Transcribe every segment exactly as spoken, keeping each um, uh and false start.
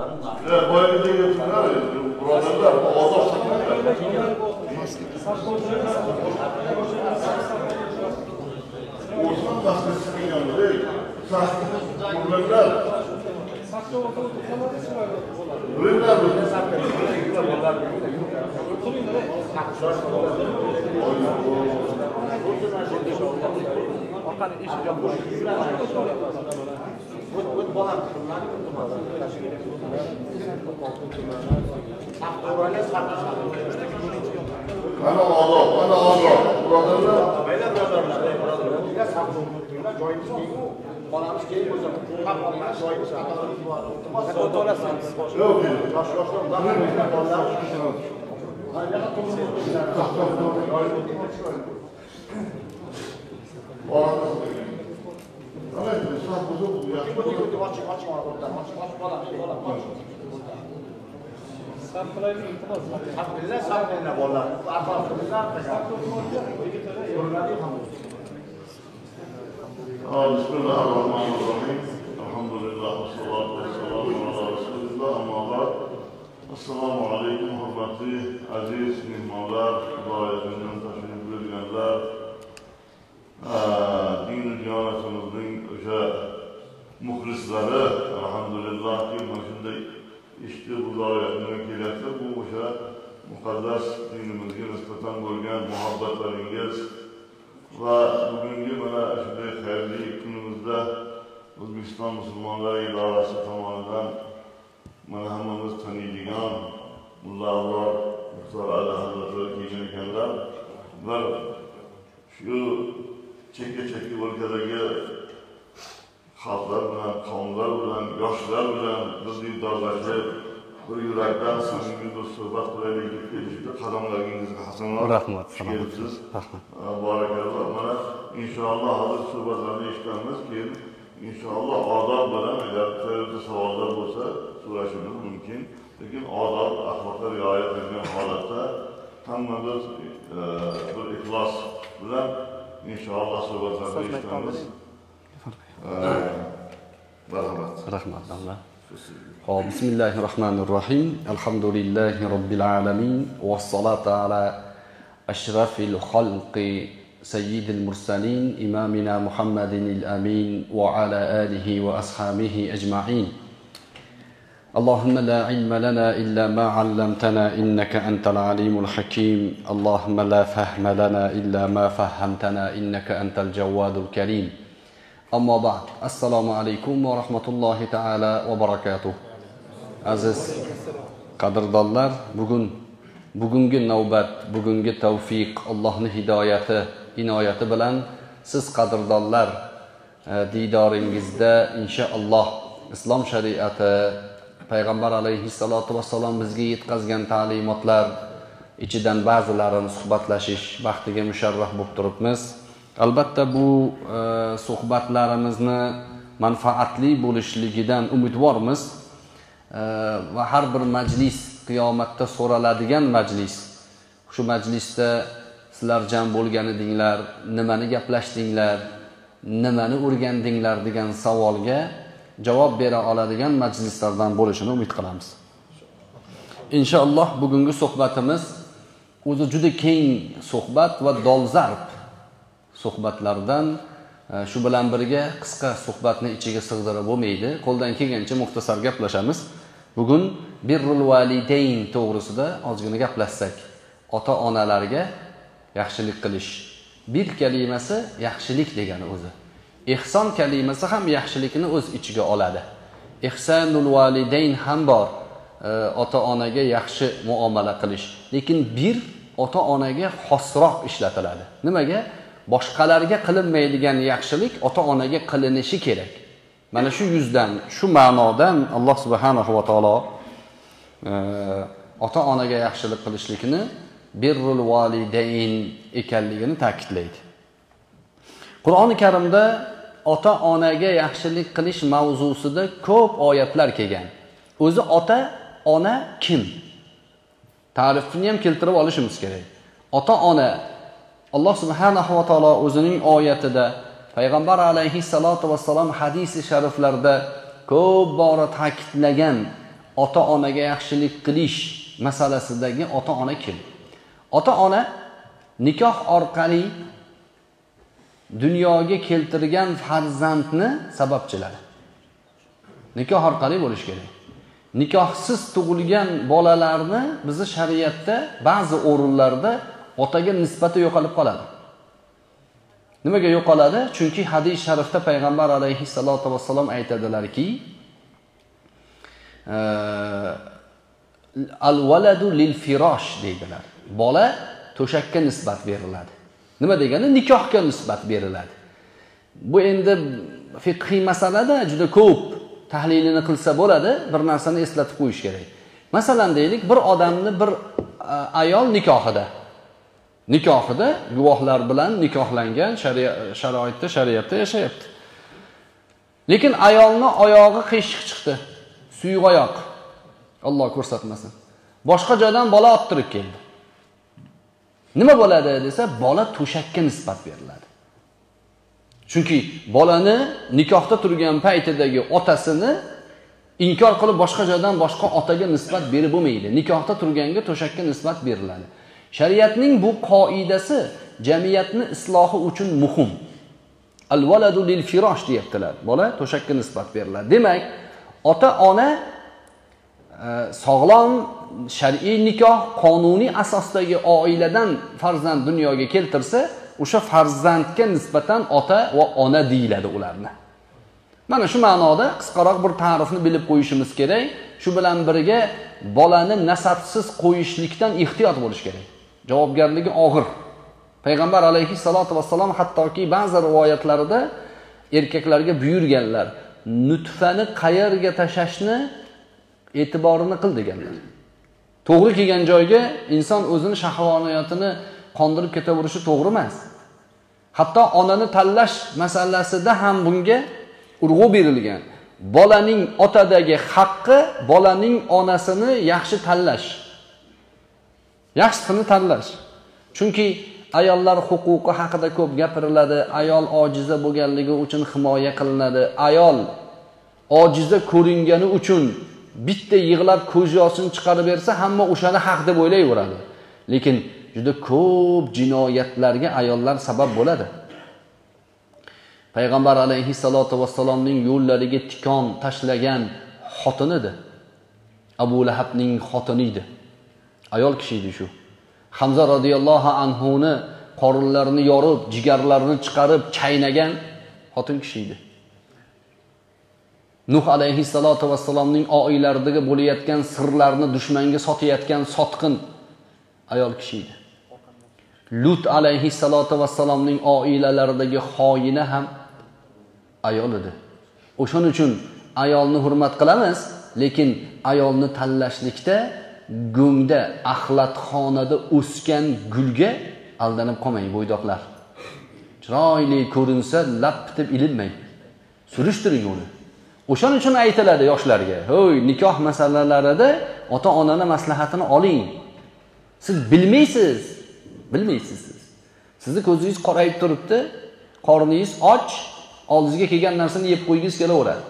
onların nakli. Evet, bayağı bir de götürürler ya. Buralarda da ağzı açtıklar. Osman tasmasının yanında değil. Tasmasının problemler. Saklı ortalık uzamadı sıra. Problemler mi? Bakan iş yapıyor. Bu bu bakan bunlar tutmaz. Saklı orayla saklı ana oğlu, ana oğlu. Buralarda böyle buralarda buralarda saklı tutuyla joint değil. Balamış değil hocam. Kapatma joint saklı. Fotoğrafı. Yok. Başlaştım. Daha bunlar. Hala konuşuyoruz. Ama sen bozuk bu ya. Bu kötü maç maç var orada. Maç maç falan falan maç. Saplayın iltimas. Saplayın saplayın bollar. Arpasınızdan tekrar. Bismillahirrahmanirrahim. Elhamdülillah ve salatu vesselamu ala Resulillah. Amma ba'd. Esselamu aleyküm hürmetli aziz mehmanlar, duayedinden teşrif buyurganlar. Din diyanatımızın muhlisleri, elhamdülillah ki başında işte bu davetine gelirse bu işe mukaddes dinimizin nispeten görgen muhabbetleriniz ve bugünkü bana şimdi hayırlı günümüzde Özbekistan Müslümanları İdaresi tamamından merhamımız tanıyacağım Mullahlar, Muhtar Ali Hazretleri giyinirkenler ve şu çeke çeke ülkedeki halklar bilen, kavimler bilen, yaşlar bilen, biz iddialarca bir yürekten samimi bir sohbet buraya gidip gelişti. Kadamlarınızı hasanlar. Rahmet. Şükürüz. Barakallah. Bana inşallah hazır sohbetlerine işlenmez ki inşallah adab bilen eğer terörde savallar olsa uğraşımız mümkün. Lakin adab, ahlaklar riayet edilen halette tamamız e, bir ihlas bilen inşallah sohbetlerine işlenmez. Rahmatullah. Bismillahirrahmanirrahim. Elhamdülillahi Rabbil alemin. Ve salatu ala eşrafil halqi seyyidil mursalin imamina Muhammedinil amin ve ala alihi ve ashabihi ecma'in. Allahümme la ilme lana illa ma allamtana inneke entel alimul hakim. Allahümme la fahme lana illa ma fahamtana inneke entel cevvadul kerim. Amma ba'd. Assalamu alaikum ve rahmetullahi teala ve berekatuhu. Aziz kadrdallar, bugün, bugünkü navbat, bugünkü tevfik, Allah'ın hidayeti, inayeti bilen siz kadrdallar e, didaringizde inşallah İslam şeriatı, Peygamber aleyhissalatu vesselam bizge yetkazgan talimatlar, içinden bazılarını suhbatlaşish vaktiga müşerref bo'lib turibmiz. Albatta bu e, sohbatlarimizni manfaatli bo'lishligidan umidvormiz e, ve her bir majlis kıyametde so'raladigan majlis. Şu majlisda sizler jam bo'lganinglar, nimani gaplashdinglar, nimani o'rgandinglar degan savolga javob bera oladigan majlislardan bo'lishini umid qilamiz. Inshaalloh bugungi sohbatimiz o'zi juda keng sohbat va dolzarb sohbatlardan şu bilan birga qisqa sohbatni ichiga sig'dirib bo'lmaydi. Qo'ldan kelgancha muxtasar gaplashamiz. Bugun birrul validayn to'g'risida ozgina gaplashsak. Ota-onalarga yaxshilik qilish. Bir kalimasi yaxshilik degani o'zi. Ihson kalimasi ham yaxshilikni o'z ichiga oladi. Ihsanul validayn ham bor. Ota-onaga yaxshi muomala qilish. Lekin bir ota-onaga xosroq ishlatiladi. Nimaga? Boshqalarga qilinmaydigan yaxshilik ota-onaga qilinishi kerak. Mana shu yuzdan, shu ma'nodan Alloh subhanahu va taolo e, ota-onaga yaxshilik qilishlikni birrul validayn ekanligini ta'kidlaydi. Qur'oni Karimda ota-onaga yaxshilik qilish mavzusida ko'p oyatlar kelgan. O'zi ota-ona kim? Ta'rifini ham keltirib olishimiz kerak. Ota-ona Allah subhanahu wa ta'ala o'zining oyatida Peygamber aleyhissalatu vesselam hadisi şeriflerde ko'p bora ta'kidlagan ota-onaga yaxshilik qilish masalasidagi ota-ona kim? Ota-ona nikoh orqali dunyoga keltirgan farzandni sababchilari. Nikoh orqali bo'lish kerak. Nikohsiz tug'ilgan bolalarni bizi shariatda ba'zi o'rinlarda otaga nisbati yo'qolib qoladi. Nimaga yo'qoladi? Chunki hadis sharifda payg'ambar alayhissalatu vassalom aytadilarki, al-valadu lil firosh deydilar. Bola to'shakka nisbat beriladi. Nima degani? Nikohga nisbat beriladi. Bu endi fiqhiy masalada juda ko'p tahlilini qilsa bo'ladi, bir narsani eslatib qo'yish kerak. Masalan deylik, bir odamni bir ayol nikohida nikohida guvohlar bilan nikohlangan, sharoitda shariatda yashayapti. Lekin ayolni oyog'i qiyshiq chiqdi. Suyuq oyoq. Alloh ko'rsatmasin. Boshqa joydan bola ottirib keldi. Nima bo'ladi desa, bola to'shakka nisbat beriladi. Chunki bolani nikohda turgan paytidagi otasini inkor qilib boshqa joydan boshqa otaga nisbat berib bo'lmaydi. Nikohda turganga to'shakka nisbat beriladi. Shariatning bu qoidasi jamiyatni islohi uchun muhim. Al-valadu lil firosh deyaptilar. Bola to'shakka nisbat beriladi. Demak, ota-ona sog'lom shar'iy nikoh qonuniy asosdagi oiladan farzand dunyoga keltirsa, o'sha farzandga nisbatan ota va ona deyiladi ularni. Mana shu ma'noda qisqaroq bir ta'rifni bilib qo'yishimiz kerak. Shu bilan birga bolani nasabsiz qo'yishlikdan ehtiyot bo'lish kerak. Javobgarligi og'ir. Payg'ambar alayhissalatu vassalom hattoki ba'zi rivoyatlarda erkaklarga buyurganlar, nutfani qayerga tashashni e'tiborini qil deganlar. To'g'ri kelgan joyga inson o'zini shahvoniyatini qondirib ketaverishi to'g'ri emas. Hatto onani tanlash masalasida ham bunga urg'u berilgan. Bolaning otadagi haqqi bolaning onasini yaxshi tanlash. Yaxshisini tanlash. Chunki ayollar huquqi haqida ko'p gapiriladi. Ayol ojiza bo'lganligi uchun himoya qilinadi. Ayol ojiza ko'ringani uchun bitta yig'lab ko'z yoshini chiqarib bersa, hamma o'shani haq deb o'ylayveradi. Lekin juda ko'p jinoyatlarga ayollar sabab bo'ladi. Payg'ambar alayhissalatu vassalomning yo'llariga tikon tashlagan xotini edi. Abu Lahabning xotini edi. Ayol kishi edi shu. Hamza radhiyallohu anhu ni qorinlarini yorib, jigarlarini chiqarib chaynagan xotin kishi edi. Nuh alayhissalatu vassalomning oilaridagi bo'layotgan sirlarni dushmanga sotayotgan sotqin ayol kishi edi. Lut alayhissalatu vassalomning oilalaridagi xoyina ham ayol edi. O'shaning uchun ayolni hurmat qilamiz, lekin ayolni tanlashlikda go'ngda, axlatxonada o'sgan gulga aldanib qolmang bo'ydoqlar. Chiroyli ko'rinsa, lappitib ilinmang. Surishtiring uni. O'shaning uchun aytiladi yoshlarga, "Hoy, nikoh masalalarida ota-onani maslahatini oling. Siz bilmaysiz, bilmaysiz siz. Sizni ko'zingiz qorayib turibdi, qorningiz och, oldingizga kelgan narsani yeb qo'yingiz kelaveradi.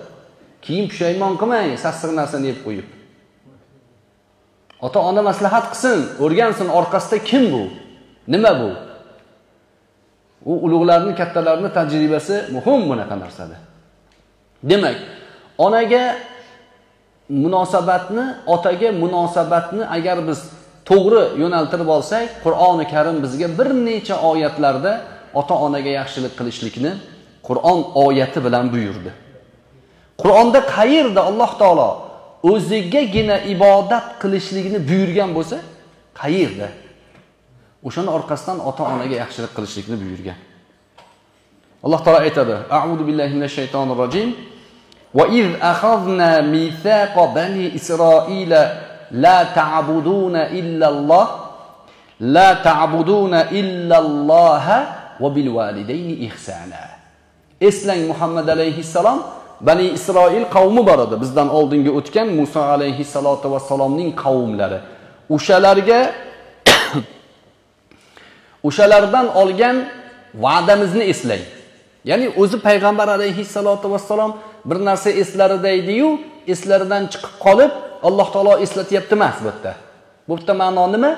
Keyin pushaymon qilmang, sassiq narsani yeb qo'yib. Ota-ona maslahat qilsin, o'rgansin orqasida kim bu? Nima bu?" U ulug'larning, kattalarning tajribasi muhim bunaqa narsada. Demak, onaga munosabatni, otaga munosabatni agar biz to'g'ri yo'naltirib olsak, Qur'oni Karim bizga bir necha oyatlarda ota-onaga yaxshilik qilishlikni Qur'on oyati bilan buyurdi. Qur'onda qayerda Alloh taolo o'zigagina ibodat qilishlikni buyurgan bo'lsa, qayerda? O'shaning orqasidan ota-onaga yaxshilik qilishlikni buyurgan. Alloh taolo aytadi: "A'udhu billahi minash shaytonir rojim. Va iz akhazna mithaqa bani Isroila لا تعبدون إلا الله لا تعبدون إلا الله وبالوالدين إحسانا." Eslang Muhammad alayhissalom Bani Isroil qavmi bor edi. Bizdan oldinga o'tgan Musa alayhissalatu vassalomning qavmlari. O'shalarga o'shalardan olgan va'damizni eslang. Ya'ni o'zi payg'ambar alayhissalatu vassalom bir narsa eslarida edi-yu, eslaridan chiqib qolib Alloh taolo eslatyapti emas bu yerda. Bu yerda ma'no nima?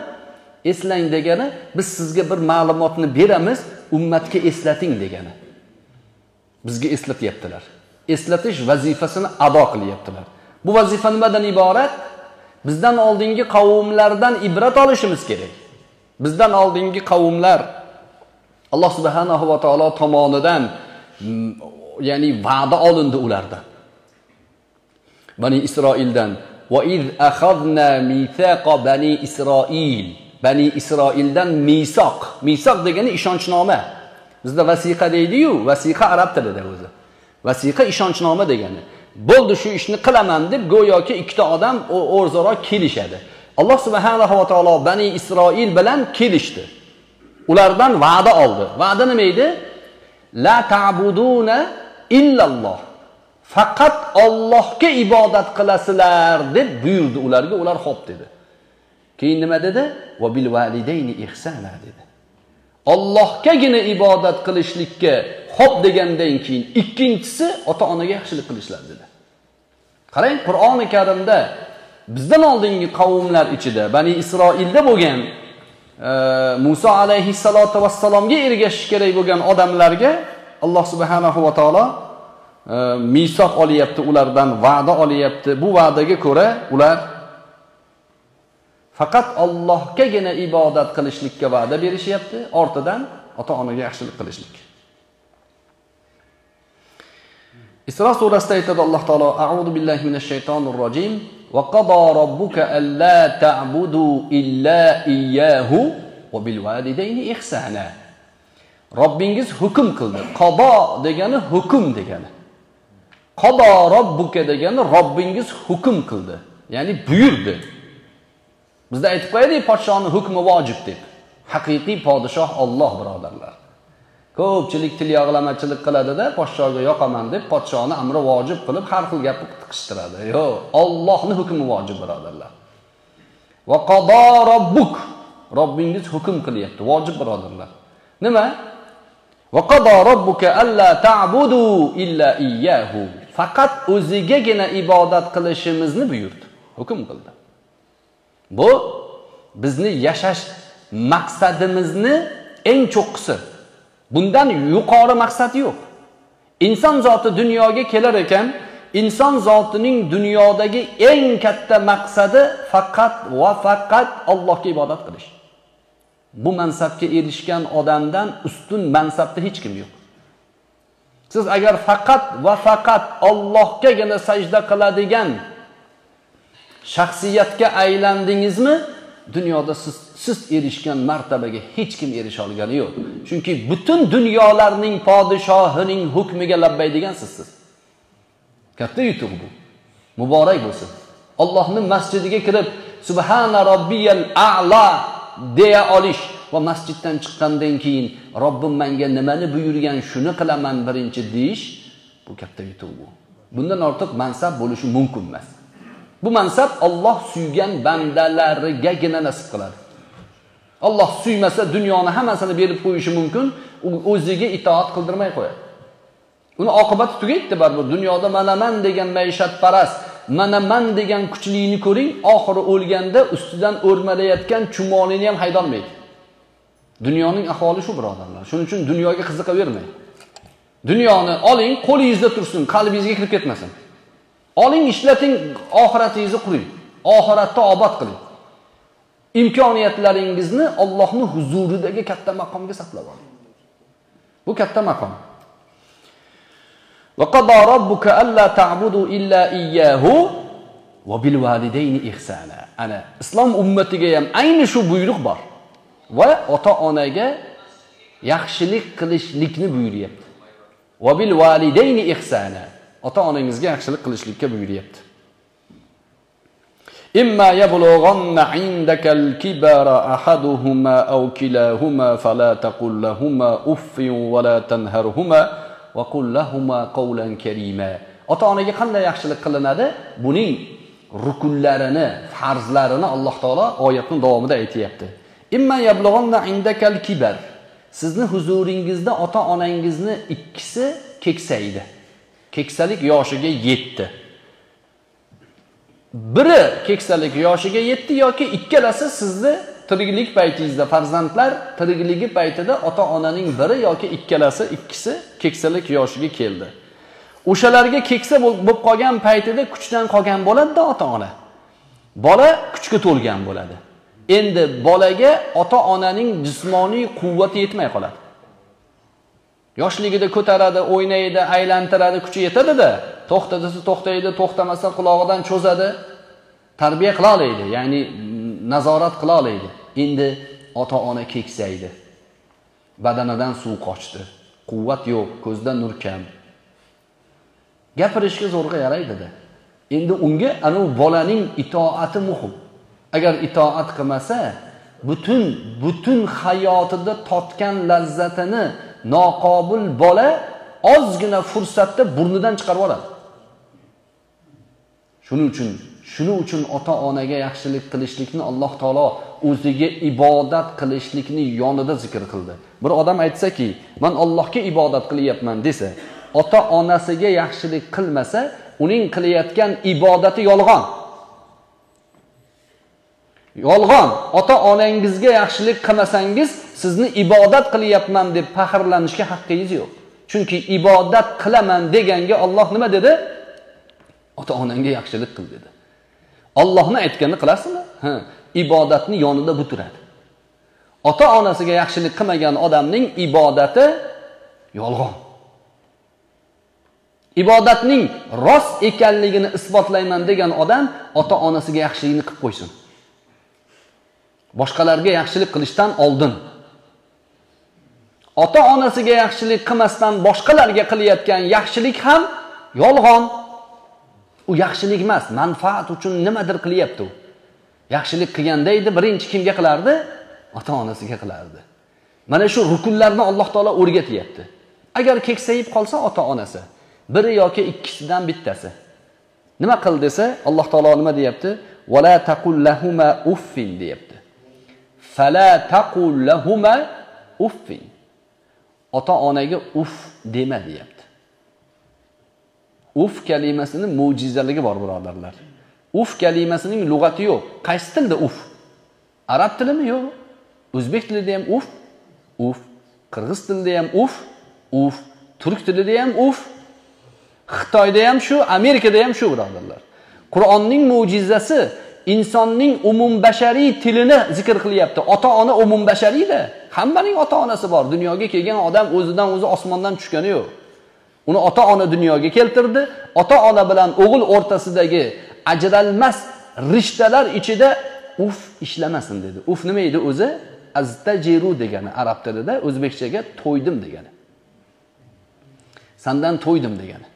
Eslang degani biz sizga bir ma'lumotni beramiz, ummatga eslating degani. Bizga eslatyaptilar. Eslatish vazifasini ado qilyaptilar. Bu vazifa nimadan iborat? Bizdan oldingi qavmlardan ibrat olishimiz kerak. Bizdan oldingi qavmlar Alloh subhanahu va taolo tomonidan ya'ni va'da olindi ulardan. Bani Isroildan va iz akhadna mithaqa bani Isroil. Bani Isroildan misoq. Misoq degani ishonchnoma. Bizda vasiqa deydi-yu, vasiqa arab tilida o'zi. Vasiqa ishonchnoma degani. Bo'ldi shu ishni qilaman deb go'yoki ikkita odam o'zaro kelishadi. Alloh subhanahu va taolo Bani Isroil bilan kelishdi. Ulardan va'da oldi. Va'da nima edi? La ta'buduna illalloh. Faqat Allohga ibodat qilasizlar deb buyurdi ularga. Ular xo'p dedi. Keyin nima dedi? Va bil validayni ihsana dedi. Allohgagina ibodat qilishlikka xo'p degandan keyin ikkinchisi ota-onaga yaxshilik qilishlar dedi. Qarang, Qur'oni Karimda bizdan oldingi qavmlar ichida Bani Isroilda bo'lgan Musa alayhissalatu vassalomga ergashish kerak bo'lgan odamlarga Alloh subhanahu va taolo misoq olyapti, ulardan va'da olyapti. Bu va'daga ko'ra ular faqat Allohgagina ibodat qilishlikka va'da berishyapti, ortidan ota-onaga yaxshilik qilishlik. İsra surasida aytadi Alloh taolo: "A'udhu billahi minash shaytonir rojim. Va qada robbuka alla ta'budu illa iyyahu va bil validayni ihsana." Robbingiz hukm qildi. Qada degani hukm degani. Qada robbuka degani Robbingiz hukm qildi. Ya'ni buyurdi. Bizda aytib qo'ydik, podshoning hukmi vojib deb. Haqiqiy podshoh Alloh, birodarlar. Ko'pchilik til yog'lamachilik qiladi-da, podshohga yoqaman deb podshohni amri vojib qilib har xil gapni tiqishtiradi. Yo'q, Allohning hukmi vojib, birodarlar. Va qada robbuk. Robbingiz hukm qilyapti, vojib, birodarlar. Nima? Va qada robbuka alla ta'budu illa iyyahu. Faqat o'zigagina ibodat qilishimizni buyurdi, hukm qildi. Bu bizni yashash maqsadimizni eng cho'qqisi. Bundan yuqori maqsad yo'q. Inson zoti dunyoga kelar ekan, inson zotining dunyodagi eng katta maqsadi faqat va faqat Allohga ibodat qilish. Bu mansabga erishgan odamdan ustun mansabda hech kim yo'q. Siz agar faqat va faqat Allohgagina sajda qiladigan shaxsiyatga aylandingizmi, dunyoda siz siz erishgan martabaga hech kim erisha olgani yo'q. Chunki butun dunyolarning podshohining hukmiga labbay degan sizsiz. Katta yutuq bu. Muborak bo'lsin. Allohning masjidiga kirib subhana robbiyal a'la deya olish va masjiddan chiqqandan keyin Robbim menga nimani buyurgan, shuni qilaman birinchi deyish, bu katta yutuq bu. Bundan ortiq mansab bo'lishi mumkin emas. Bu mansab Alloh suygan bandalaringagina nasib qiladi. Alloh suymasa dunyoni hammasini berib qo'yishi mumkin, u o'ziga itoat qildirmay qo'yadi. Uni oqibati tugaydi baribir. Dunyoda mana man degan maishatparast, mana man degan kuchlini ko'ring, oxiri o'lganda ustidan o'rmalayotgan chumolini ham haydolmaydi. Dunyoning ahvoli shu, birodarlar. Shuning uchun dunyoga qiziqavermang. Dunyoni oling, qo'lingizda tursin, qalbingizga kirib ketmasin. Oling, ishlating, oxiratingizni quring. Oxiratda obod qiling. Imkoniyatlaringizni Allohning huzuridagi katta maqomga saqlab oling. Bu katta maqom. Va qada robbuka alla ta'budu illa iyyahu va bil validayni ihsana. Ana islom ummatiga ham ayni shu buyruq bor. Va ota-onaga yaxshilik qilishlikni buyuryapti. Va bil validayni ihsana. Ota-onangizga yaxshilik qilishlikka buyuryapti. إما يبلغن عندك الكبر أحدهما أو كلاهما فلا تقل لهما أف ولا تنهرهما وقل لهما قولا كريما. Ota-onaga qanday yaxshilik qilinadi? Buning rukunlarini, farzlarini Alloh taolo oyatning davomida aytayapti. Imma yablughanna indakal kibar. Sizni huzuringizda ota-onangizni ikkisi keksaydi. Keksalik yoshiga yetdi. biri keksalik yoshiga yetdi yoki ikkalasi sizni tiriklik paytingizda, farzandlar tirikligi paytida ota-onaning biri yoki ikkalasi, ikkisi keksalik yoshiga keldi. O'shalarga keksa bo'lib qolgan paytida kuchdan qolgan bo'ladi-da ota-ona. Bola kuchga to'lgan bo'ladi. Endi bolaga ota-onaning jismoniy quvvati yetmay qoladi. Yoshligida ko'taradi, o'ynaydi, aylantiradi, kuchi yetadi-da, to'xtadisi to'xtaydi, to'xtamasa quloqidan cho'zadi, tarbiya qila oladi, ya'ni nazorat qila oladi. Endi ota-ona keksaydi. Badanidan suv qochdi. Quvvat yo'q, ko'zda nur kam. Gapirishga zo'rga yaraydi-da. Endi unga ana bolaning itoati muhim. Agar itoat qilmasa, butun butun hayotida totgan lazzatini noqobil bola ozgina fursatda burnidan chiqarib oladi. Shuning uchun, shuning uchun ota-onaga yaxshilik qilishlikni Alloh taolo o'ziga ibodat qilishlikni yonida zikr qildi. Bir odam aytsa-ki, "Men Allohga ibodat qilyapman" desa, ota-onasiga yaxshilik qilmasa, uning qilayotgan ibodati yolg'on. Yolg'on. Ota-onangizga yaxshilik qilmasangiz, sizni ibodat qilyapman deb faxrlanishga haqqingiz yo'q. Chunki ibodat qilaman deganga Alloh nima dedi? Ota-onangga yaxshilik qil dedi. Allohni aytganini qilasizmi? Ha, ibodatni yonida bu turadi. Ota-onasiga yaxshilik qilmagan odamning ibodati yolg'on. Ibodatning rost ekanligini isbotlayman degan odam ota-onasiga yaxshilikni qilib qo'ysin. Boshqalarga yaxshilik qilishdan oldin, ota-onasiga yaxshilik qilmasdan boshqalarga qilayotgan yaxshilik ham yolg'on. U yaxshilik emas, manfaat uchun nimadir qilyapti u. Yaxshilik qilganda edi, birinchi kimga qilardi? Ota-onasiga qilardi. Mana shu rukunlarni Alloh taolo o'rgatyapti. Agar keksayib qolsa ota-onasi, biri yoki ikkisidan bittasi nima qil desa, Alloh taolo nima deyapti? Va la taqul lahuma uffin deyapti. Fala taqul lahuma uffin. Ota-onaga uff dema deyapti. Uff kalimasining mo'jizaligi bor, birodarlar. Uff kalimasining lug'ati yo'q. Qaysi tilda uff? Arab tilimi yo'q. O'zbek tilida ham uff, uff. Qirg'iz tilida ham uff, uff. Turk tilida ham uff. Xitoyda ham shu, Amerikada ham shu, birodarlar. Qur'onning mo'jizasi insonning umumbashariy tilini zikr qilyapti. Ota-ona umumbashariy-da. Hammaning ota-onasi bor. Dunyoga kelgan odam o'zidan o'zi osmondan tushgani yo'q. Uni ota-ona dunyoga keltirdi. Ota-ona bilan o'g'il o'rtasidagi ajralmas rishtalar ichida uf ishlamasin dedi. Uf nima edi o'zi? Aztajiru degani arab tilida, o'zbekchaga to'ydim degani. Sandan to'ydim degani.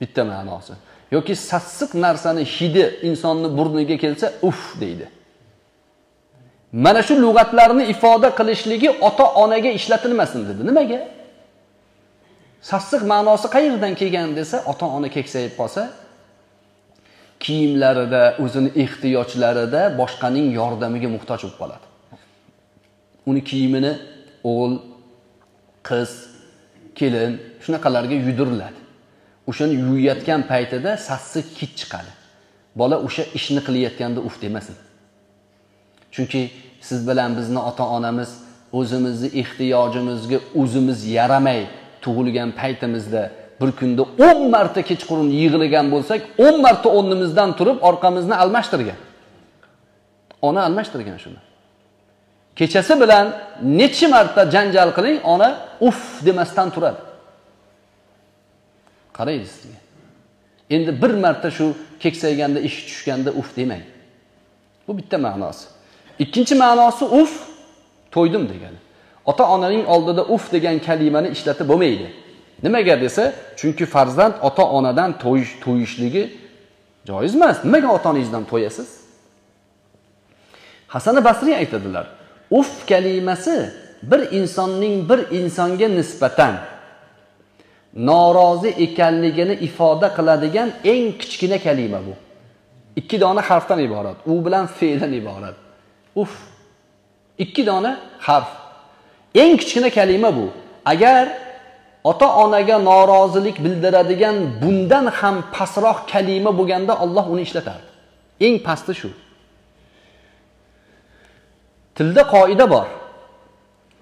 Bitta ma'nosi. Yoki sassiq narsani hidi insonni burniga kelsa uf deydi. Mana shu lug'atlarni ifoda qilishligi ota-onaga ishlatilmasin dedi. Nimaga? Sassiq ma'nosi qayerdan kelgan desa, ota-ona keksayib qolsa, kiyimlarida, o'zini ehtiyojlarida boshqaning yordamiga muhtoj bo'lib qoladi. Uni kiyimini o'g'il, qiz, kelin shunaqalarga yudiriladi. O'shani yuvayotgan paytida sassiq hid chiqadi. Bola o'sha ishni qilayotganda uf demasin. Chunki siz bilan bizni ota-onamiz o'zimizni ehtiyojimizga o'zimiz yaramay tug'ilgan paytimizda bir kunda o'n marta kechqurun yig'ilgan bo'lsak, o'n marta o'rnimizdan turib orqamizni almashtirgan. Ona almashtirgan shuni. Kechasi bilan necha marta janjal qiling, ona uf demasdan turadi. Qaraydi sizga. Endi bir marta shu keksayganda, ish tushganda uf demang. Bu bitta ma'nosi. Ikkinchi ma'nosi uf to'ydim degani. Ota-onaning oldida uf degan kalimani ishlatib bo'lmaydi. Nimaga desa, chunki farzand ota-onadan to'yish to'yishligi joiz emas. Nimaga ota-onangizdan to'yasiz? Hasan Basriy aytadilar, uf kalimasi bir insonning bir insonga nisbatan norozi ekanligini ifoda qiladigan eng kichkina kalima bu. Ikki dona harfdan iborat. U bilan fe'ldan iborat. Uf. Ikki dona harf. Eng kichkina kalima bu. Agar ota-onaga norozilik bildiradigan bundan ham pastroq kalima bo'lganda Alloh uni ishlatardi. Eng pasti shu. Tilda qoida bor.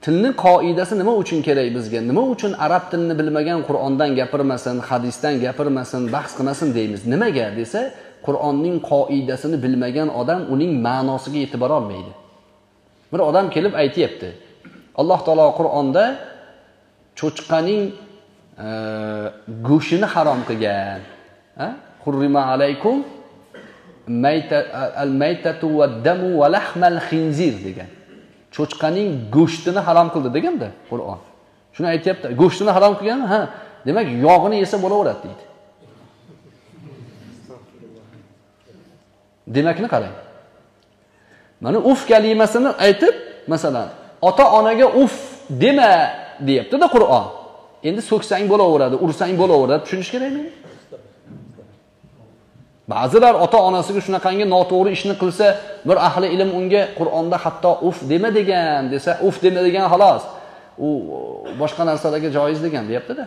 Tilning qoidasi nima uchun kerak bizga? Nima uchun arab tilini bilmagan Qur'ondan gapirmasin, hadisdan gapirmasin, bahs qilmasin deymiz? Nimaga desa, Qur'onning qoidasini bilmagan odam uning ma'nosiga e'tibor olmaydi. Bir odam kelib aytibdi. Alloh taolo Qur'onda cho'chqaning e, go'shini harom qilgan. Ha? Hurrima alaykum al-maytatu wad-damu wa lahmal khinzir degan. Cho'chqaning go'shtini harom qildi deganda Qur'on. Shuni aytibdi. Go'shtini harom qilgan, ha, demak yog'ini yesa bo'laveradi deydi. Demakni qarang. Mana uf kalimasini aytib, masalan, ota-onaga uf dema deyapti-da Qur'on. Endi so'ksang bo'laveradi, ursang bo'laveradi, tushunish kerakmi? Ba'zilar ota-onasiga shunaqangi noto'g'ri ishni qilsa, bir ahli ilm unga Qur'onda hatto uf dema degan desa, uf dema degan xolos. U boshqa narsalarga joiz degan deyapti-da.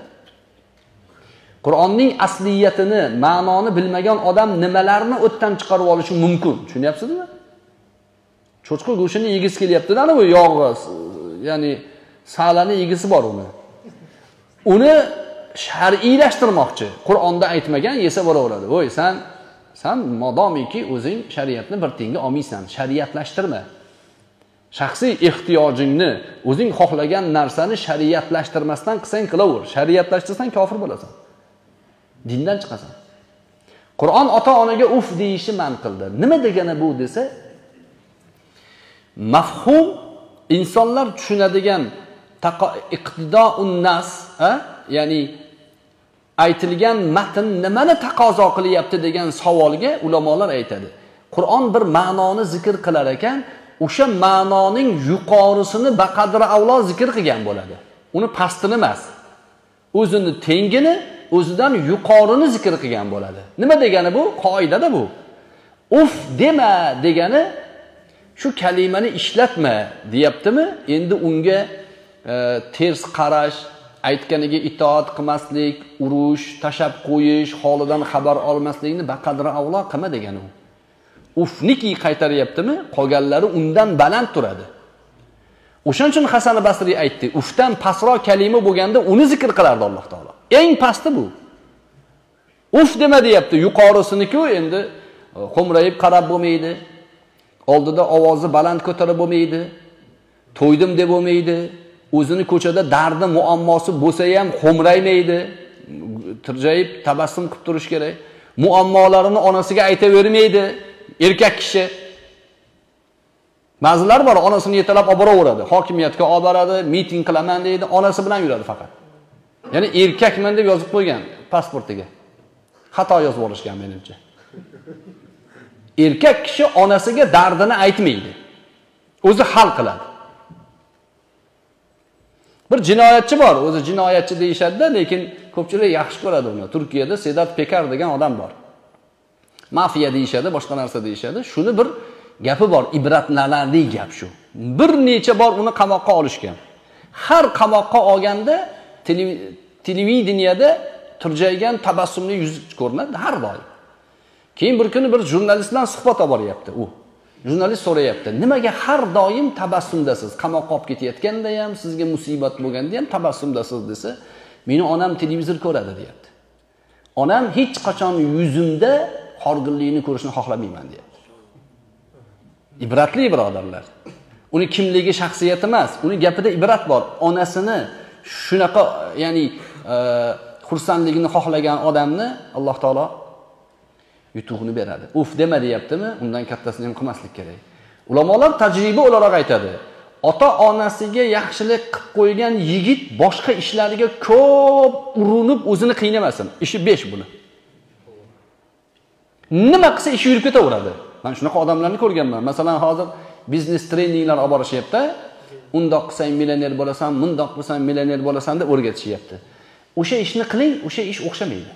Qur'onning asliyatini, ma'noni bilmagan odam nimalarni o'tdan chiqarib olishi mumkin? Tushunyapsizmi? Cho'chqa go'shini yegisi kelyapti-da, ana bu yog'i, ya'ni salani yegisi bor uni. Uni shar'iylashtirmoqchi. Qur'onda aytmagan yesa bo'laveradi. Voy, sen Sen madomiki o'zing shariatni bir tenga olmaysan, shariatlashtirma. Shaxsiy ehtiyojingni, o'zing xohlagan narsani shariatlashtirmasdan qilsang qilaver. Shariatlashtirsan kofir bo'lasan. Dindan chiqasan. Qur'on ota-onaga uf deyishi man qildi. Nima degani bu desa, mafhum insonlar tushunadigan iqtido'un nas, ya'ni aytilgan matn nimani taqozo qilyapti degan savolga ulamolar aytadi. Qur'on bir ma'noni zikr qilar ekan, o'sha ma'noning yuqorisini baqadri avlo zikr qilgan bo'ladi. Uni pastini emas, o'zini tengini, o'zidan yuqorini zikr qilgan bo'ladi. Nima degani bu? Qoidada bu. Uf dema degani shu kalimani ishlatma deyaptimi? Endi unga e, ters qarash, aytganiga itoat qilmaslik, urush, tashab qo'yish, holidan xabar olmaslikni baqadri avlo qilma degani u. Ufniki qaytaryaptimi? Qolganlari undan baland turadi. O'shaning uchun Hasan al-Basriy aytdi, ufdan pastroq kalima bo'lganda uni zikr qilardi Alloh taolo. Eng pasti bu. Uf nima deyapti? Yuqorisini-ku endi qo'mrayib qarab bo'lmaydi. Oldida ovozi baland ko'tarib bo'lmaydi. To'ydim deb bo'lmaydi. O'zini ko'chada dardi muammosi bo'lsa ham xo'mraymaydi, tirjayib tabassum qilib turish kerak. Muammolarini onasiga aytavermaydi erkak kishi. Ba'zilar bor, onasini yetalab olib boraveradi, hokimiyatga olib boradi, miting qilaman deydi, onasi bilan yuradi faqat. Ya'ni erkakman deb yozib qo'ygan pasportiga. Xato yozib olishgan menimcha. Erkak kishi onasiga dardini aytmaydi. O'zi hal qiladi. Bir jinoyatchi bor, o'zi jinoyatchi deyishadi-da, lekin ko'pchilik yaxshi ko'radi uni. Turkiyada Sedat Pekar degan odam bor. Mafiya deyishadi, boshqa narsa deyishadi. Shuni bir gapi bor, ibratlanarli gap shu. Bir necha bor uni qamoqqa olishgan. Har qamoqqa olganda televideniyada turjaygan tabassumli yuz ko'rinadi har doim. Keyin bir kuni bir jurnalist bilan suhbat olib boryapti u. Jurnalist so'rayapti, nimaga har doim tabassumdasiz? Qamoqqa olib ketayotganda ham, sizga musibat bo'lganda ham tabassumdasiz desa, meni onam televizor ko'radi deyapti. Onam hech qachon yuzimda xorginlikni ko'rishni xohlamayman deyapti. Ibratli birodarlar. Uni kimligi, shaxsiyati emas, uni gapida ibrat bor. Onasini shunaqa, ya'ni xursandligini xohlagan odamni Alloh taolo yutug'ini beradi. Uf dema deyaptimi? Undan kattasini ham qilmaslik kerak. Ulamolar tajriba o'laroq aytadi. Ota-onasiga yaxshilik qilib qo'ygan yigit boshqa ishlariga ko'p urinib o'zini qiynamasin. Ishi besh buni. Nima qilsa ishi yurib ketaveradi. Men shunaqa odamlarni ko'rganman. Masalan, hozir biznes treninglar olib borishyapti. Undoq qilsang millioner bo'lasan, bundoq qilsang millioner bo'lasan deb o'rgatishyapti. O'sha ishni qiling, o'sha ish o'xshamaydi.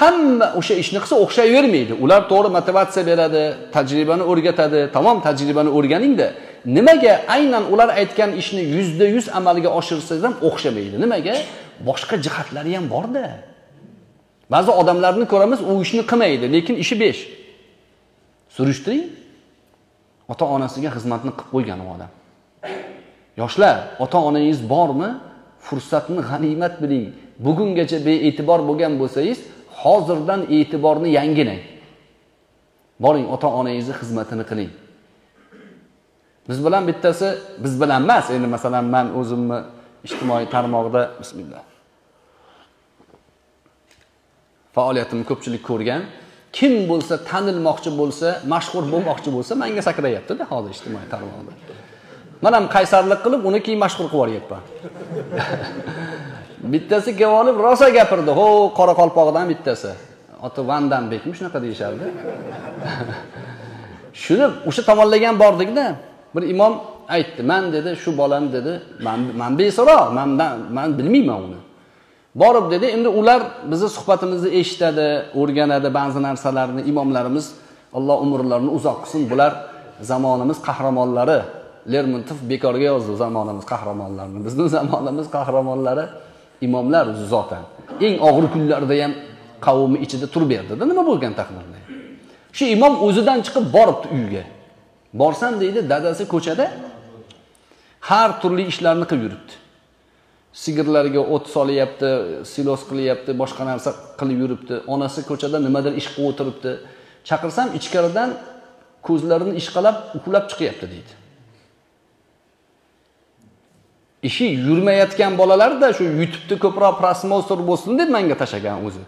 Hamma o'sha ishni qilsa o'xshayvermaydi. Ular to'g'ri motivatsiya beradi, tajribani o'rgatadi. Tamom, tajribani o'rganing-da, nimaga aynan ular aytgan ishni yuzda yuz amalga oshirsangiz ham o'xshamaydi? Nimaga? Boshqa jihatlari ham bor-da. Ba'zi odamlarni ko'ramiz, u ishni qilmaydi, lekin ishi besh. surishtiring. Ota-onasiga xizmatni qilib qo'ygan odam. Yoshlar, ota-onangiz bormi? Fursatni g'animat biling. Bugungacha be'e'tibor bo'lgan bo'lsangiz, hozirdan e'tiborni yangilang. Boring, ota-onangizning xizmatini qiling. Biz bilan bittasi, biz bilan emas, endi masalan men o'zimni ijtimoiy tarmoqda bismillah faoliyatimni ko'pchilik ko'rgan, kim bo'lsa tanilmoqchi bo'lsa, mashhur bo'lmoqchi bo'lsa, menga sakrayapti-da hozir ijtimoiy tarmoqda. Men ham qaysarlik qilib, uni keyin mashhur qilib yuboryapman. Bittasi kelib olib, rosa gapirdi. Ho, Qoraqalpoqdan bittasi. Oti Vandan bekmi shunaqa deyishardi. Shuni o'sha tomonlagan bordik-da, bir imom aytdi, "Men dedi, shu bolam dedi, men men beso'roq, mendan men bilmayman uni." Borib dedi, endi ular bizni suhbatimizni eshitadi, o'rganadi ba'zi narsalarni. Imomlarimiz Alloh umrlarini uzoq qilsin. Bular zamonimiz qahramonlari. Lermontov bekorga yozdi zamonimiz qahramonlarini. Bizning zamonimiz qahramonlari imomlar zotan. Eng og'ir kunlarda ham qavmi ichida tur berdi-da, nima bo'lgan taqdirda. Shu imom o'zidan chiqib boribdi uyga. Borsam deydi, dadasi ko'chada har turli ishlarni qilib yuribdi. Sigirlarga o't solyapti, silos qilyapti, boshqa narsa qilib yuribdi. Onasi ko'chada nimadir ish qilib o'tiribdi. Chaqirsam ichkaridan ko'zlarini ishqalab, uxlab chiqyapti deydi. Ishi yurmayotgan bolalarda shu YouTube'da ko'proq prosmotr bo'lsin deb menga tashagan o'zi.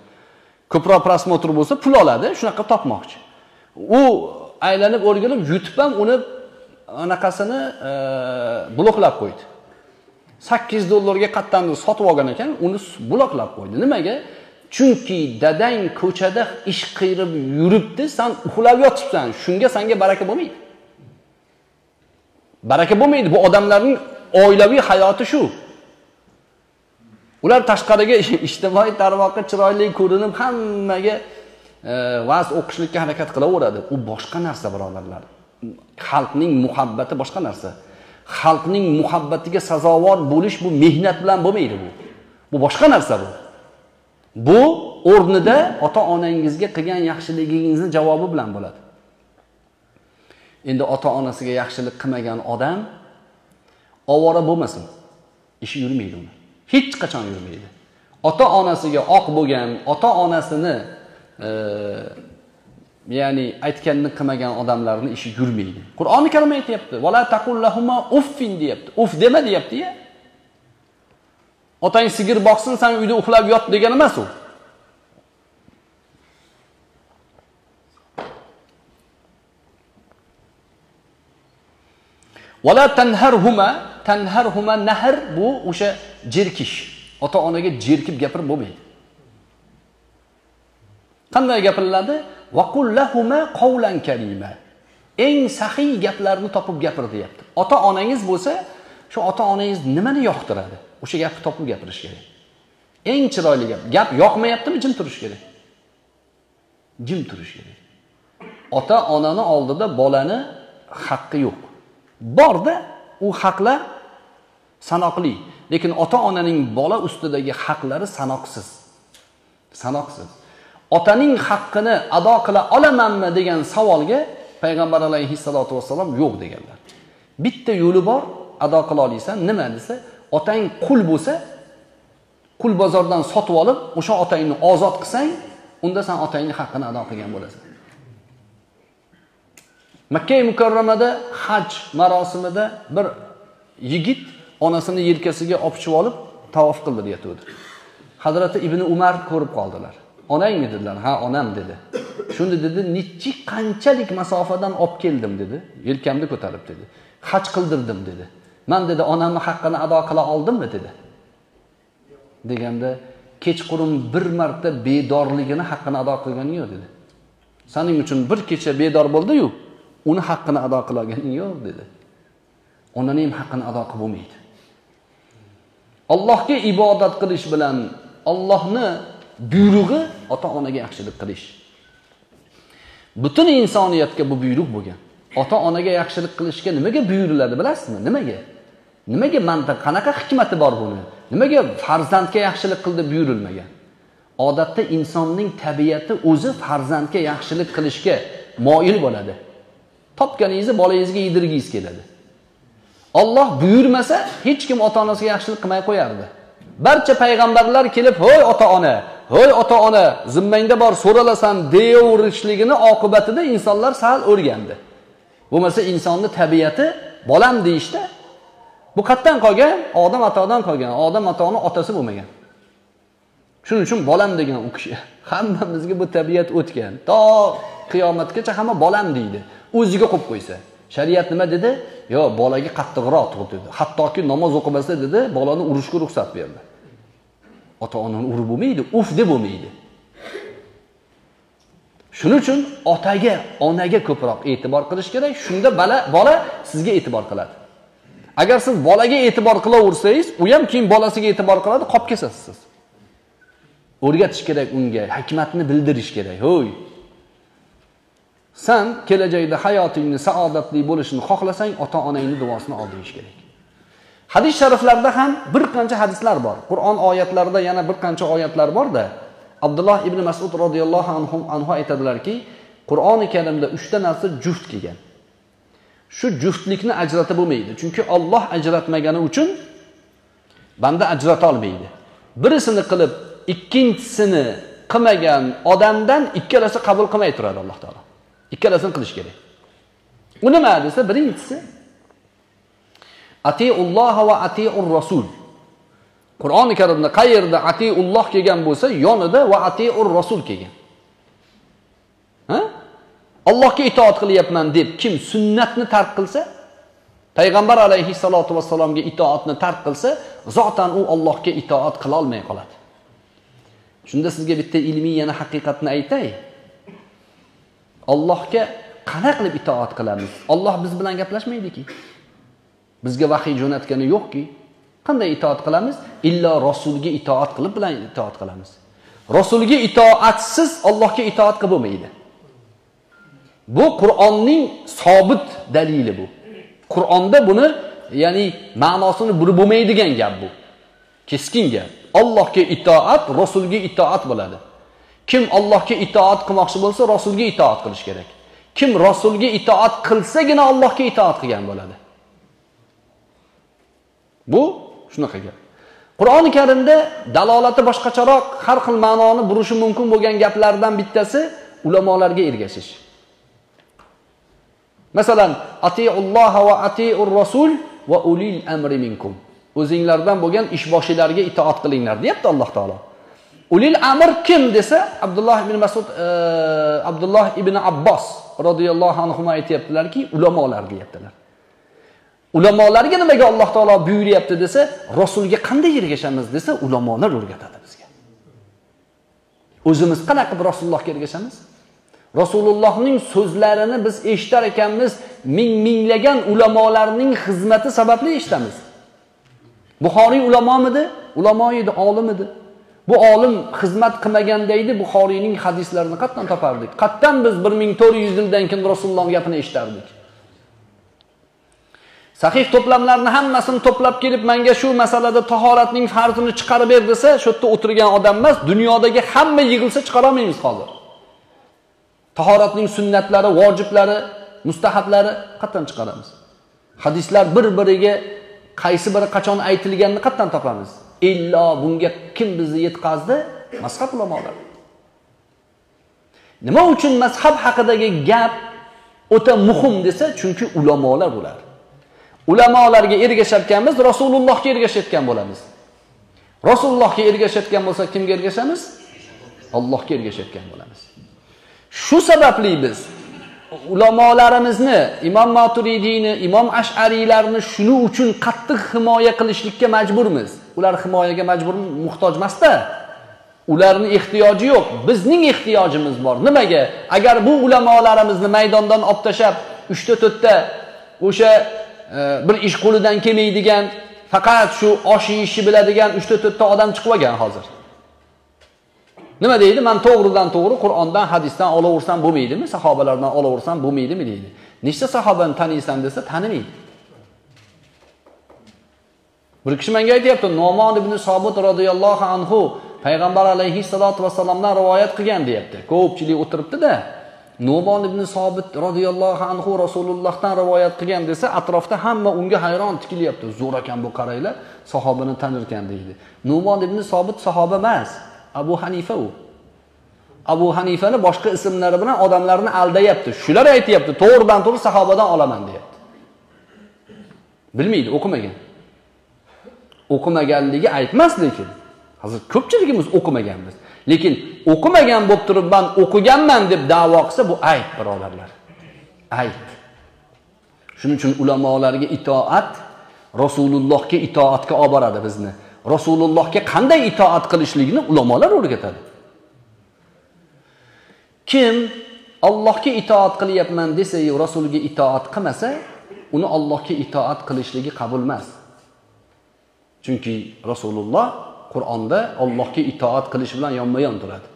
Ko'proq prosmotr bo'lsa pul oladi, shunaqa topmoqchi. U aylanib o'rgilib YouTube ham uni anaqasini bloklab qo'ydi. sakkiz dollarga qattandir sotib olgan ekan, uni bloklab qo'ydi. Nimaga? Chunki dadang ko'chada ish qirib yuribdi, sen uxlab yotibsan. Shunga senga baraka bo'lmaydi. Baraka bo'lmaydi. Bu odamlarning oilaviy hayoti shu. Ular tashqariga ijtimoiy tarmoqqa chiroyli ko'rinib, hammaga va'z o'qishlikka harakat qilaveradi. U boshqa narsa, birodarlar. Xalqning muhabbati boshqa narsa. Xalqning muhabbatiga sazovor bo'lish bu mehnat bilan bo'lmaydi bu. Bu boshqa narsa bu. Bu o'rnida ota-onangizga qilgan yaxshiligingizni javobi bilan bo'ladi. Endi ota-onasiga yaxshilik qilmagan odam ovora bo'lmasin. Ishi yurmaydi uni. Hech qachon yurmaydi. Ota-onasiga oq bo'lgan, ota-onasini e, ya'ni aytganini qilmagan odamlarni ishi yurmaydi. Qur'oni Karim aytayapti. Vala taqullahuma uffin deyapti. Uff dema deyapti-ya. Otang sigir boqsin, sen uyda uxlab yot degani emas u. Vala tanharhuma, tanharhuma nahr bu o'sha jirkish. Ota-onaga jirkib gapirib bo'lmaydi. Qanday gapiriladi? وَقُلْ لَهُمَا قَوْلًا كَرِيمًا Eng sahiy gaplarni topib gapir deyapti. Ota-onangiz bo'lsa, shu ota-onangiz nimani yoqtiradi? O'sha gapni topib gapirish kerak. Eng chiroyli gap. Gap yoqmayaptimi, jim turish kerak. Jim turish kerak. Ota-onani oldida bolani haqqi yo'q. Borda u haqlar sanoqli, lekin ota-onaning bola ustidagi haqlari sanoqsiz. Sanoqsiz. Otaning haqqini ado qila olamanmi degan savolga payg'ambar alayhissalotu vassalom yo'q deganlar. Bitta yo'li bor, ado qila olasan, nima desa, otang qul bo'lsa, qul bozordan sotib olib, o'sha otangni ozod qilsang, unda sen otangning haqqini ado qilgan bo'lasan. Makka mukarramada haj marosimida bir yigit onasini yelkasiga opchib olib tavof qildi deyatdi. Hazrat Ibn Umar ko'rib qoldilar. Onangmi dedilar? Ha, onam dedi. Shunda dedi, "Nechi qanchalik masofadan olib keldim" dedi. "Yelkamni ko'tarib" dedi. "Haj qildirdim" dedi. "Men" dedi, "onamni haqqini ado qila oldimmi" dedi. Deganda, "Kechqurun bir marta bedorligini haqqini ado qilganing yo'q" dedi. "Sening uchun bir kecha bedor bo'ldi-yu, uni haqqini ado qilganing yo'q" dedi. Onaning ham haqqini ado qilib bo'lmaydi. Allohga ibodat qilish bilan Allohni buyrug'i ota-onaga yaxshilik qilish. Butun insoniyatga bu buyruq bo'lgan. Ota-onaga yaxshilik qilishga nimaga buyuriladi bilasizmi? Nimaga? Nimaga mantiq, qanaqa hikmati bor buni? Nimaga farzandga yaxshilik qil deb buyurilmagan? Odatda insonning tabiati o'zi farzandga yaxshilik qilishga moyil bo'ladi. Topganingizni bolangizga yedirgingiz keladi. Alloh buyurmasa hech kim ota-onasiga yaxshilik qilmay qo'yardi. Barcha payg'ambarlar kelib, "Hoy ota-ona, hoy ota-ona, zimmangda bor so'ralasan" deyaverishligini oqibatida insonlar sal o'rgandi. Bo'lmasa insonning tabiati bolam deyishda işte. Bu qatdan qolgan, odam atodan qolgan, odam atoni otasi bo'lmagan. Shuning uchun bolam degan u kishi hammamizga bu tabiat o'tgan. To qiyomatgacha hamma bolam deydi. O'ziga qo'yib qo'ysa. Shariat nima dedi? Yo, bolaga qattiqroq tug'ib dedi. Hattoki namoz o'qimasa dedi, bolani urishga ruxsat berdi. Ota-onani urib bo'lmaydi, uf deb bo'lmaydi. Shuning uchun otaga, onaga ko'proq e'tibor qilish kerak. Shunda bola bola sizga e'tibor qiladi. Agar siz bolaga e'tibor qilaversangiz, u ham keyin bolasiga e'tibor qiladi, qolib ketasiz siz. O'rgatish kerak unga, hikmatni bildirish kerak. Hoy, sen kelajakda hayotingni saodatli bo'lishini xohlasang, ota-onangning duosini ol deyish kerak. Hadis shariflarda ham bir qancha hadislar bor. Qur'on oyatlarida yana bir qancha oyatlar bor-da. Abdulloh ibn Mas'ud radhiyallohu anhu anhu aytadilarki, Qur'oni Karimda uchta narsa juft kelgan. Shu juftlikni ajratib bo'lmaydi. Chunki Alloh ajratmagani uchun banda ajrata olmaydi. Birisini qilib ikkinchisini qilmagan odamdan ikkalasi qabul qilmay turadi Alloh taolo. Ikkalasini qilish kerak. U nima desa, birinchisi Atiulloh va Atiur Rasul. Qur'oni Karimda qayerda Atiulloh kelgan bo'lsa, yonida va Atiur Rasul kelgan. Ha? Allohga itoat qilyapman deb kim sunnatni tark qilsa, payg'ambar alayhisolatu vasallamga itoatni tark qilsa, zotan u Allohga itoat qila olmay qoladi. Shunda sizga bitta ilmiy yana haqiqatni aytay. Allohga qanday qilib itoat qilamiz? Alloh biz bilan gaplashmaydiki. Bizga vahiy jo'natgani yo'qki. Qanday itoat qilamiz? Illa rasulga itoat qilib bilan itoat qilamiz. Rasulga itoatsiz Allohga itoat qilib bo'lmaydi. Bu Qur'onning sobit dalili bu. Qur'onda buni, ya'ni ma'nosini burib bo'lmaydigan gap bu. Keskin gap. Allohga itoat, rasulga itoat bo'ladi. Kim Allohga itoat qilmoqchi bo'lsa, rasulga itoat qilish kerak. Kim rasulga itoat qilsagina Allohga itoat qilgan bo'ladi. Bu shunaqa gap. Qur'oni Karimda dalolati boshqacharoq, har xil ma'noni burishi mumkin bo'lgan gaplardan bittasi ulamolarga ergashish. Masalan, atiulloh va atiur rasul va ulil amri minkum. O'zinglardan bo'lgan ishboshilarga itoat qilinglar deyapti Alloh taolo. Ulil amr kim desa, Abdulloh ibn Mas'ud, e, Abdulloh ibn Abbos radhiyallohu anhu aytayaptilarki, ulamolar deyaptilar. Ulamolarga nimaga Alloh taolo buyuryapti desa, rasulga qanday ergashamiz desa, ulamolar o'rgatadi bizga. O'zimiz qanday qilib Rasulullohga ergashamiz? Rasulullohning so'zlarini biz eshitar ekanmiz, ming minglagan ulamolarning xizmati sababli eshitamiz. Buxoriy ulamomidi? Ulamo edi, olim edi. Bu olim xizmat qilmaganda edi, Buxoriyning hadislarini qatdan topardik. Qatdan biz bir ming to'rt yuz yildan keyin Rasulullohning gapini eshitardik. Sahih to'plamlarni hammasini to'plab kelib, menga shu masalada tahoratning farzini chiqarib ber desa, shu yerda o'tirgan odam emas, dunyodagi hamma yig'ilsa chiqara olmaymiz hozir. Tahoratning sunnatlari, vojiblari, mustahablari qatdan chiqaramiz. Hadislar bir-biriga qaysi biri qachon aytilganini qatdan topamiz. Illo bunga kim bizni yetkazdi? Mazhab ulamolari. Nima uchun mazhab haqidagi gap o'ta muhim desa, chunki ulamolar bular. Ulamolarga ergashayotganmiz, Rasulullohga ergashayotgan bo'lamiz. Rasulullohga ergashayotgan bo'lsak, kimga ergashamiz? Allohga ergashayotgan bo'lamiz. Shu sababli biz ulamolarimizni, Imom Maturidiyni, Imom Ash'ariylarni shuning uchun qattiq himoya qilishlikka majburmiz. Ular himoyaga majbur muhtoj emas-da. Ularning ehtiyoji yo'q, bizning ehtiyojimiz bor. Nimaga? Agar bu ulamolarimizni maydondan olib tashab, uch to'rt ta o'sha bir ish qo'lidan kelmaydigan, faqat shu osh yeyishni biladigan uch to'rt ta odam chiqib olgan hozir. Nima deydi? Men to'g'ridan to'g'ri Qur'ondan, hadisdan olaversam bo'lmaydimi? Sahobalardan olaversam bo'lmaydimi deydi. Nechta sahobani taniysan desa, tanimaydi. Bir kishi menga aytibdi, Nu'mon ibn Sobit radhiyallohu anhu payg'ambar alayhi salatu vasallamdan rivoyat qilgan deyapti. Ko'pchilik o'tiribdi-da, Nu'mon ibn Sobit radhiyallohu anhu Rasulullohdan rivoyat qilgan desa, atrofda hamma unga hayron tikilyapti. Zo'r ekan bu, qaranglar, sahobani tanirkan deydi. Nu'mon ibn Sobit sahoba emas, Abu Hanifa u. Abu Hanifani boshqa ismlari bilan odamlarni aldayapti. Shular aytayapti, to'g'ridan to'g'ri sahobadan olaman deyapti. Bilmaydi, o'qimagan. O'qimaganligi aytmas lekin. Hozir ko'pchiligimiz o'qimaganmiz. Lekin o'qimagan bo'lib turib ben o'qiganman deb da'vo qilsa bu ayb, birodarlar. Ayb. Shuning uchun ulamolarga itoat Rasulullohga itoatga olib boradi bizni. Rasulullohga qanday itoat qilishligini ulamolar o'rgatadi. Kim Allohga itoat qilyapman desa yo Rasuliga itoat qilmasa, uni Allohga itoat qilishligi qabul emas. Chunki Rasululloh Qur'onda Allohga itoat qilish bilan yonma-yon turadi.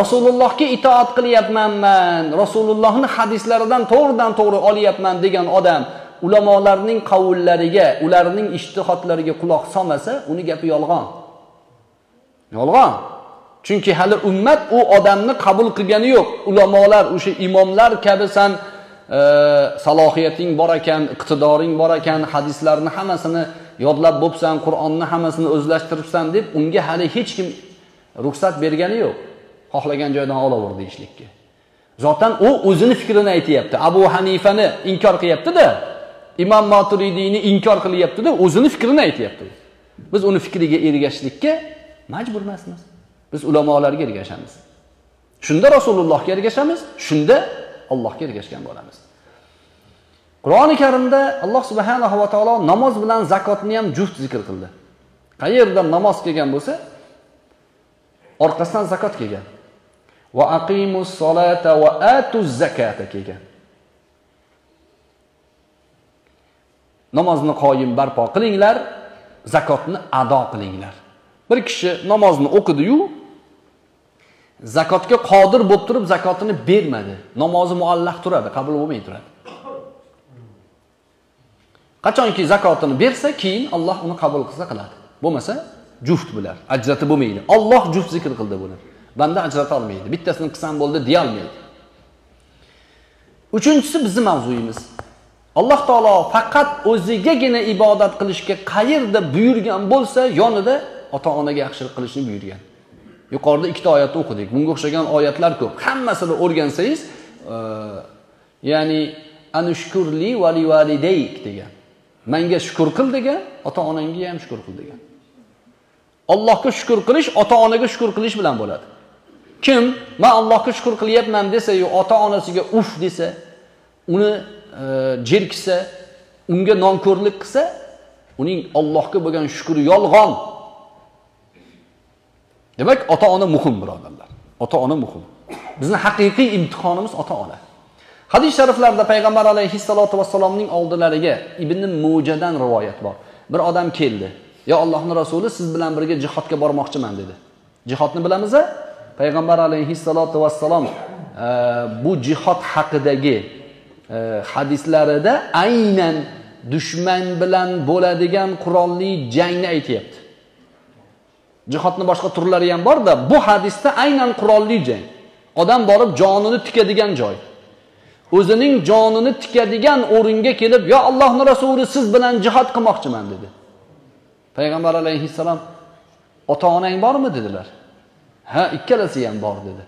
Rasulullohga itoat qilyapmanman, Rasulullohning hadislaridan to'g'ridan to'g'ri olyapman degan odam ulamolarning qavllariga, ularning ijtihodlariga quloq solmasa, uni gapi yolg'on. Yolg'on. Chunki hali ummat u odamni qabul qilgani yo'q. Ulamolar, o'sha imomlar kabi san e, salohiyating bor ekan, iqtidoring bor ekan, hadislarni hammasini yodlab bo'psan, Qur'onni hammasini o'zlashtiribsan deb unga hali hech kim ruxsat bergani yo'q. Xohlagan joydan olaver deyishlikka. Zotan u o'zini fikrini aytayapti. Abu Hanifani inkor qilyapti-da, Imom Maturidiyni inkor qilyapti-da, o'zini fikrini aytayapti. Biz uni fikriga ergashishlikka majbur emasmiz. Biz ulamolarga ergashamiz. Shunda Rasulullohga ergashamiz, shunda Allohga ergashgan bo'lamiz. Qur'oni Karimda Alloh subhanahu va taolo namoz bilan zakotni ham juft zikr qildi. Qayerda namoz kelgan bo'lsa, orqasidan zakot kelgan. Va aqimus solata va atuz zakata kelgan. Namozni qoyim barpo qilinglar, zakotni ado qilinglar. Bir kishi namozni o'qidi-yu, zakotga qodir bo'lib turib zakotini bermadi. Namozi muallaq turadi, qabul bo'lmay turadi. Qachonki zakotini bersa, keyin Alloh uni qabul qilsa qiladi. Bo'lmasa juft bular, ajratib bo'lmaydi. Alloh juft zikr qildi buni. Banda ajrata olmaydi. Bittasini qilsam bo'ldi deya olmaydi. Uchinchisi bizning mavzuyimiz. Alloh taolo faqat o'zigagina ibodat qilishga qayerda buyurgan bo'lsa, yonida ota-onaga yaxshilik qilishni buyurgan. Yuqorida ikkita oyatni o'qidik. Bunga o'xshagan oyatlar ko'p. Hammasini o'rgansangiz, ya'ni anushkurli va livalidayk degan. Menga shukr qil degan, ota-onangga ham shukr qil degan. Allohga shukr qilish ota-onaga shukr qilish bilan bo'ladi. Kim men Allohga shukr qilyapman desa yo ota-onasiga uf desa, uni jirksa, unga nonko'rlik qilsa, uning Allohga bo'lgan shukri yolg'on. Demak, ota-ona muhim, birodarlar. Ota-ona muhim. Bizning haqiqiy imtihonimiz ota-ona. Hadis shariflarda Payg'ambar alayhissalatu vassalomning oldilariga Ibn Mujadan rivoyat bor. Bir odam keldi. "Ya Allohning rasuli, siz bilan birga jihodga bormoqchiman" dedi. Jihodni bilamiz-a? Payg'ambar alayhissalatu vassalom e, bu jihod haqidagi e, hadislarida aynan dushman bilan bo'ladigan qurolli jangni aytayapti. Jihodning boshqa turlari ham bor-da, bu hadisda aynan qurolli jang. Odam borib jonini tikadigan joy. O'zining jonini tikadigan o'ringa kelib, "Ya Allohning rasuli, siz bilan jihad qilmoqchiman" dedi. Payg'ambar alayhissalom, "Ota-onang bormi?" dedilar. "Ha, ikkalasi ham bor" dedi.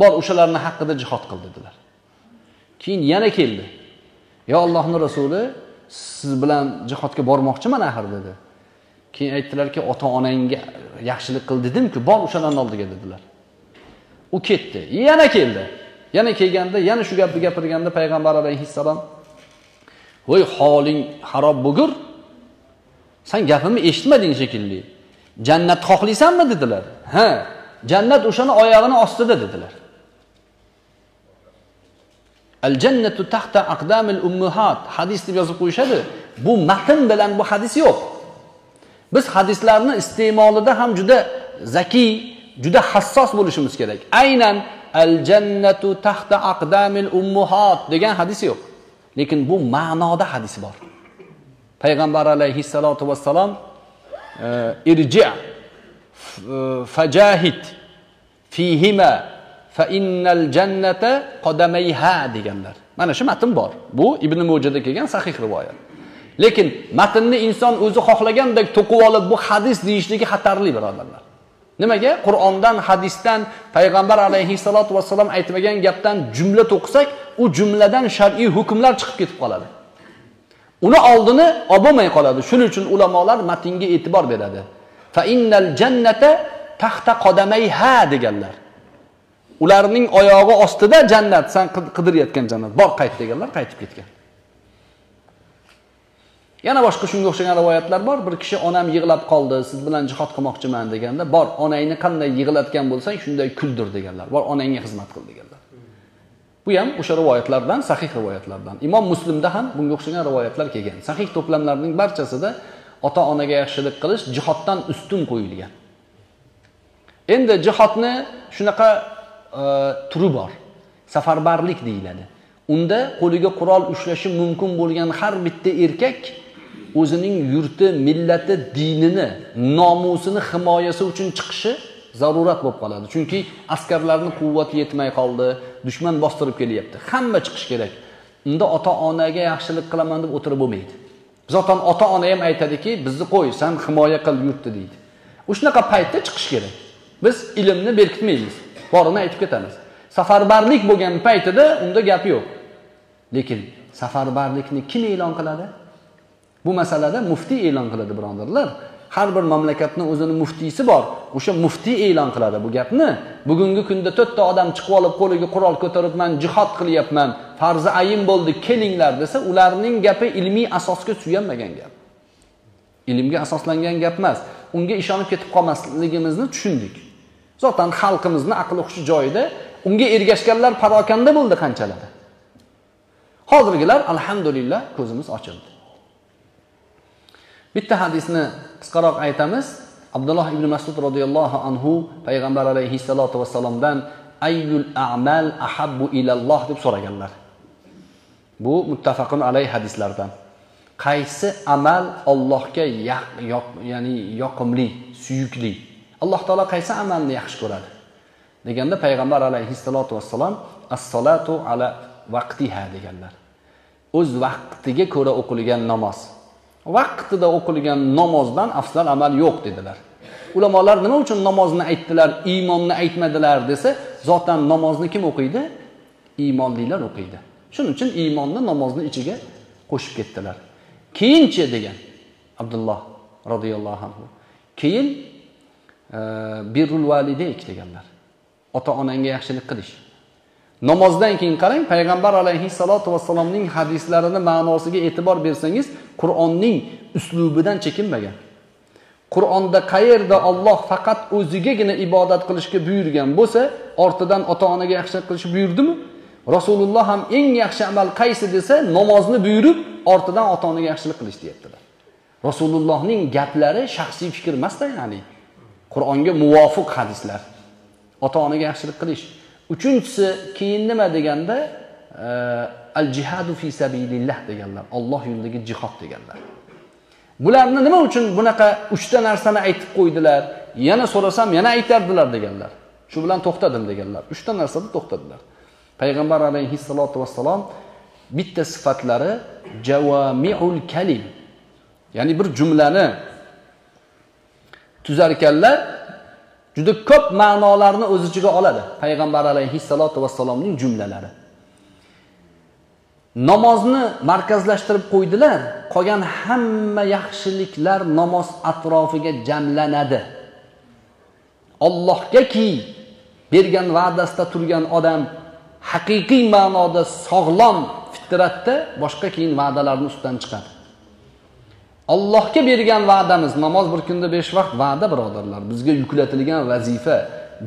"Bor, o'shalarning haqqida jihad qil" dedilar. Keyin yana keldi. "Ya Allohning rasuli, siz bilan jihodga bormoqchiman axir" dedi. Keyin aytdilarki, "Ota-onangga yaxshilik qil dedim-ku, bor o'shalarning oldiga" dedilar. U ketdi. Yana keldi. Yana kelganda, yana shu gapni gapirganda Payg'ambar alayhissalom, "Voy holing xarob bo'lgur, sen gapimni eshitmading shekilli. Jannat xohlaysanmi?" dedilar. "Ha, jannat o'shani oyog'ini ostida" dedilar. "Al jannatu tahta aqdamil ummahat" hadis deb yozib qo'yishadi. Bu matn bilan bu hadis yo'q. Biz hadislarni iste'molida ham juda zakiy, juda hassos bo'lishimiz kerak. Aynan "Al jannatu tahta aqdamil ummahat" degan hadis yo'q. Lekin bu ma'noda hadis bor. Payg'ambar alayhissalatu vassalam "Irji' fajahid fihima فَاِنَّ الْجَنَّةَ قَدَمَيْهَا deganlar. Mana shu matn bor. Bu Ibn Mo'jada kelgan sahih rivoyat. Lekin matnni inson o'zi xohlagandek to'qib olib bu hadis deyishligi xatarli, birodarlar. Nimaga? Qur'ondan, hadisdan, payg'ambar alayhissalotu vassalom aytmagan gapdan jumla to'qisak, u jumladan shar'iy hukmlar chiqib ketib qoladi. Uni oldini olmay qoladi. Shuning uchun ulamolar matnga e'tibor beradi. Fa'innal jannata tahta qadamayha deganlar. Ularning oyog'i ostida jannat, sen qidirayotgan jannat bor, qayt deganlar, qaytib ketgan. Yana boshqa shunga o'xshagan rivoyatlar bor. Bir kishi onam yig'lab qoldi, siz bilan jihad qilmoqchiman deganda, bor onangni qanday yig'latgan bo'lsang shunday kuldir deganlar. Bor onangga xizmat qil deganlar. Bu ham o'sha rivoyatlardan, sahih rivoyatlardan. Imom Muslimda ham bunga o'xshagan rivoyatlar kelgan. Sahih to'plamlarning barchasida ota-onaga yaxshilik qilish jihoddan ustun qo'yilgan. Endi jihodni shunaqa turi bor. Safarbarlik deyiladi. Unda qo'liga qurol ushlashi mumkin bo'lgan har bitta erkak o'zining yurti, millati, dinini, nomusini himoyasi uchun chiqishi zarurat bo'lib qoladi. Chunki askarlarning quvvati yetmay qoldi, dushman bostirib kelyapti. Hamma chiqish kerak. Unda ota-onaga yaxshilik qilaman deb o'tirib bo'lmaydi. Zotan ota-ona ham aytadiki, bizni qo'y, sen himoya qil yurtni deydi. O'shnaqa paytda chiqish kerak. Biz ilmni berkitmaymiz. Borini aytib ketamiz. Safarbarlik bo'lgan paytida unda gap yo'q. Lekin safarbarlikni kim e'lon qiladi? Bu masalada muftiy e'lon qiladi, birodarlar. Har bir mamlakatning o'zini muftiysi bor. O'sha muftiy e'lon qiladi bu gapni. Bugungi kunda to'rtta odam chiqib olib qo'liga qurol ko'tarib men jihad qilyapman, farzi ayin bo'ldi, kelinglar desa, ularning gapi ilmiy asosga suyanmagan gap. Ilmga asoslangan gap emas. Unga ishonib ketib qolmasligimizni tushundik. Zotan xalqimizning aqli hushi joyida, unga ergashganlar parokanda bo'ldi qanchalari. Hozirgilar alhamdulillah ko'zimiz ochildi. Bitta hadisni qisqaroq aytamiz. Abdulloh ibn Mas'ud radhiyallohu anhu payg'ambar alayhissalotu vassalomdan ayyul a'mal ahabbu ila Alloh deb so'raganlar. Bu muttafaqun alayhi hadislardan. Qaysi amal Allohga ya'ni yoqimli, suyukli? Alloh taolo qaysi amalni yaxshi ko'radi? Deganda payg'ambar alayhissalotu vassalom as-salatu ala vaqtiha deganlar. O'z vaqtiga ko'ra o'qilgan namoz. Vaqtida o'qilgan namozdan afzal amal yo'q dedilar. Ulamolar nima uchun namozni aytdilar, iymonni aytmadilar desa, zotan namozni kim o'qiydi? Iymonlilar o'qiydi. Shuning uchun iymonni namozni ichiga qo'shib ketdilar. Keyinchi degan Abdulloh radhiyallohu anhu. Keyin birrul validayk deganlar. Ota-onangga yaxshilik qilish. Namozdan keyin qarang, payg'ambar alayhissalotu vassalomning hadislarini ma'nosiga e'tibor bersangiz, Qur'onning uslubidan chekinmagan. Qur'onda qayerda Alloh faqat o'zigagina ibodat qilishga buyurgan bo'lsa, ortidan ota-onaga yaxshilik qilish buyurdimi? Rasululloh ham eng yaxshi amal qaysi desa, namozni buyurib, ortidan ota-onaga yaxshilik qilish deyaptilar. Rasulullohning gaplari shaxsiy fikr emas-da, ya'ni Qur'onga muvofiq hadislar. Ota-onaga yaxshilik qilish. Uchinchisi keyin nima deganda al jihadu fi sabilillah deganlar. Alloh yo'lidagi jihad deganlar. Bularni nima uchun bunaqa uchta narsani aytib qo'ydilar? Yana so'rasam yana aytardilar deganlar. Shu bilan to'xtadim deganlar. Uchta narsada to'xtadilar. Payg'ambar alayhissalotu vassalom bitta sifatlari jawami'ul kalim. Ya'ni bir jumlani tuzarkanlar juda ko'p ma'nolarni o'z ichiga oladi. Payg'ambar alayhissalotu vassalomning jumlalari. Namozni markazlashtirib qo'ydilar, qolgan hamma yaxshiliklar namoz atrofiga jamlanadi. Allohgaki bergan va'dasida turgan odam haqiqiy ma'noda sog'lom fitratda boshqa keyin va'dalarni ustidan chiqadi. Allohga bergan va'damiz, namoz bir kunda besh vaqt va'da, birodarlar, bizga yuklatilgan vazifa.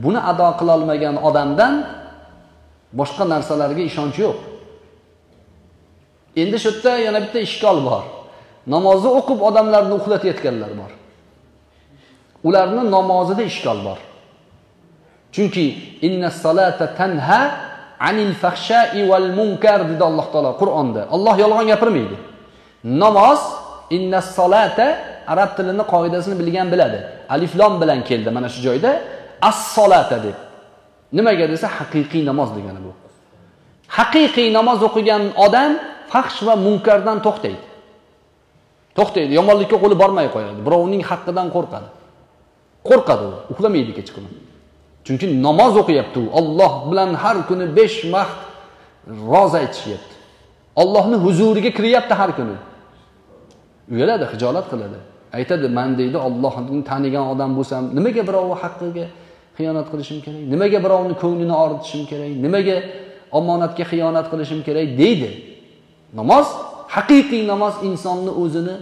Buni ado qila olmagan odamdan boshqa narsalarga ishonch yo'q. Endi shu yerda yana bitta ishkol bor. Namozni o'qib odamlarni uxlatayotganlar bor. Ularning namozida ishkol bor. Chunki innas salata tanha anil fahsha'i wal munkar dedi Alloh taolo Qur'onda. Alloh yolg'on gapirmaydi. Namoz inna salata arab tilini qoidasini bilgan biladi. Alif lam bilan keldi mana shu joyda as-salata deb. Nimaga desa haqiqiy namoz degani bu. Haqiqiy namoz o'qigan odam fahsh va munkardan to'xtaydi. To'xtaydi, yomonlikka qo'li bormay qo'yadi. Birovning haqqidan qo'rqadi. Qo'rqadi u, uxlamaydi kechqurun. Chunki namoz o'qiyapti u. Alloh bilan har kuni besh vaqt roza aytishyapti. Allohning huzuriga kiryapti har kuni. Uyaladi, hijolat qiladi. Aytadi, men deydi, Allohni tanigan odam bo'lsam, nimaga birovning haqqiga xiyonat qilishim kerak? Nimaga birovning ko'nglini og'ritishim kerak? Nimaga omonatga xiyonat qilishim kerak deydi. Namoz, haqiqiy namoz insonni o'zini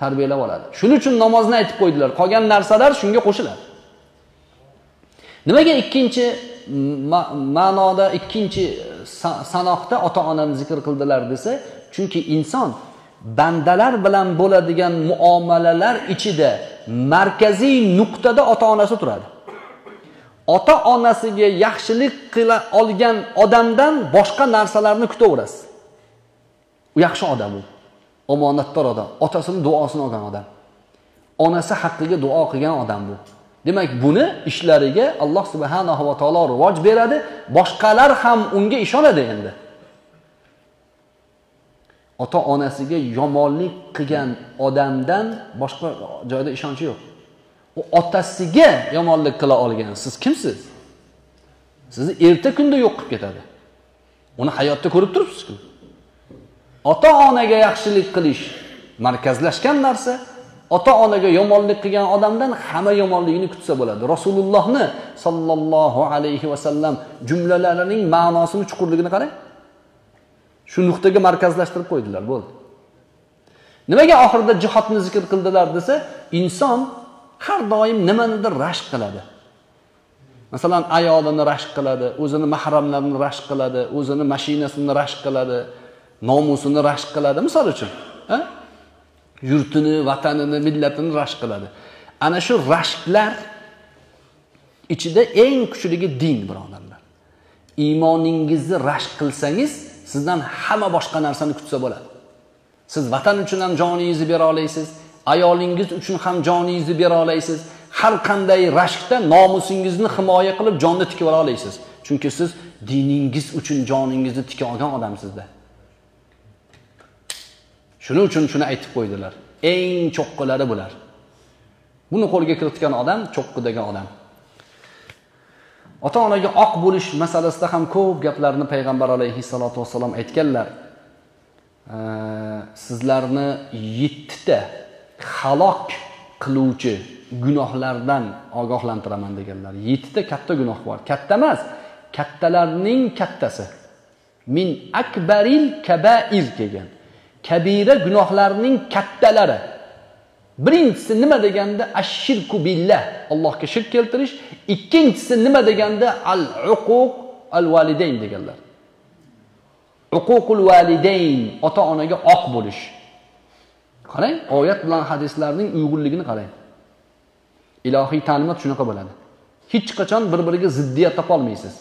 tarbiyalab oladi. Shuning uchun namozni aytib qo'ydilar. Qolgan narsalar shunga qo'shiladi. Nimaga ikkinchi ma'noda, ikkinchi sanoqda ota-onani zikr qildilar desa, chunki inson bandalar bilan bo'ladigan muomalalar ichida markaziy nuqtada ota-onasi turadi. Ota-onasiga yaxshilik qila olgan odamdan boshqa narsalarni kutaverasiz. U yaxshi odam u. Omonatdor odam, otasining duosini olgan odam. Onasi haqqiga duo qilgan odam bu. Demak, buni ishlariga Alloh subhanahu va taolo rivoj beradi, boshqalar ham unga ishonadi endi. Ota-onasiga yomonlik qilgan odamdan boshqa joyda ishonchi yo'q. U otasiga yomonlik qila olgan, siz kimsiz? Sizni erta kunda yo'q qilib ketadi. Uni hayotda ko'rib turibsiz-ku. Ota-onaga yaxshilik qilish markazlashgan narsa, ota-onaga yomonlik qilgan odamdan hamma yomonligini kutsa bo'ladi. Rasulullohni sallallohu alayhi va sallam jumlalarining ma'nosini chuqurligini qarang. Shu nuqtaga markazlashtirib qo'ydilar, bo'ldi. Nimaga oxirida jihodni zikr qildilar desa, inson har doim nimanidir rashk qiladi. Masalan, ayolini rashk qiladi, o'zini mahramlarini rashk qiladi, o'zini mashinasini rashk qiladi, nomusini rashk qiladi, misol uchun, ha? Yurtini, vatanini, millatini rashk qiladi. Ana shu rashklar ichida eng kuchligi din, birodarlar. Iymoningizni rashk qilsangiz, sizdan hamma boshqa narsani kutsa bo'ladi. Siz vatan uchun ham joningizni bera olasiz, ayolingiz uchun ham joningizni bera olasiz. Har qanday rashkda nomusingizni himoya qilib jonni tikib ola olasiz. Chunki siz diningiz uchun joningizni tikib olgan odamsizda. Shuning uchun shuni aytib qo'ydilar. Eng cho'qqilari bular. Buni qo'lga kiritgan odam cho'qqidagi odam. Ota-onaga oq bo'lish masalasida ham ko'p gaplarni payg'ambar alayhi salatu vasallam aytganlar. E, sizlarni yettita halok qiluvchi gunohlardan ogohlantiraman deganlar. yettita katta gunoh bor. Katta emas, kattalarning kattasi. Min akbaril kabair degan. Kabira gunohlarning kattalari. Birinchisi nima deganda ash-shirku billah, Allohga shirk keltirish. Ikkinchisi nima deganda al-uquq al-validayn deganlar. Uququl validayn, ota-onaga oq bo'lish. Qarang, oyat bilan hadislarning uyg'unligini qarang. Ilohiy ta'limot shunaqa bo'ladi. Hech qachon bir-biriga ziddiyat topa olmaysiz.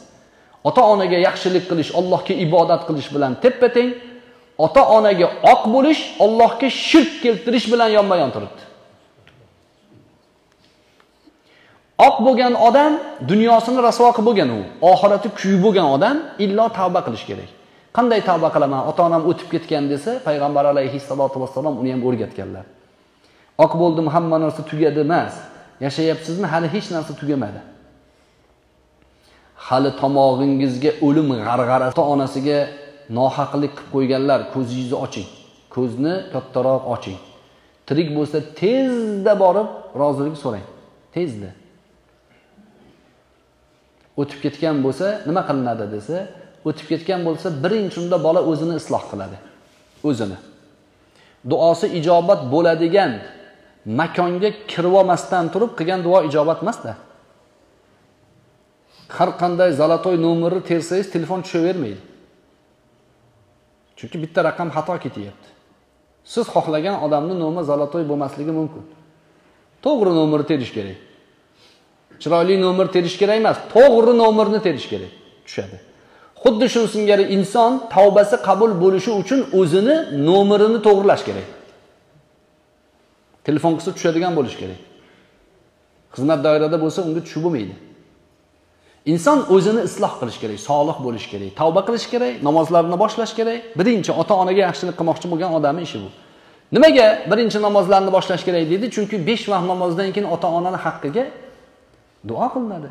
Ota-onaga yaxshilik qilish, Allohga ibodat qilish bilan teppa-teng. Ota-onaga oq bo'lish, Allohga shirk keltirish bilan yonma-yon turibdi. Oq bo'lgan odam dunyosini rasvo qilib bo'lgan u, oxirati kuyib bo'lgan odam illo tavba qilish kerak. Qanday tavba qilaman? Ota-onam o'tib ketgan desa, payg'ambar alayhi salatu vasallam uni ham o'rgatganlar. Oq bo'ldim, hamma narsa tugadi emas. Yashayapsizmi? Hali hech narsa tugamadi. Hali tomog'ingizga o'lim g'arg'arasi, ota-onasiga nohaqlik qilib qo'yganlar, ko'zingizni oching. Ko'zni kattaroq oching. Tirik bo'lsa tezda borib rozilik so'rang. Tezda. O'tib ketgan bo'lsa nima qilinadi desa, o'tib ketgan bo'lsa birinchi unda bola o'zini isloh qiladi. O'zini. Duosi ijobat bo'ladigan makonga kirib olmasdan turib qilgan duo ijobat emas-da. Har qanday zalatoy nomerni tersangiz telefon tushavermaydi. Chunki bitta raqam xato ketyapti. Siz xohlagan odamning nomi zalatoy bo'lmasligi mumkin. To'g'ri nomerni terish kerak. Chiroyli nomer terish kerak emas, to'g'ri nomerni terish kerak. Tushadi. Xuddi shu singari inson tavbasi qabul bo'lishi uchun o'zini nomerini to'g'rilash kerak. Telefon qilsa tushadigan bo'lish kerak. Xizmat doirasida bo'lsa unga tushib bo'lmaydi. İnsan o'zini isloh qilish kerak, solih bo'lish kerak, tavba qilish kerak, namozlarni boshlash kerak. Birinchi ota-onaga yaxshilik qilmoqchi bo'lgan odamning ishi bu. Nimaga birinchi namozlarni boshlash kerak dedi? Chunki besh vaqt namozdan keyin ota-onaning haqqiga duo qilinadi.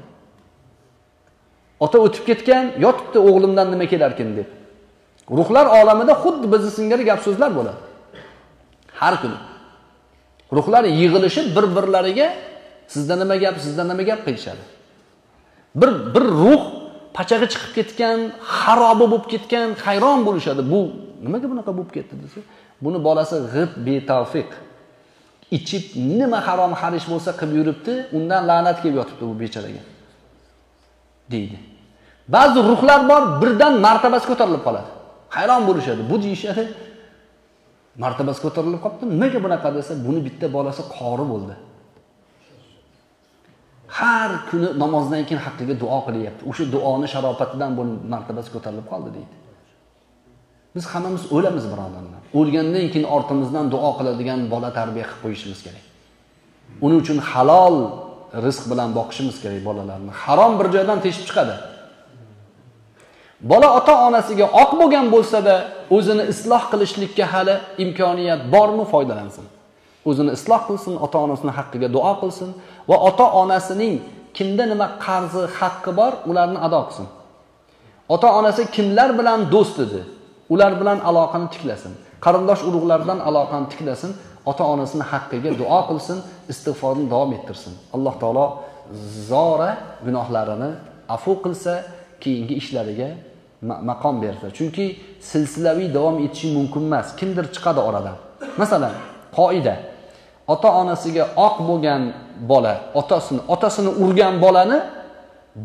Ota o'tib ketgan, yotibdi o'g'limdan nima kelarkin deb. Ruhlar olamida xuddi bizni singari gap-so'zlar bo'ladi. Har kuni ruhlar yig'ilishib bir-birlariga sizda nima gap, sizda nima gap qilishadi. Bir bir ruh pachag'i chiqib ketgan, xarobi bo'lib ketgan, hayron bo'lishadi. Bu nimaga bunaqa bo'lib ketdi desa, buni bolasi g'ib betavfiq ichib nima harom xarish bo'lsa qilib yuribdi, undan la'nat kelib yotibdi bu bechoraga deydi. Ba'zi ruhlar bor, birdan martabasi ko'tarilib qoladi. Hayron bo'lishadi. Bu deyishadi, martabasi ko'tarilib qolibdi. Nimaga bunaqa desa, buni bitta bolasi qori bo'ldi. Har kuni namozdan keyin haqqiga duo qilyapti. O'sha duoni sharofatidan bu martabasi ko'tarilib qoldi deydi. Biz hammamiz o'lamiz birodarlar. O'lgandan keyin ortimizdan duo qiladigan bola tarbiya qilib qo'yishimiz kerak. Uning uchun halol rizq bilan boqishimiz kerak bolalarni. Harom bir joydan teshib chiqadi. Bola ota-onasiga oq bo'lgan bo'lsa-da, o'zini isloh qilishlikka hali imkoniyat bormi, foydalansin. O'zini isloh qilsin, ota-onasining haqqiga duo qilsin va ota-onasining kimda nima qarzi, haqqi bor, ularni ado qilsin. Ota-onasi kimlar bilan do'st edi? Ular bilan aloqani tiklasin. Qarindosh urug'lar bilan aloqani tiklasin, ota-onasining haqqiga duo qilsin, istig'forni davom ettirsin. Alloh taolo zora gunohlarini afv qilsa, keyingi ishlariga maqom bersa. Chunki silsilaviy davom etishi mumkin emas. Kimdir chiqadi oradan. Masalan, qoida. Ota-onasiga oq bo'lgan bola, otasini, otasini urgan bolani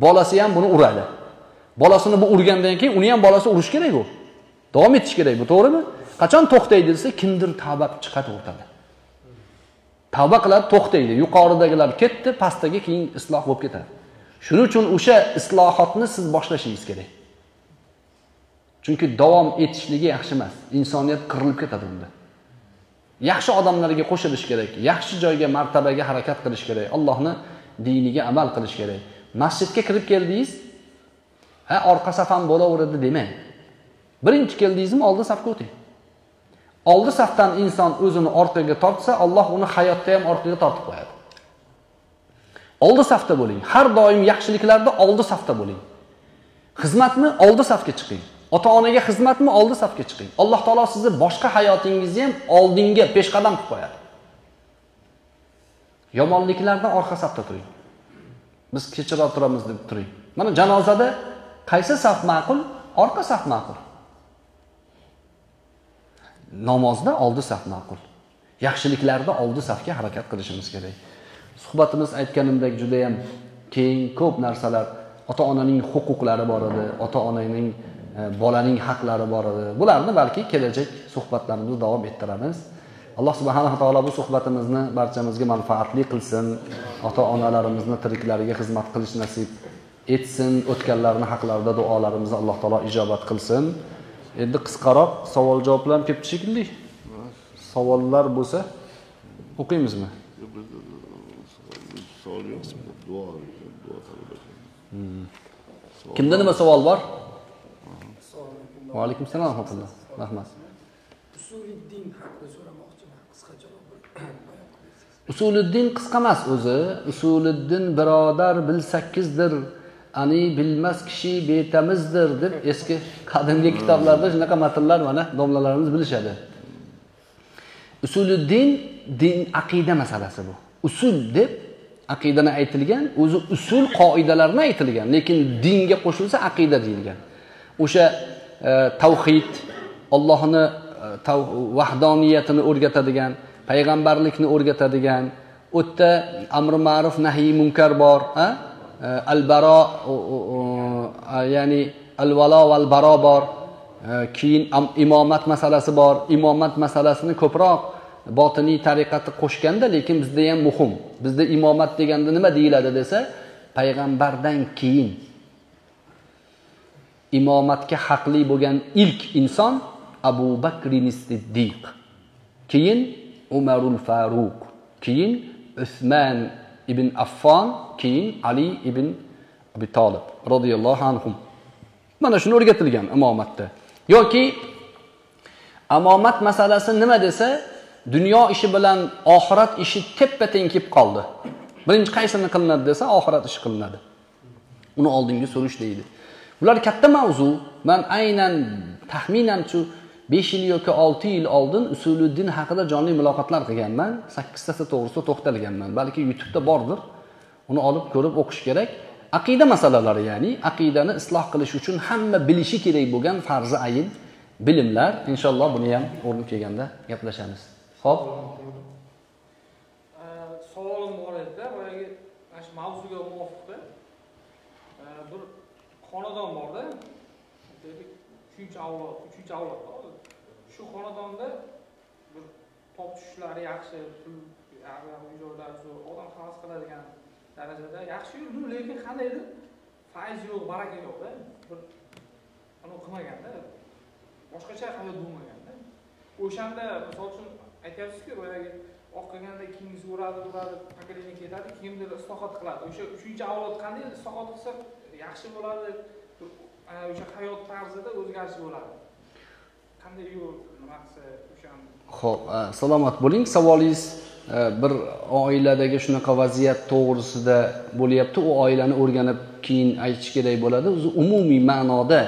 bolasi ham buni uradi. Bolasini bu urgandan keyin uni ham bolasi urish kerak-ku. Davom etish kerak, bu to'g'rimi? Qachon to'xtaydi desa, kimdir tavba chiqadi o'rtada. Tavba qiladi, to'xtaydi. Yuqoridagilar ketdi, pastdagi keyin isloh bo'lib ketadi. Shuning uchun o'sha islohotni siz boshlashingiz kerak. Chunki davom etishligi yaxshi emas. Insoniyat qirilib ketadi unda. Yaxshi odamlarga qo'shilish kerak, yaxshi joyga, martabaga harakat qilish kerak, Allohning diniga amal qilish kerak. Masjidga kirib keldingiz, ha, orqa safam bo'laveradi demang. Birinchi keldingizmi, oldi safga o'ting. Oldi safdan inson o'zini orqaga tortsa, Alloh uni hayotda ham orqaga tortib qo'yadi. Oldi safda bo'ling. Har doim yaxshiliklarda oldi safda bo'ling. Xizmatmi? Oldi safga chiqing. Ota-onaga xizmatmi? Oldi safga chiqing. Alloh taolo sizni boshqa hayotingizni ham oldinga peshqadam qilib qo'yadi. Yomonliklarda orqa safda turing. Biz kechroq turamiz deb turing. Mana janozada qaysi saf ma'qul? Orqa saf ma'qul. Namozda oldi saf ma'qul. Yaxshiliklarda oldi safga harakat qilishimiz kerak. Suhbatimiz aytganimdek juda ham keng, ko'p narsalar, ota-onaning huquqlari bor edi, ota-onaning bolaning haqlari bor edi. Bularni balki kelajak suhbatlarimizni davom ettiramiz. Alloh subhanahu taolo bu suhbatimizni barchamizga manfaatli qilsin, ota-onalarimizni tiriklariga xizmat qilish nasib etsin, o'tganlarning haqlarida duolarimizni Alloh taolo ijobat qilsin. Endi qisqaroq savol-javoblar kelib tushiklik. Savollar bo'lsa o'qiymizmi? Savol yo'q, duo, duo talab etiladi. Kimda nima savol bor? Va alaykum assalom va rahmatulloh. Rahmat. Usuluddin haqida so'ramoqchiman, qisqacha bo'lib. Usuluddin qisqa emas o'zi. Usuluddin birodar bilsakizdir, ani bilmas kishi betamizdir deb eski qadimgi kitoblarda shunaqa matnlar mana domlalarimiz bilishadi. Usuluddin din aqida masalasi bu. Usul deb aqidani aytilgan, o'zi usul qoidalarini aytilgan, lekin dinga qo'shilsa aqida deyilgan. O'sha e, tavhid, Allohni tav vahdoniyatini o'rgatadigan, payg'ambarlikni o'rgatadigan, o'tta amr ma'ruf nahiy munkar bor, ha? E, al-baro, ya'ni al-valo val baro bor. E, keyin imomat masalasi bor. Imomat masalasini ko'proq botiniy tariqatni qo'shganda, lekin bizda ham muhim. Bizda imomat deganda nima deyiladi desa, payg'ambardan keyin imomatga haqli bo'lgan ilk inson Abu Bakr as-Siddiq. Keyin Umarul Faruq, keyin Usmon ibn Affon, keyin Ali ibn Abi Talib radıyallahu anhum. Bana şunu o'rgatilgan imomatda. Yoki imomat masalasi nima desa, dunyo ishi bilan oxirat ishi teppa-teng kelib qoldi. Birinchi qaysini qilinadi desa, oxirat ishi qilinadi. Uni oldingi so'rish deydi. Bular katta mavzu. Men aynan taxminan shu besh yil yoki olti yil oldin Usuluddin haqida jonli muloqotlar qilganman. sakkiz tasi to'g'risida to'xtalganman. Balki YouTube'da bordir. Uni olib ko'rib o'qish kerak. Aqida masalalari, ya'ni aqidani isloh qilish uchun hamma bilishi kerak bo'lgan farzi ayn bilimlar. Inshaalloh buni ham o'rni kelganda gaplashamiz. Xo'p. Savolim bor edi. Boyagi ash mavzuga muvofiqda bir xonadon borda. Dedik uchinchi avlod, uchinchi avlod. Shu xonadonda bir topishlar yaxshi, pul, uy-joylar, odam havas qiladigan darajada yaxshi yurdim, lekin qandaydir faiz yo'q, baraka yo'q-da. Bir anu qilmaganda, boshqacha hayot bo'lmaganda. O'shanda misol uchun aytayapsiz-ku, boyagi oq qilganda kiyimizni o'radi, o'radi, paketini ketadi, kiyimni islohot qiladi. O'sha uchinchi avlod qanday islohot qilsa yaxshi bo'ladi, o'sha hayot tarzida o'zgarish bo'ladi. Qanday yo'l nimasi o'shanda? Xo'p, salomat bo'ling. Savolingiz bir oiladagi shunaqa vaziyat to'g'risida bo'lyapti, u oilani o'rganib keyin aytish kerak bo'ladi. O'zi umumiy ma'noda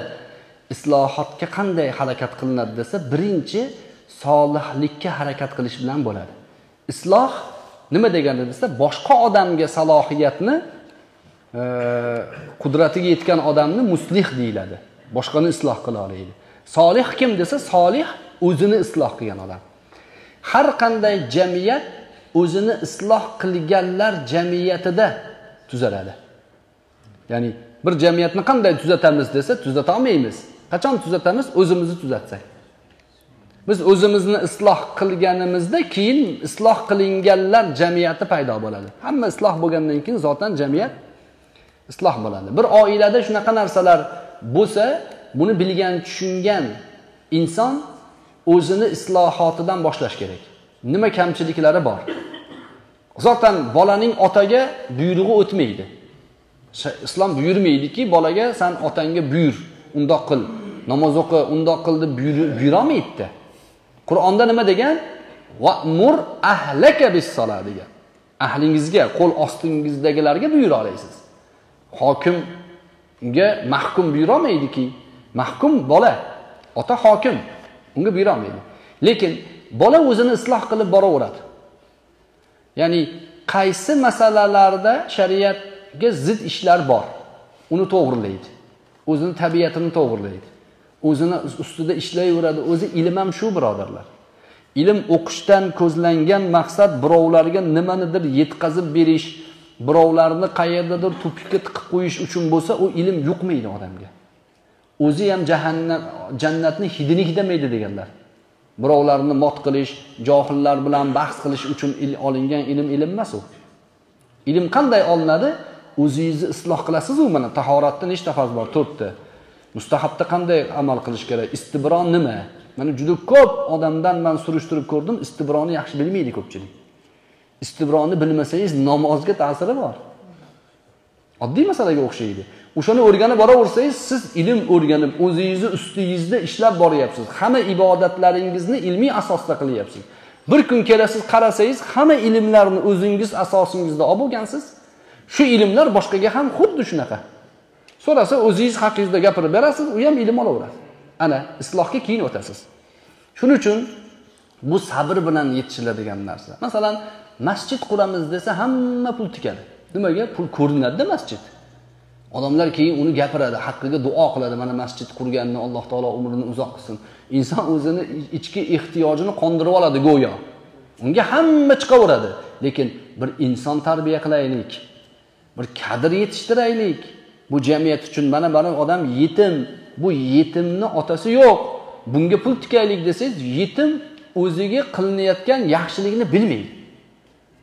islohotga qanday harakat qilinadi desa, birinchi solihlikka harakat qilish bilan bo'ladi. Isloh nima degani desa, boshqa odamga salohiyatni e, qudratiga yetgan odamni muslih deyiladi. Boshqani isloh qila oladi. Solih kim desa, solih o'zini isloh qilgan odam. Har qanday jamiyat o'zini isloh qilganlar jamiyatida tuzaladi. Ya'ni bir jamiyatni qanday tuzatamiz desa, tuzata olmaymiz. Qachon tuzatamiz? O'zimizni tuzatsak. Biz o'zimizni isloh qilganimizda keyin isloh qilinganlar jamiyati paydo bo'ladi. Hamma isloh bo'lgandan keyin zotan jamiyat isloh bo'ladi. Bir oilada shunaqa narsalar bo'lsa, buni bilgan, tushungan inson o'zini islohotidan boshlash kerak. Nima kamchiliklari bor? Zaten bolaning otaga buyrug'i o'tmaydi. Islom buyurmaydiki, bolaga sen otangga buyur, undoq qil, namoz o'qi, undoq qil deb buyura olmaydi. Qur'onda nima degan? Va'mur ahlaka bis-salat degan. Ahlingizga, qo'l ostingizdagilarga buyura olasiz. Hokimga mahkum buyura olmaydiki, mahkum bola, ota hokim. Unga buyura olmaydi. Lekin bola o'zini isloh qilib boraveradi. Ya'ni qaysi masalalarda shariatga zid ishlar bor, uni to'g'rilaydi. O'zini tabiatini to'g'rilaydi. O'zini ustida ishlayveradi. O'zi ilm ham shu birodarlar. Ilm o'qishdan ko'zlangan maqsad birovlarga nimanidir yetkazib berish, birovlarni qayerdadir tupikka tiqib qo'yish uchun bo'lsa, u ilm yuqmaydi odamga. O'zi ham jahannam, jannatni hidini hidamaydi deganlar. Birovlarni mot qilish, johillar bilan bahs qilish uchun il, olingan ilm ilm emas u. Ilm qanday olinadi? O'zingizni isloh qilasiz u mana tahoratda nechta farz bor? to'rt ta. Mustahabda qanday amal qilish kerak? Istibro nima? Mana juda ko'p odamdan men surishtirib ko'rdim, istibroni yaxshi bilmaydi ko'pchilik. Istibroni bilmasangiz namozga ta'siri bor. Oddiy masalaga o'xshaydi. O'shani o'rganib boraversangiz, siz ilm o'rganib, o'zingizni ustingizda ishlab boryapsiz. Hamma ibodatlaringizni ilmiy asosda qilyapsiz. Bir kun kelasiz, qarasangiz, hamma ilmlarni o'zingiz asosingizda olib bo'lgansiz. Shu ilmlar boshqaga ham xuddi shunaqa. So'rasa, o'zingiz haqingizda gapirib berasiz, u ham ilm olaveradi. Ana, islohga keyin o'tasiz. Shuning uchun bu sabr bilan yetishiladigan narsa. Masalan, masjid quramiz desa, hamma pul tikadi. Nimaga? Pul ko'rinadi-da masjid. Odamlar keyin uni gapiradi, haqqiga duo qiladi. Mana masjid qurganini Alloh taolo umrini uzoq qilsin. Inson o'zini ichki ehtiyojini qondirib oladi go'yo. Unga hamma chiqaveradi. Lekin bir inson tarbiya qilaylik. Bir kadr yetishtiraylik. Bu jamiyat uchun mana mana odam yetim, bu yetimni otasi yo'q. Bunga pul tikaylik desangiz, yetim o'ziga qilinayotgan yaxshilikni bilmaydi.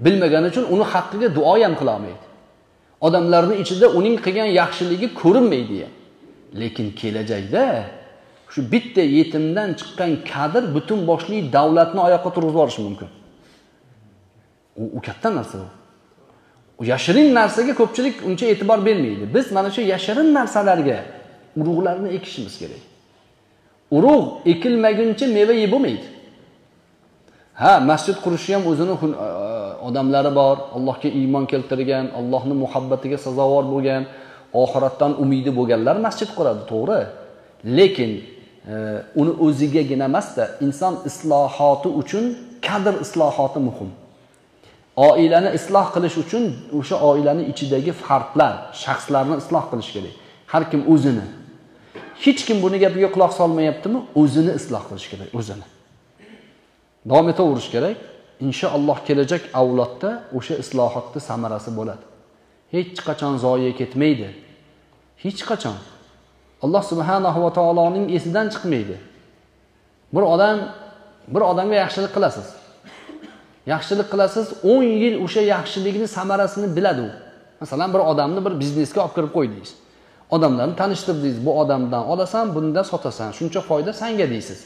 Bilmagani uchun uni haqqiga duo ham qila olmaydi. Odamlarning ichida uning qilgan yaxshiligi ko'rinmaydi ham. Lekin kelajakda shu bitta yetimdan chiqqan kadr butun boshli davlatni oyoqqa turg'izib borishi mumkin. U, u katta narsa. yashirin narsaga ko'pchilik uncha e'tibor bermaydi. Biz mana shu yashirin narsalarga urug'larni ekishimiz kerak. Urug' ekilmaguncha meva yeb bo'lmaydi. Ha, masjid qurishi ham o'zini odamlari bor, Allohga iymon keltirgan, Allohning muhabbatiga sazovor bo'lgan, oxiratdan umidi bo'lganlar masjid quradi, to'g'ri. Lekin uni o'zigagina emas-da, inson islohoti uchun kadr islohoti muhim. Oilani isloh qilish uchun o'sha oilani ichidagi farqlar, shaxslarni isloh qilish kerak. Har kim o'zini. Hech kim buni gapiga quloq solmayaptimi? O'zini isloh qilish kerak, o'zini. Davom etaverish kerak. Inshaalloh kelajak avlodda o'sha islohotning samarasi bo'ladi. Hech qachon zoya ketmaydi. Hech qachon Allah subhanahu va taoloning esidan chiqmaydi. Bir odam, bir odamga yaxshilik qilasiz. Yaxshilik qilasiz, o'n yil o'sha yaxshiligining samarasini biladi u. Masalan, bir odamni bir biznesga olib kirib qo'ydingiz. Odamlarni tanishtirdingiz, bu odamdan olasan, bunda sotasan, shuncha foyda senga deysiz.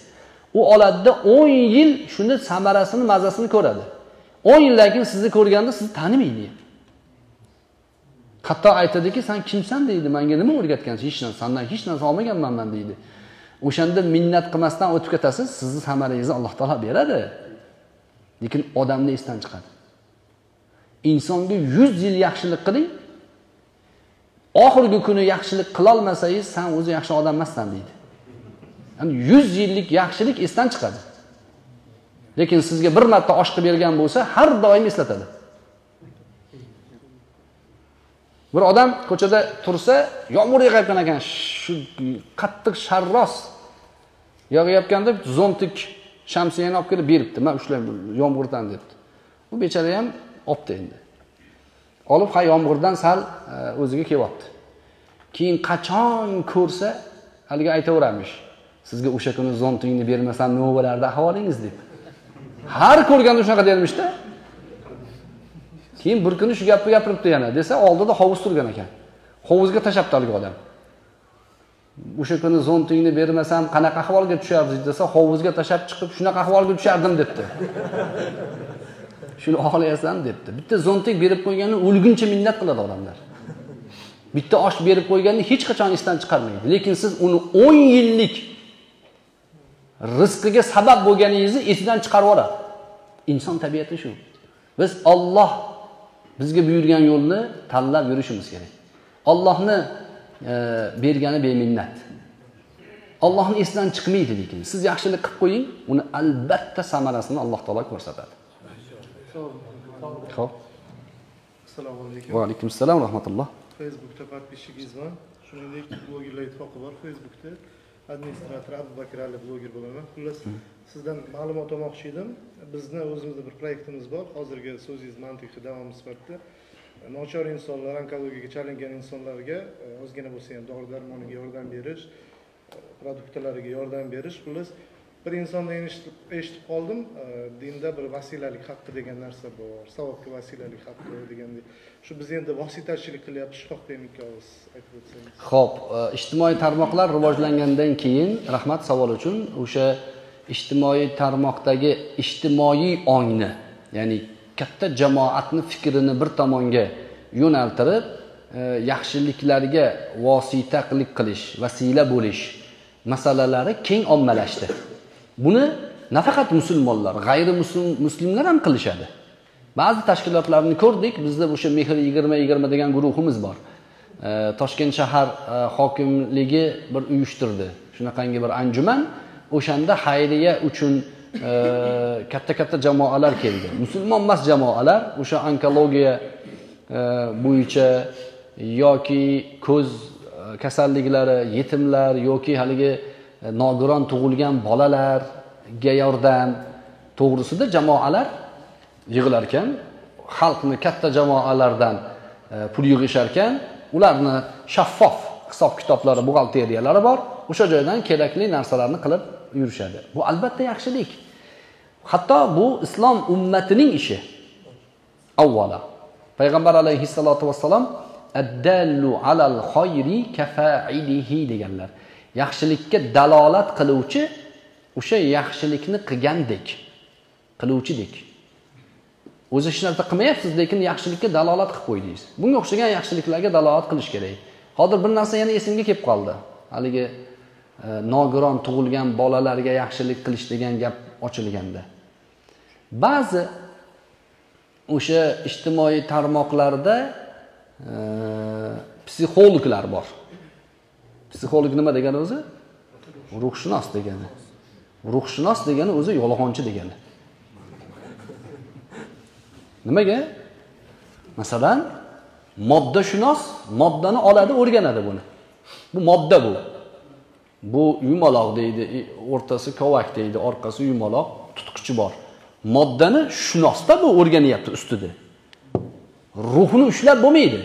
U oladida o'n yil shuni samarasini, mazasini ko'radi. o'n yildan keyin sizni ko'rganda sizni tanimaydi. Hatta aytadiki, sen kimsen deydi, menga nima o'rgatgansiz, hech narsa, sendan hech narsa olmaganman deydi. O'shanda minnat qilmasdan o'tib ketasiz, sizni samarangizni Alloh taolo beradi. Lekin odamni esdan chiqadi. Insonga yuz yil yaxshilik qiling, oxirgi kuni yaxshilik qila olmasangiz, sen o'zi yaxshi odam emassan deydi. Ya'ni yuz yillik yaxshilik esdan chiqadi. Lekin sizga bir marta osh qilib bergan bo'lsa, har doim eslatadi. Bir odam ko'chada tursa, yomg'ir yog'ayotgan ekan, shu qattiq sharros yog'ayotgan deb zontik shamsiyani olib kelib beribdi. Men ushlayman yomg'irdan debdi. Bu bechara ham olibdi endi. Olib ha yomg'irdan sal o'ziga kelyapti. Keyin qachon ko'rsa, haliga aytaveramish. Sizga o'sha kuni zontingni bermasam nima bo'lardi ahvolingiz deb. Har ko'rganda shunaqa dermishda. Keyin bir kuni shu gapni gapiribdi yana. Desa, oldida hovuz turgan ekan. Hovuzga tashab talga odam. O'sha kuni zontingni bermasam qanaqa ahvolga tushardik desa, hovuzga tashab chiqib shunaqa ahvolga tushardim debdi. Shuni oxlayasan debdi. Bitta zontik berib qo'yganini o'lguncha minnat qiladi odamlar. Bitta osh berib qo'yganini hech qachon esdan chiqarmaydi. Lekin siz uni o'n yillik rizqiga sabab bo'lganingizni esidan chiqarib yuboradi. Inson tabiati shu. Biz Alloh bizga buyurgan yo'lni tanlab yurishimiz kerak. Allohni e, bergani beminnat. Allohni esidan chiqmaydi lekin. Siz yaxshilik qilib qo'ying, uni albatta samarasini Alloh taolo ko'rsatadi. Xo'p. Assalomu alaykum. Va alaykum assalom rahmatulloh. Facebookda podpishchigingiz bor. Shuningdek, blogerlar ittifoqi bor Facebookda. Administrator Abubakir Ali bloger bo'laman. Xullas sizdan ma'lumot olmoqchi edim. Bizni o'zimizda bir loyihamiz bor. Hozirgi so'zingiz mantiqiy davom sifatida nochor insonlar, onkologiyaga chalingan insonlarga ozgina bo'lsa ham dori-darmoniga yordam berish, produktlariga yordam berish. Xullas bir insondan eshitib qoldim, dinda bir vasilalik haqqi degan narsa bor. Savobga vasilalik haqqi degandek. Shu biz endi vositachilik qilyapmiz, shu haqda ikkovimiz aytib o'tsangiz. Xo'p, ijtimoiy tarmoqlar rivojlangandan keyin, rahmat savol uchun, o'sha ijtimoiy tarmoqdagi ijtimoiy ongni, ya'ni katta jamoatni fikrini bir tomonga yo'naltirib, yaxshiliklarga vositalik qilish, vasila bo'lish masalalari keng ommalashdi. Buni nafaqat musulmonlar, g'ayri muslimlar ham qilishadi. Ba'zi tashkilotlarni ko'rdik, bizda o'sha Mehr yigirma yigirma degan guruhimiz bor. Toshkent shahar hokimligi bir uyushtirdi. Shunaqangi bir anjuman, o'shanda xayriya uchun katta-katta jamoalar keldi. Musulmon emas jamoalar, o'sha onkologiya bo'yicha yoki ko'z kasalliklari, yetimlar yoki haligi nogiron tug'ilgan bolalarga yordam to'g'risida jamoalar yig'ilar ekan, xalqni katta jamoalardan pul yig'ishar ekan, ularni shaffof hisob-kitoblari, buxgalteriyalari bor, o'sha joydan kerakli narsalarni qilib yurishadi. Bu albatta yaxshilik. Hatto bu islom ummatining ishi. Avvalo payg'ambar alayhissalotu vassalom addallu alal khayri kafa'ilihi deganlar. Yaxshilikka dalolat qiluvchi o'sha yaxshilikni qilgandek, qiluvchidek. o'zi hech narsa qilmayapsiz, lekin yaxshilikka dalolat qilib qo'ydingiz. Bunga o'xshagan yaxshiliklarga dalolat qilish kerak. Hozir bir narsa yana esimga kelib qoldi. Haligi e, nogiron tug'ilgan bolalarga yaxshilik qilish degan gap ochilganda. Ba'zi o'sha ijtimoiy tarmoqlarda e, psixologlar bor. Psixolog nima degani o'zi? Ruhshunos degani. Ruhshunos degani o'zi yolg'onchi degani. Nimaga? Masalan, modda shunos moddani oladi, o'rganadi buni. Bu modda bu. Bu yumaloq deydi, o'rtasi kovak deydi, orqasi yumaloq, tutqichi bor. Moddani shunosda bu o'rganyapti ustida. Ruhni ushlab bo'lmaydi.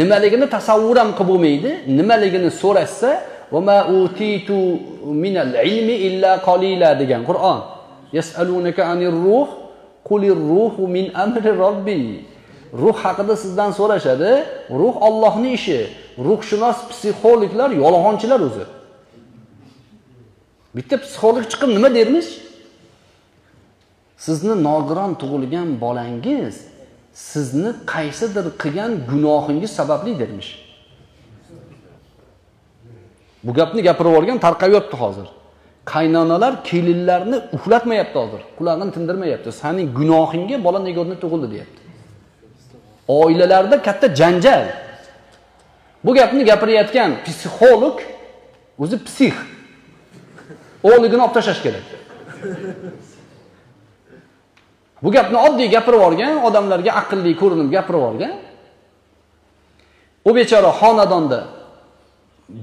Nimaligini tasavvur ham qilib bo'lmaydi, nimaligini so'rashsa va ma utitu minal ilmi illa qalila degan Qur'on. Yasalunaka anir ruh Qulir ruhu min amri robbi. Ruh haqida sizdan so'rashadi. Ruh Allohning ishi. Ruhshunos psixologlar yolg'onchilar o'zi. Bitta psixolog chiqib nima dermish? Sizni nogiron tug'ilgan bolangiz sizni qaysidir qilgan gunohingiz sababli dermish. Bu gapni gapirib olgan tarqayapti hozir. Qaynonalar kelinlarni uxlatmayapti hozir. Quloqini tindirmayapti. Sening gunohingga bola negodni tug'ildi deyapti. Oilalarda katta janjal. Bu gapni gapirayotgan psixolog o'zi psix. O'ligini olib tashlash kerak. Bu gapni oddiy gapirib olgan, odamlarga aqlli ko'rinib gapirib olgan. U bechora xonadonda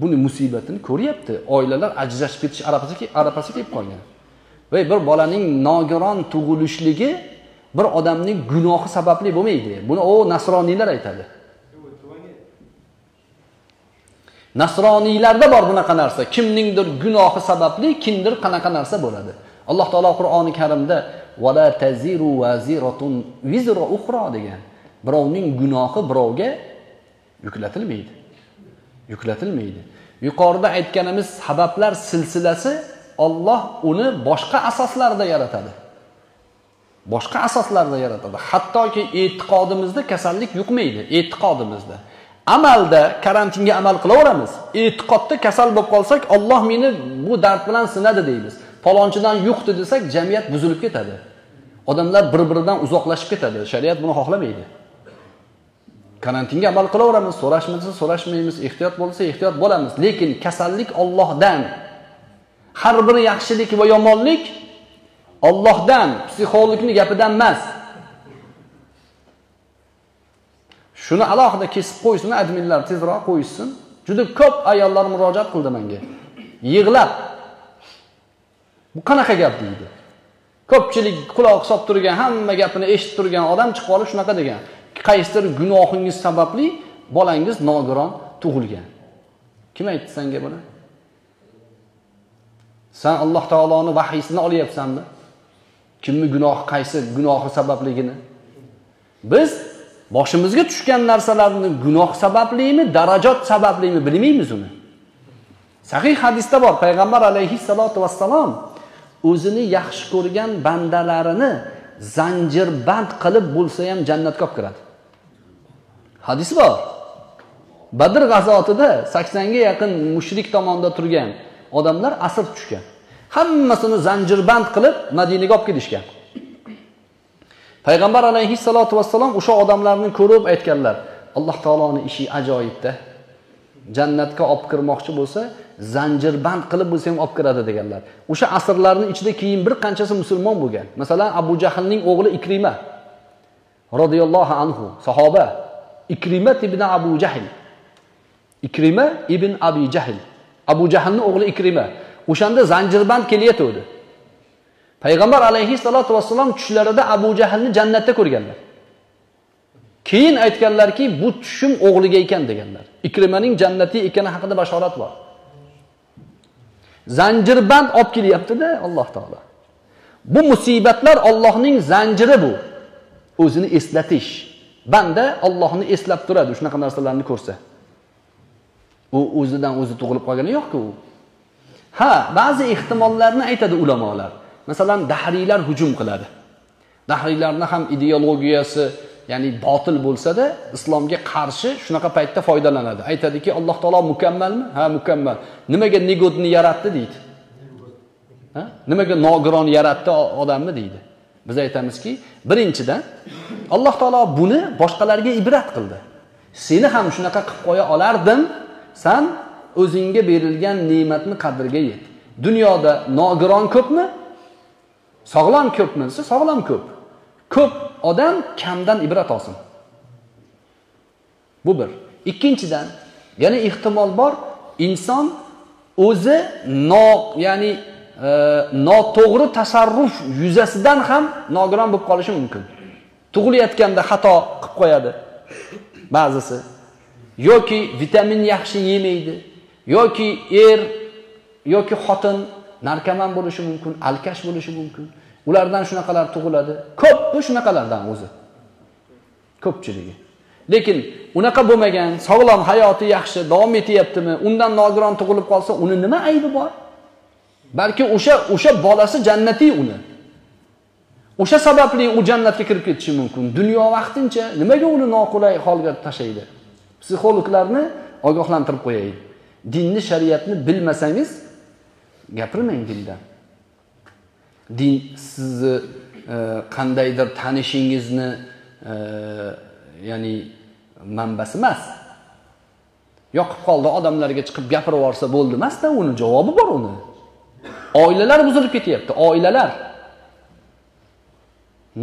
buni musibatini ko'ryapti. Oilalar ajrashib ketish arafasiga arafasiga kelib qolgan. Va bir bolaning nogiron tug'ilishligi bir odamning gunohi sababli bo'lmaydi. Buni o nasroniylar aytadi. Nasroniylarda bor bunaqa narsa. Kimningdir gunohi sababli kimdir qanaqa narsa bo'ladi. Alloh taolo Qur'oni Karimda wala taziru waziratun wizra ukhra degan. Birovning gunohi birovga yuklatilmaydi. Yuklatilmaydi. Yuqorida aytganimiz sabablar silsilasi Alloh uni boshqa asoslarda yaratadi. Boshqa asoslarda yaratadi. Hattoki e'tiqodimizda kasallik yuqmaydi, e'tiqodimizda. Amalda karantinga amal qilaveramiz. E'tiqodda kasal bo'lib qolsak, Alloh meni bu dard bilan sinadi deymiz. Palonchidan yuqdi desak, jamiyat buzilib ketadi. Odamlar bir-biridan uzoqlashib ketadi. Shariat buni xohlamaydi. Karantinga amal qilaveramiz, so'rashmasa so'rashmaymiz, ehtiyot bo'lsa ehtiyot bo'lamiz. Lekin kasallik Allohdan. Har bir yaxshilik va yomonlik Allohdan, psixologning gapidan emas. Shuni alohida kesib qo'ysin, adminlar tezroq qo'ysin. Juda ko'p ayollar murojaat qildi menga. Yig'lab. Bu qanaqa gap deydi. Ko'pchilik quloq solib turgan, hamma gapini eshitib turgan odam chiqib olib shunaqa degan. Qaysidir gunohingiz sababli bolangiz nogiron tug'ilgan. Kim aytdi senga buni? Sen Alloh taoloning vahiysini olyapsanmi? Kimning gunohi qaysi gunohi sababligini? Biz boshimizga tushgan narsalarni gunoh sabablimi, darajat sabablimi bilmaymiz uni. Sahih hadisda bor, payg'ambar alayhissalotu vassalom o'zini yaxshi ko'rgan bandalarini zanjirband qilib bo'lsa ham jannatga olib kiradi. Hadis bor. Badr g'azotida sakson ga yaqin mushrik tomonda turgan odamlar asir tushgan. Hammasini zanjirband qilib Madinaga olib ketishgan. Payg'ambar alayhissalotu vassalom o'sha odamlarni ko'rib aytganlar, Alloh taoloning ishi ajoyibda. Jannatga olib kirmoqchi bo'lsa, zanjirband qilib bo'lsa ham olib kiradi deganlar. O'sha asrlarning ichida keyin bir qanchasi musulmon bo'lgan. Masalan, Abu Jahlning o'g'li Ikrima radhiyallohu anhu, sahoba Ikrima ibn Abu Jahl. Ikrima ibn Abi Jahl. Abu Jahlning o'g'li Ikrima. O'shanda zanjirband kelyotdi. Payg'ambar alayhissalotu vassalom tushlarida Abu Jahlni jannatda ko'rganlar. Keyin aytganlarki, bu tushim o'g'liga ekan deganlar. Ikrimaning jannati ekani haqida bashorat bor. Zanjirband olib kelyapti-da Alloh taolo. Bu musibatlar Allohning zanjiri bu. O'zini eslatish. Banda Allohni eslab turadi, shunaqa narsalarni ko'rsa. U o'zidan o'zi tug'ilib qolgani yo'q-ku u. Ha, ba'zi ehtimollarni aytadi ulamolar. Masalan, dahriylar hujum qiladi. dahiylarni ham ideologiyasi, ya'ni botil bo'lsa-da, islomga qarshi shunaqa paytda foydalanadi. Aytadiki, Alloh taolo mukammalmi? Ha, mukammal. Nimaga negodni yaratdi deydi? Ha? Nimaga nogironni yaratdi odamni deydi? Biz aytamizki, birinchidan Alloh taolo buni boshqalarga ibrat qildi. Seni ham shunaqa qilib qo'ya olardim, sen o'zingga berilgan ne'matni qadriga yet. Dunyoda nogiron ko'pmi? Sog'lom ko'pmi? Sog'lom ko'p. Ko'p odam kamdan ibrat olsin. Bu bir. Ikkinchidan, ya'ni ehtimol bor, inson o'zi no, ya'ni e, noto'g'ri tasarruf yuzasidan ham nogiron bo'lib qolishi mumkin. Tug'ilayotganda xato qilib qo'yadi. Ba'zisi yoki vitamin yaxshi yemaydi, yoki er yoki xotin narkoman bo'lishi mumkin, alkash bo'lishi mumkin. Ulardan shunaqalar tug'iladi. Ko'p bu shunaqalardan o'zi. Ko'pchiligi. Lekin unaqa bo'lmagan, sog'lom hayoti yaxshi davom etyaptimi, undan nogiron tug'ilib qolsa, uni nima aybi bor? Balki o'sha o'sha bolasi jannatiy uni. O'sha sababli u jannatga kirib ketishi mumkin. Dunyo vaqtincha nimaga uni noqulay holga tashlaydi? Psixologlarni ogohlantirib qo'yaydi. Dinni, shariatni bilmasangiz gapirmang dindan. Din sizni qandaydir tanishingizni e, ya'ni manbasi emas. Yoqib qoldi odamlarga chiqib gapirib yorsa bo'ldi emas-da, uni javobi bor uni. Oilalar buzilib ketyapti, oilalar.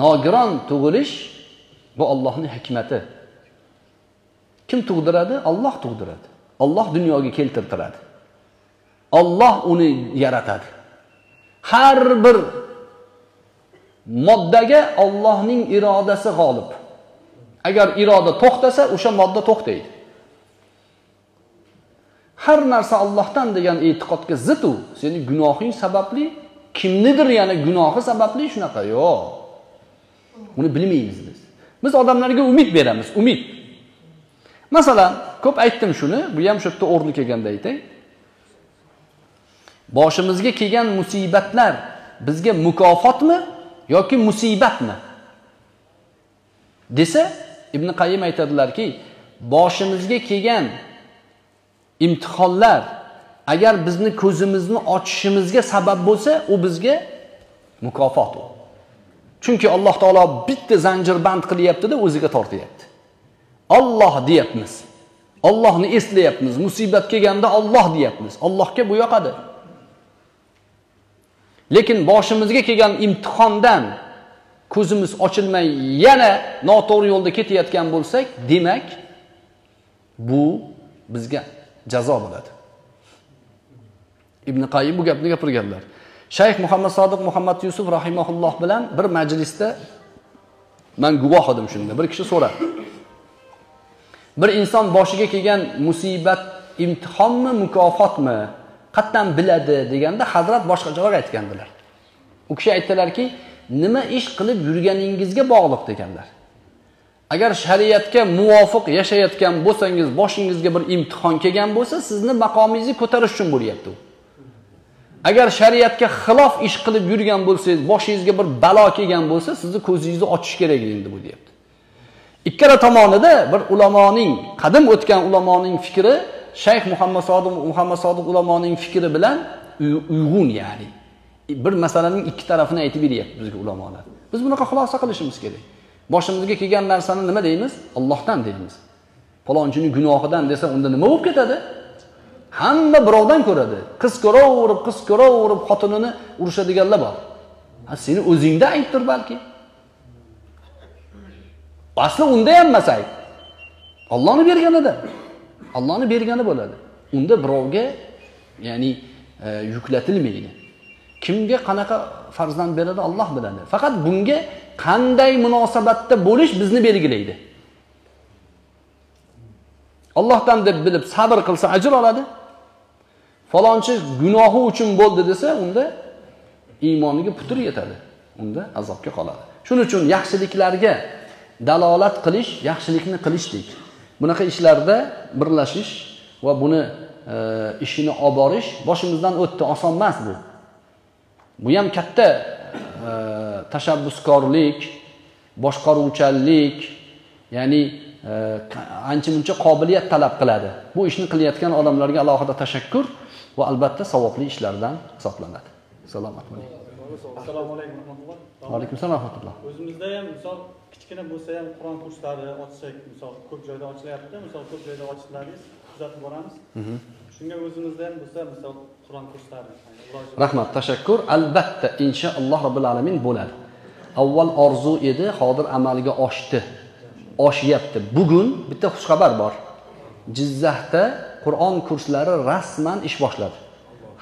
Nogiron tug'ilish bu Allohning hikmati. Kim tug'diradi? Alloh tug'diradi. Alloh dunyoga keltirtiradi. Alloh uni yaratadi. Har bir moddaga Allohning irodasi g'olib. Agar iroda to'xtasa, o'sha modda to'xtaydi. Har narsa Allohdan degan e'tiqodga zid u. Seni gunohing sababli, kimnidir yana gunohi sababli shunaqa yo'q. Uni bilmaymiz biz. Biz odamlarga umid beramiz, umid. Masalan, ko'p aytdim shuni, bu ham shu yerda o'rni kelganda aytay. Boshimizga kelgan musibatlar bizga mukofotmi yoki musibatmi? Desa, Ibn Qayyim aytadilarki, boshimizga kelgan imtihonlar agar bizni ko'zimizni ochishimizga sabab bo'lsa, u bizga mukofot u. Chunki Alloh taolo bitta zanjirband qilyapti-da, o'ziga tortyapti. Alloh deyapmiz. Allohni eslayapmiz. Musibat kelganda Alloh deyapmiz. Allohga bu yoqadi. Lekin boshimizga kelgan imtihondan ko'zimiz ochilmay yana noto'g'ri yo'lda ketayotgan bo'lsak, demak bu bizga jazo bo'ladi. Ibn Qayyim bu gapni gapirganlar. Shayx Muhammad Sodiq Muhammad Yusuf rahimahulloh bilan bir majlisda men guvoh edim shunda. Bir kishi so'radi. Bir inson boshiga kelgan musibat imtihonmi, mukofotmi? Qatdan biladi deganda hazrat boshqa javob aytgandilar. U kishi aytdilarki, nima ish qilib yurganingizga bog'liq deganlar. Agar shariatga muvofiq yashayotgan bo'lsangiz, boshingizga bir imtihon kelgan bo'lsa, sizni maqomingizni ko'tarish uchun bo'lyapti u. Agar shariatga xilof ish qilib yurgan bo'lsangiz, boshingizga bir balo kelgan bo'lsa, sizni ko'zingizni ochish kerak endi bu deyapti. Ikkala tomonida bir ulamoning, qadim o'tgan ulamoning fikri Shayx Muhammad Sodiq Muhammad Sodiq ulamoning fikri bilan uyg'un, ya'ni bir masalaning ikki tarafini aytib beryapti bizga ulamolar. Biz bunaqa xulosa qilishimiz kerak. Boshimizga kelgan narsani nima deymiz? Allohdan deymiz. Palonchining gunohidan desa, unda nima bo'lib ketadi? Hamma birovdan ko'radi. Qiz ko'raverib, qiz ko'raverib xotinini urishadiganlar bor. Ha, seni o'zingda aytdir balki. Asli unda ham emas ayb. Allohni berganida. Allohni bergani bo'ladi. Unda birovga ya'ni e, yuklatilmaydi. Kimga qanaqa farzand beradi, Alloh biladi. Faqat bunga qanday munosabatda bo'lish bizni belgilaydi. Allohdan deb bilib sabr qilsa ajr oladi. Falonchi gunohi uchun bo'ldi desa, unda iymoniga putur yetadi. Unda azobga qoladi. Shuning uchun yaxshiliklarga dalolat qilish, yaxshilikni qilishlik. Bunaqa ishlarda birlashish va buni e, ishini olib borish boshimizdan o'tdi, oson emas bu. Bu ham katta tashabbuskorlik, boshqaruvchanlik, ya'ni ancha-muncha qobiliyat talab qiladi. Bu ishni qilayotgan odamlarga alohida tashakkur va albatta savobli ishlardan hisoblanadi. Assalomu alaykum. Assalomu alaykum. Va alaykumsalom va rahmatulloh. O'zimizda ham misol kichkina bo'lsa ham Qur'on kurslari ochsak, misol ko'p joyda ochilyapti, misol ko'p joyda ochildingiz, kuzatib boramiz. Shunga o'zimizda ham bo'lsa, misol Qur'on kurslari. Rahmat, tashakkur. Albatta inshaalloh robbil alamin bo'ladi. Avval orzu edi, hozir amalga oshdi. Oshyapti. Bugun bitta xush xabar bor. Jizzaxda Qur'on kurslari rasman ish boshladi.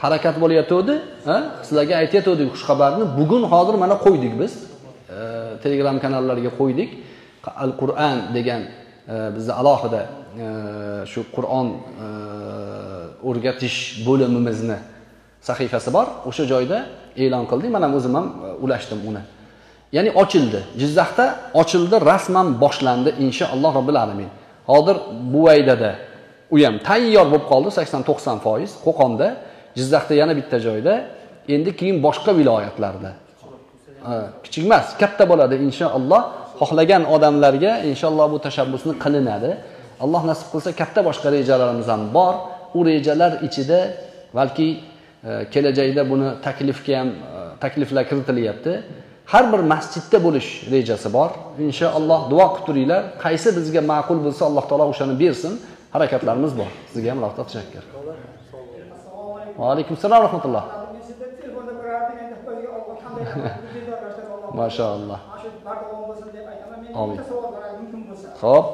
Harakat bo'layotdi, ha? Sizlarga aytayotdik xush xabarni. Bugun hozir mana qo'ydik biz. E, Telegram kanallariga qo'ydik. Al-Qur'on degan e, bizni alohida shu e, Qur'on e, o'rgatish bo'limimizni sahifasi bor. O'sha joyda e'lon qildik. Mana o'zim ham ulashdim uni. Ya'ni ochildi. Jizzaxda ochildi, rasman boshlandi inshaalloh robbil alamin. Hozir bu aydada u ham tayyor bo'lib qoldi sakson to'qson foiz. Qo'qonda, Jizzaxda yana bitta joyda, endi keyin boshqa viloyatlarda. Kichik emas, katta bo'ladi inshaalloh. Xohlagan odamlarga inshaalloh bu tashabbusni qilinadi. Alloh nasib qilsa katta boshqa rejalarimiz ham bor. U rejalar ichida balki kelajakda buni taklifga ham takliflar kiritilyapti. Har bir masjidda bo'lish rejasi bor. Inshaalloh duo qilib turinglar. Qaysi bizga ma'qul bo'lsa Alloh taolo o'shani bersin. Harakatlarimiz bor. Sizga ham rahmat, tashakkur. Wa alaykumsalom rahmatulloh. Mashallah. Amin. Xo'p.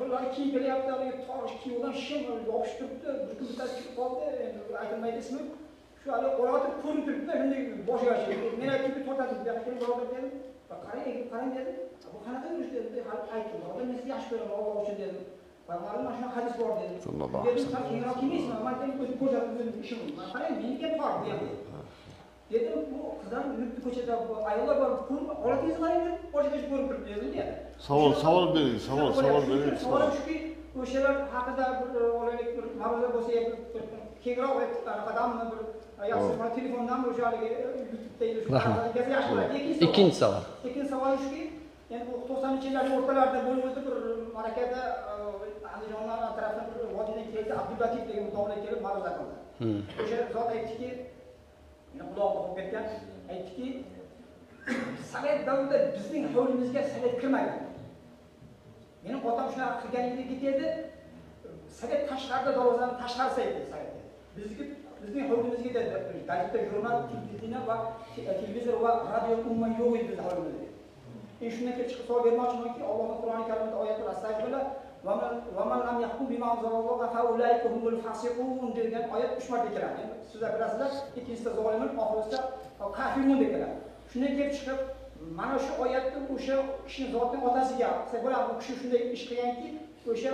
Birlar ki geliyaptı, tarih ki olan şimdi yapıştırdı, bütün tasdik kaldı, ayetmeydi ismi. Şu an orada kurun tuttu, şimdi boş yaşıyor. Nereye gibi topladı, bir akıllı vardı dedim. Bak karın, karın dedi. Bu kanatın üstü dedi, hal ayet var. Ben mesih aşk görüyorum, Allah için dedim. Bak varım aşağı hadis var dedi. Dedim sen kimra kimisin? Ama dedim bu koca bir işim. Karın bilgi var dedi. Dedim bu kızlar lütfü koçada ayılar var, kurun, orada izleyin dedim. Boş geç kurun tuttu dedim ya. Savol, savol bering, savol, savol bering. Savolim shuki, o'shalar haqida bir olaylik bir ma'lumot bo'lsa, kengroq qadamni bir yaxshi telefondan o'shaligi YouTube'da yaxshi. Ikkinchi savol. Ikkinchi savol shuki, endi bu to'qsoninchi yillar o'rtalarida bo'lib o'tdi bir marakada Andijonlar atrofida bir vodiydan keldi, Abdubatik degan to'g'ri kelib ma'ruza qildi. O'sha zot aytdiki, quloq bo'lib ketgan, aytdiki, Sovet davrida bizning hovlimizga Sovet kirmagan. Benim otam şuna kırganlıkla gittiydi, Sovet taşlarda dolazanın taşlarsaydı Sovet'te. Bizlik, bizim havlumuz giderdi. Gazetede jurnal, televizor ve radyo umman yok idi bizim havlumuzda. E şundan ki çıkıp soru vermek için ki Allah'ın Kur'an-ı Kerim'de ayetler estağfirullah وَمَنْ لَمْ يَحْكُمْ بِمَا أَنزَلَ اللّٰهُ فَاُولَٰئِكَ هُمُ الْفَاسِقُونَ deyilen ayet üç marta keladi. Sizler bilasizlar, ikkinchisi zolimin, oxirisi kofirun deb keladi. Shundan kelib chiqib mana shu oyatda o'sha kishini zotning otasiga aytsa bo'ladi, bu kishi shunday ish qilganki, o'sha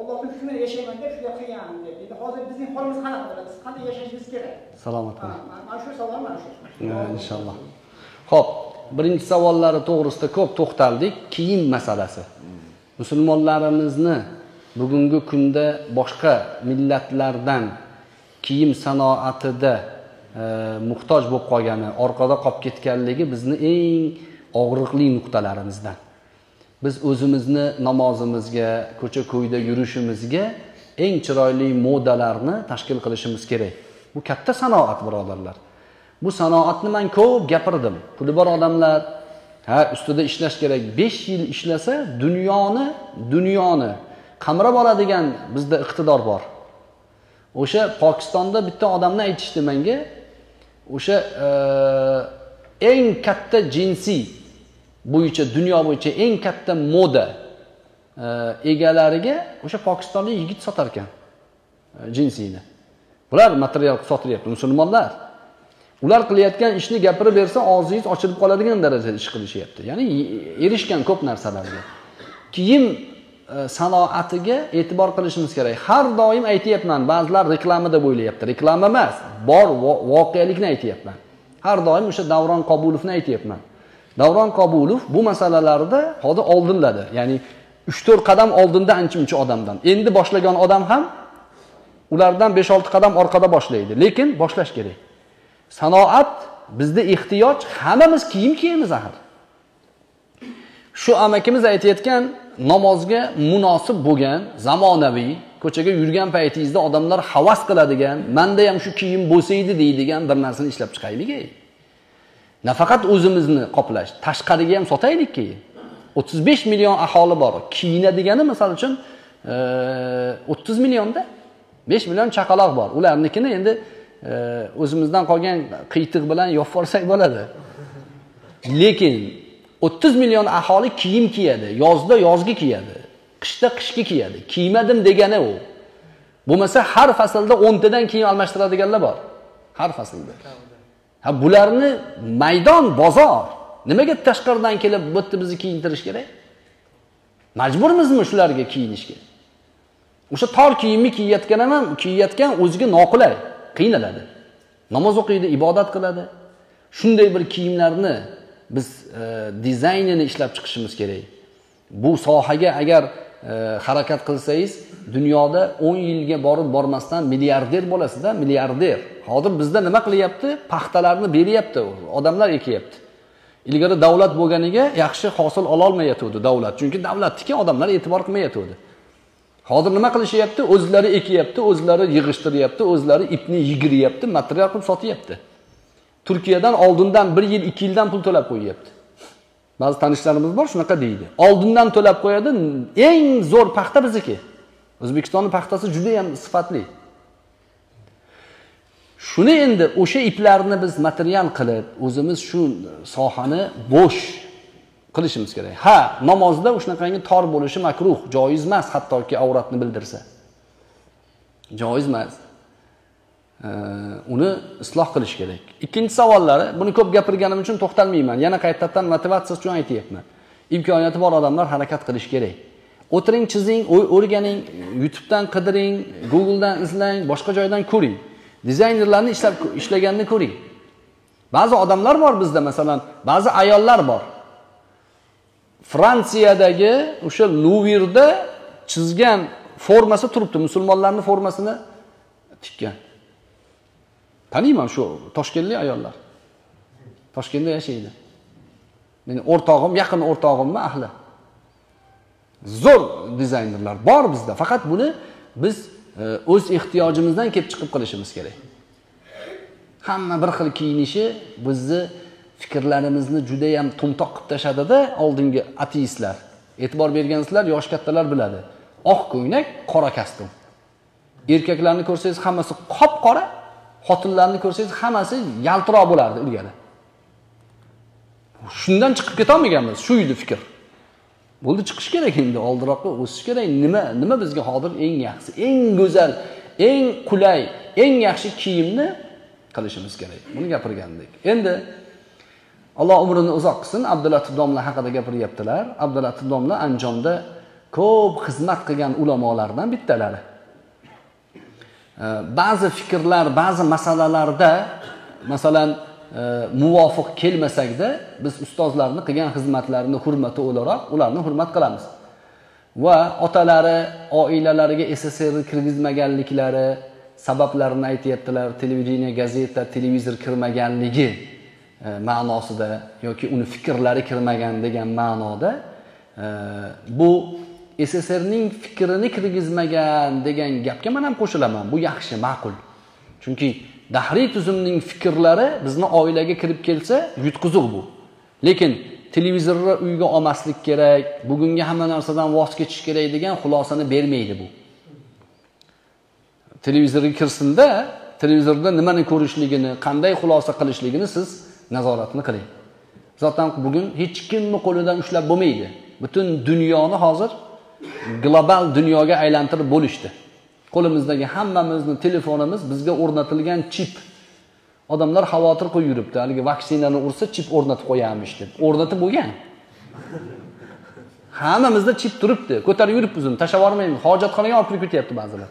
Allohning hukmida yashayman deb shunday qilgan deb. Endi hozir bizning holimiz qanaqa bo'ladi? Siz qanday yashashimiz kerak? Salomat bo'ling. Mana shu savol mana shu. Inshaalloh. Xo'p, birinchi savollari to'g'risida ko'p to'xtaldik. Kiyim masalasi. Musulmonlarimizni bugungi kunda boshqa millatlardan kiyim sanoatida muhtoj bo'lib qolgani, orqada qolib ketganligi bizni eng og'riqli nuqtalarimizdan. Biz o'zimizni namozimizga, ko'cha-ko'yda yurishimizga eng chiroyli modalarni tashkil qilishimiz kerak. Bu katta sanoat, birodarlar. Bu sanoatni men ko'p gapirdim. Puli bor odamlar, ha, ustida ishlash kerak. besh yil ishlasa dunyoni, dunyoni qamrab oladigan bizda iqtidor bor. O'sha Pokistonda bitta odamni aytishdi menga. O'sha e, eng katta jinsiy bo'yicha, dunyo bo'yicha eng katta moda e, egalariga o'sha Pokistonlik yigit sotar ekan jinsiyni. Bular material sotilyapti, musulmonlar. Ular qilayotgan ishni gapirib bersa, og'zingiz ochilib qoladigan darajada ish qilishyapti. Ya'ni erishgan ko'p narsalarga. Kiyim sanoatiga e'tibor qilishimiz kerak. Har doim aytayapman, ba'zilar reklamada bo'ylayapti. Reklama emas, bor voqelikni aytayapman. Har doim o'sha Davron Qobulovni aytayapman. Davron Qobulov bu masalalarda hozir oldinladi. Ya'ni uch to'rt qadam oldinda ancha-muncha odamdan. Endi boshlagan odam ham ulardan besh olti qadam orqada boshlaydi. Lekin boshlash kerak. Sanoat bizda ehtiyoj, hammamiz kiyim kiyamiz axir. Shu amakimiz aytayotgan namozga munosib bo'lgan, zamonaviy, ko'chaga yurgan paytingizda odamlar havas qiladigan, menda ham shu kiyim bo'lsa edi deydigan bir narsani ishlab chiqaylik-ey. Nafaqat o'zimizni qoplash, tashqariga ham sotaylik-ki. o'ttiz besh million aholi bor. Kiyinadigani masalan uchun o'ttiz millionda besh million chaqaloq bor. Ularnikini endi o'zimizdan qolgan qiytiq bilan yo'q qilsak bo'ladi. Lekin o'ttiz million aholi kiyim kiyadi. Yozda yozgi kiyadi. Qishda qishki kiyadi. Kiymadim degani u. Bo'lmasa har faslda o'ntadan kiyim almashtiradiganlar bor. Har faslda. Ha bularni maydon, bozor. Nimaga tashqaridan kelib bu yerda bizni kiyintirish kerak? Majburmizmi shularga kiyinishga? O'sha tor kiyimni kiyayotgan ham, kiyayotgan o'ziga noqulay, qiynaladi. Namoz o'qiydi, ibodat qiladi. Shunday bir kiyimlarni biz e, dizaynini ishlab chiqishimiz kerak. Bu sohaga agar e, harakat qilsangiz, dunyoda o'n yilga borib bormasdan milliarder bo'lasizda, milliarder. Hozir bizda nima qilyapti? Paxtalarni beryapti, odamlar ekiyapti. Ilgari davlat bo'lganiga yaxshi hosil ola olmayotdi davlat, chunki davlatniki odamlar e'tibor qilmayotdi. Hozir nima qilishyapti? O'zlari ekiyapti, o'zlari yig'ishtiryapti, o'zlari ipni yigiryapti, material qilib sotyapti. Turkiyadan oldindan bir yil ikki yildan pul to'lab qo'yibdi. Ba'zi tanishlarimiz bor, shunaqa deydi. Oldindan to'lab qo'yadi, eng zo'r paxta bizniki. O'zbekistonning paxtasi juda ham sifatli. Shuni endi o'sha iplarni biz material qilib, o'zimiz shu sohani bo'sh qilishimiz kerak. Ha, namozda o'shanaqangi tor bo'lishi makruh, joiz emas, hattoki avratni bildirsa. Joiz emas. Uni isloh qilish kerak. Ikkinchi savollari, buni ko'p gapirganim uchun to'xtalmayman. Yana qaytadan motivatsiya uchun aytayapman. Imkoniyati bor odamlar harakat qilish kerak. O'tiring, chizing, o'rganing, YouTube'dan qidiring, Google'dan izlang, boshqa joydan ko'ring. Dizaynerlarni ishlab ishlaganini ko'ring. Ba'zi odamlar bor bizda, masalan, ba'zi ayollar bor. Fransiyadagi o'sha Luvrda chizgan formasi turibdi, musulmonlarning formasini tikkan. Taniyman shu Toshkentlik ayollar. Toshkentda yashaydi. Meni o'rtog'im, yaqin o'rtog'imning ahli. Zo'r dizaynerlar bor bizda. Faqat buni biz o'z ehtiyojimizdan kelib chiqib qilishimiz kerak. Hamma bir xil kiyinishi bizni fikrlarimizni juda ham to'mtoq qilib tashadida oldingi ateistlar. E'tibor bergansizlar, yosh kattalar biladi. Oq ko'ylak, qora kostyum. Erkaklarni ko'rsangiz hammasi qop-qora. Xotinlarni ko'rsangiz hammasi yaltiroq bo'lardi ilgari. Shundan chiqib keta olmaganmiz, shu edi fikr. Bo'ldi, chiqish kerak endi, oldiroqqa o'sish kerak. Nima nima bizga hozir eng yaxshi, eng go'zal, eng qulay, eng yaxshi kiyimni qilishimiz kerak. Buni gapirgandik. Endi Alloh umrini uzoq qilsin. Abdulatif domla haqida gapiryaptilar. Abdulatif domla Anjomda ko'p xizmat qilgan ulamolardan bittalari. Ba'zi fikrlar, ba'zi masalalarda, masalan, muvofiq kelmasakda biz ustozlarni qilgan xizmatlarini hurmati o'laroq ularni hurmat qilamiz. Va otalari oilalariga S S Rni kirgizmaganliklari sabablarini aytayaptilar, televideniya, gazeta, televizor kirmaganligi ma'nosida yoki uni fikrlari kirmagan degan ma'noda bu S S Rning fikrini kirgizmagan degan gapga men ham qo'shilaman. Bu yaxshi, ma'qul. Chunki dahriy tuzumning fikrlari bizni oilaga kirib kelsa, yutqizuq bu. Lekin televizorni uyga olmaslik kerak, bugungi hamma narsadan voz kechish kerak degan xulosani bermaydi bu. Televizorga kirsinda, televizorda nimani ko'rishligini, qanday xulosa qilishligini siz nazoratini qiling. Zaten bugun hech kimni qo'lidan ushlab bo'lmaydi. Butun dunyoni hozir global dunyoga aylantirib bo'lishdi. Qo'limizdagi hammamizni telefonimiz bizga o'rnatilgan chip. Odamlar xavotir qo'yib yuribdi. Hali vaksinani ursa chip o'rnatib qo'yamish deb. O'rnatib bo'lgan. hammamizda chip turibdi. Ko'tarib yuribmiz, tashlab yormaymiz. Hojatxonaga olib kirib ketyapti ba'zilar.